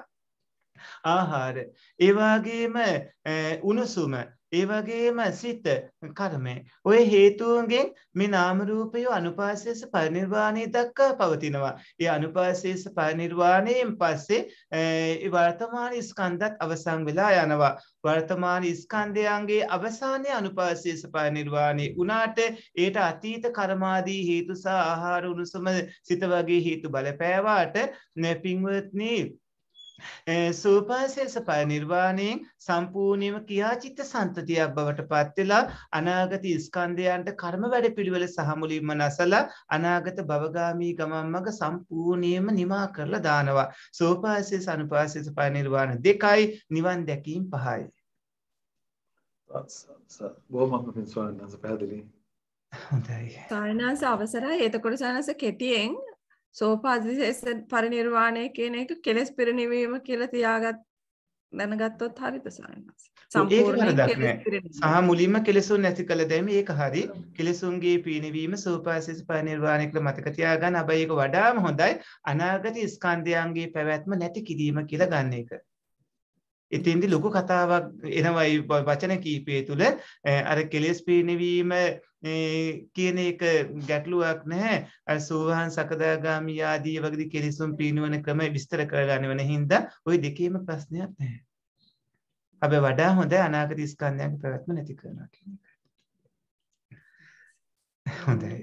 ආහාර, ඒ වගේම උණුසුම, ඒ වගේම සිත, කර්ම, ඔය හේතුන්ගෙන් මේ නාම රූපය අනුපාදේශ පරිනිර්වාණය දක්වා පවතිනවා. ඒ අනුපාදේශ පරිනිර්වාණයෙන් පස්සේ වර්තමාන ස්කන්ධත් අවසන් වෙලා යනවා. වර්තමාන ස්කන්ධයන්ගේ අවසානයේ අනුපාදේශ පරිනිර්වාණය උනාට ඒට අතීත කර්මාදී හේතු සහ ආහාර, උණුසුම, සිත වගේ හේතු බලපෑවාට පින්වත්නි සෝපාදිශේෂ පරිනිර්වාණයෙන් සම්පූර්ණයෙන්ම ක්‍රියාචිත්ත සන්තතියක් බවට පත් වෙලා අනාගත ස්කන්ධයන්ට කර්ම වැඩපිළිවෙල සහ මුලින්ම නැසලා අනාගත භවගාමී ගමන් මඟ සම්පූර්ණයෙන්ම නිමා කරලා දානවා. සෝපාදිශේෂ අනුපාදිශේෂ පරිනිර්වාණ දෙකයි, නිවන් දැකීම පහයි. බොහොම පින්සාරණස පැහැදිලි. හොඳයි. සාරණස අවසරයි. එතකොට සාරණස කෙටියෙන් සෝපාදිශේෂ පරිනිර්වාණය කියන එක කෙලස් පිරිනිවීම කියලා තියාගත් දැනගත්තොත් හරිද සාරණාස? සම්පූර්ණ සහ මුලින්ම කෙලසුන් නැති කළ දැමීම ඒක හරි. කෙලසුන්ගේ පිරිනිවීම සෝපාදිශේෂ පරිනිර්වාණය කියලා මතක තියාගන්න. අබයි ඒක වඩාම හොඳයි අනාගත ස්කන්ධයන්ගේ පැවැත්ම නැති කිරීම කියලා ගන්න එක. එතෙන්දී ලොකු කතාවක් එනවායි වචන කීපය තුළ. අර කෙලස් පිරිනිවීම කියන එක ගැටලුවක් නැහැ. අර සෝවාන්, සකදාගාමී ආදී වගේ කෙලෙසුන් පිරිනවන ක්‍රම විස්තර කරගන්න වෙන හින්දා ওই දෙකේම ප්‍රශ්නයක් නැහැ. අපි වඩා හොඳ අනාගත ස්කන්ධයන්ගේ පැවැත්ම නැති කරනවා කියන එක. හොඳයි.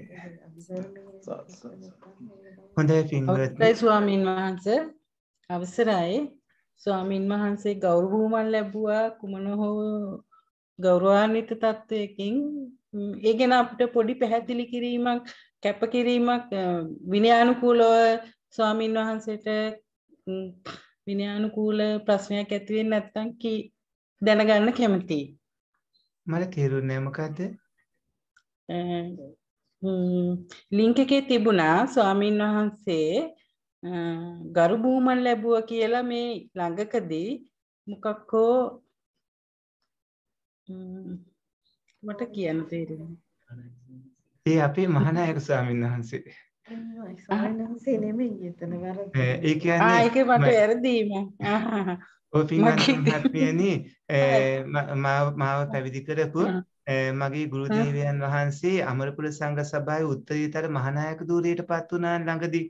හොඳයි පින්වත්නි. ස්වාමීන් වහන්සේ අවසරයි. ස්වාමින් වහන්සේ ගෞරවුමන් ලැබුවා කුමන හෝ ගෞරවාන්විත තත්වයකින්. ඒ ගැන අපිට පොඩි පැහැදිලි කිරීමක්, කැපකිරීමක් විනයානුකූලව ස්වාමින් වහන්සේට විනයානුකූල ප්‍රශ්නයක් ඇති වෙන්නේ නැත්නම් කී දැනගන්න කැමතියි. මට තේරුන්නේ මොකද්ද? ලින්ක් එකේ තිබුණා ස්වාමින් වහන්සේ ගරු බුහුමන් ලැබුවා කියලා මේ ළඟකදී මොකක් හෝ මට කියන්න තේරෙන්නේ. ඒ අපේ මහානායක ස්වාමීන් වහන්සේ. ස්වාමීන් වහන්සේ නෙමෙයි එතන වරද. ඒ කියන්නේ ආ ඒකේ මට වැරදීම. ඔය පින්වත් මහත්මියනි මාව පැවිදි කරපු මගේ ගුරු දේවයන් වහන්සේ අමරපුර සංඝ සභාවේ උත්තරීතර මහානායක ධූරයටපත් වුණා ළඟදී.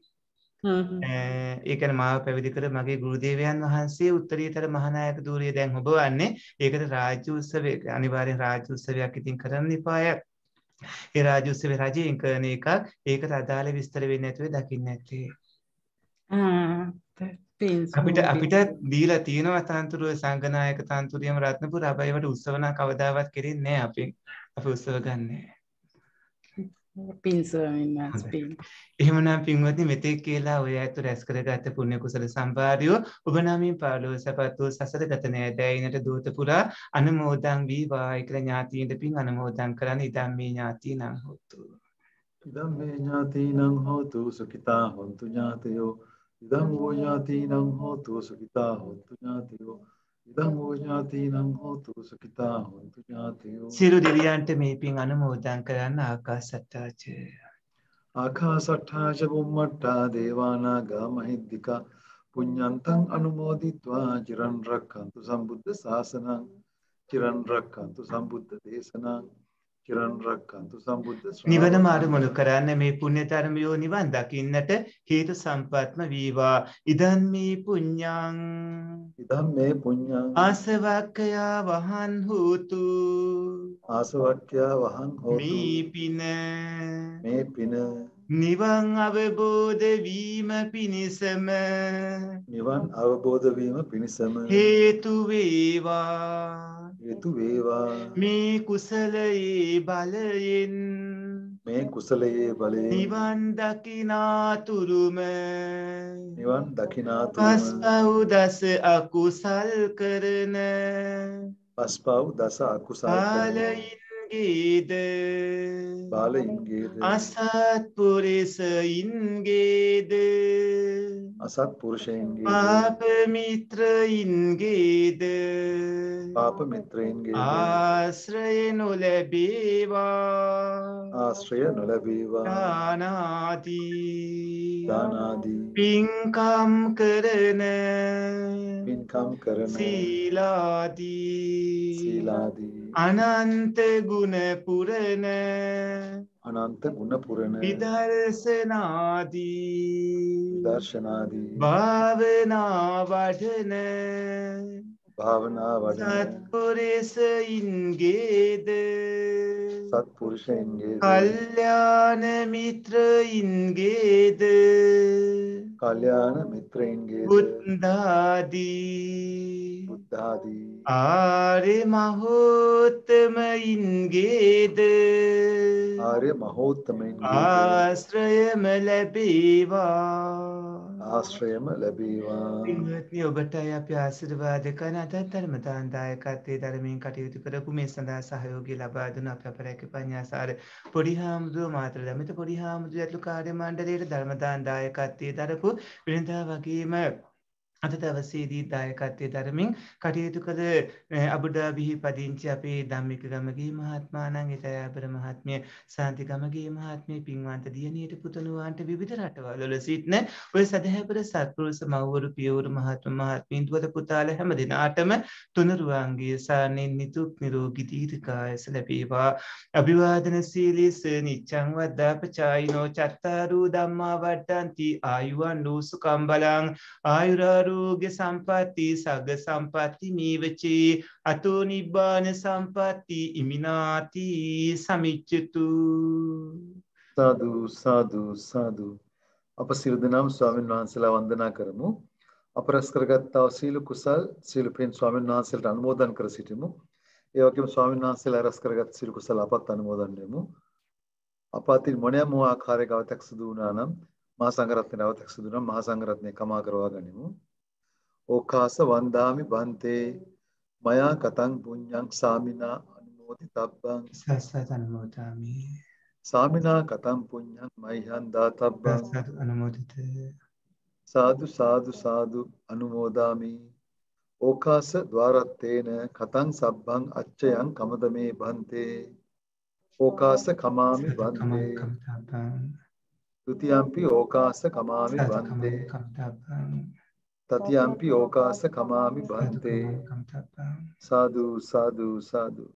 ඒ කියන්නේ මාව පැවිදි කර මගේ ගුරුදේවයන් වහන්සේ උත්තරීතර මහානායක ධූරය දැන් හොබවන්නේ. ඒකට රාජ්‍ය උත්සවය අනිවාර්යෙන් රාජ්‍ය උත්සවයක් ඉතින් කරන්න ඉපාය. ඒ රාජ්‍ය උත්සවයේ රජයෙන් කරන එකක්. ඒකට අදාළ විස්තර වෙන්නේ නැතුව දකින්න ඇත්තේ. අපිට අපිට දීලා තියෙනවා තන්තුරුවේ සංඝනායක තන්තුරියම රත්නපුර. හැබැයි වට උත්සවනා කවදාවත් කෙරෙන්නේ නැහැ අපෙන්. අපි උත්සව ගන්නෑ. එහෙමනම් පින්වත්නි මෙතෙක් කියලා ඔය ඇතු රැස් කරගත පුණ්‍ය කුසල සම්භාරයෝ ඔබ නමින් පාළුව සපත් වූ සසර ගතනෑ දෑයිනට දූත පුරා අනුමෝදන් වේවා කියලා ඥාතීන්ට පින් අනුමෝදන් කරන්න. ඉදම්මේ ඥාතීනම් හොතු. ඉදම්මේ ඥාතීනම් හොතු සුඛිතා හොන්තු ඥාතයෝ. ඉදම්මෝ ඥාතීනම් හොතු සුඛිතා හොන්තු ඥාතයෝ. සියලු දෙවියන්ට මේ පින් අනුමෝදන් කරන්න. ආකාසට්ටාච ආකාසට්ටාච බුම්මට්ටා දේවානාගා මහිද්దికා පුඤ්ඤන්තං අනුමෝදිත්වා චිරන් රක්ඛන්තු සම්බුද්ධ ශාසනං. චිරන් රක්ඛන්තු සම්බුද්ධ දේශනං. නිවන මාර්ග මුල් කරන්නේ මේ පුණ්‍ය ධර්මයෝ නිවන් දකින්නට හේතු සම්පත්ම වේවා. ඉදන් මේ පුඤ්ඤං ඉදන් මේ පුඤ්ඤං ආසවක්ඛය වහන් හෝතු ආසවක්ඛය වහන් හෝතු මේ පින මේ පින නිවන් අවබෝධ වීම පිණිසම නිවන් අවබෝධ වීම පිණිසම හේතු වේවා හේතු වේවා. මේ කුසලයේ බලයෙන් මේ කුසලයේ බලයෙන් නිවන් දකිනාතුරුම නිවන් දකිනාතුරුම පස්පව් දස අකුසල් කරන පස්පව් දස අකුසල් කරන आश्रय नुलबीवा आश्रय नुलबीवा दानादि दानादि पिंकम करने पिंकम करने शीलादि शीलादि अनंत गुण पुरन अनंत गुण पुरन विदर्शनादि विदर्शनादि भावना वढ़न भावना वढ़न सत्पुरुष इंगेद सत्पुरुष इंगेद कल्याण मित्र इंगेद कल्याण मित्र इंगेद बुद्धादि बुद्धादि आर्य महोत्तम इंगेद आर्य महोत्तम इंगेद आश्रयम लभेवा आश्रयम लभेवा. इन्होंने ओबटाय आपके आशीर्वाद करना था धर्म दान दाय करते धर्में कटियुति पर कुमें संदा सहयोगी लाभादुन आपका परे के पन्यासार परिहाम दो मात्र दमित परिहाम जो यत्लु कार्य मंडले धर्म दान दाय करते धर्म वृंदावकी में අද දවසේදී දායකත්වයේ ධර්මෙන් කටයුතු කළ අබුඩාබිහි පදිංචි අපේ ධම්මික ගමගේ මහත්මාණන් ඉතයාබර මහත්මිය සාන්ති ගමගේ මහත්මිය පින්වන්ත දියණියට පුතණුවන්ට විවිධ රටවල් වල සිටින ඔය සදහැපර සත්පුරුෂ මව්වරු පියවරු මහත්ම මහත්මීන් දුවත පුතාල හැම දිනාටම තුනුරුවන්ගේ සාරණින් නිදුක් නිරෝගී දීර්ඝායස ලැබේවා. අභිවාදන සීලීස නිච්ඡං වද්දාපචායිනෝ චත්තාරෝ ධම්මා වඩ්ඩಂತಿ ආයුවන් සුඛං බලං ආයුරාරෝ आरोग्य संपत्ति सग संपत्ति मीवचे अतो निब्बान संपत्ति इमिनाति समिच्चतु. साधु साधु साधु අප සියලු දෙනාම ස්වාමීන් වහන්සේලා වන්දනා කරමු. අප රැස්කරගත්තා සීල කුසල් සීල පින් ස්වාමීන් වහන්සේලාට අනුමෝදන් කර සිටිමු. ඒ වගේම ස්වාමීන් වහන්සේලා රැස්කරගත් සීල කුසල් අපත් අනුමෝදන් වෙමු. අප අතින් මොනෑම ආකාරයක අවතක් සිදු වුණා නම් මහා සංඝරත්නය අවතක් සිදු වුණා නම් මහා සංඝරත්නය කමා කරවා ගනිමු. ඕකාස වන්දාමි බන්තේ මයා කතං පුඤ්ඤං සාමිනා අනුමෝදිතබ්බං සස්සත අනුමෝදාමි සාමිනා කතං පුඤ්ඤං මයිහං දාතබ්බං සස්සත අනුමෝදිතේ. සාදු සාදු සාදු අනුමෝදාමි. ඕකාස ద్వාරත්තේන කතං සබ්බං අච්චයන් කමදමේ බන්තේ ඕකාස කමාමි බන්තේ ත්‍ුතියම්පි ඕකාස කමාමි බන්තේ ततियांपि ओकास कमामि बन्ते. साधु साधु साधु.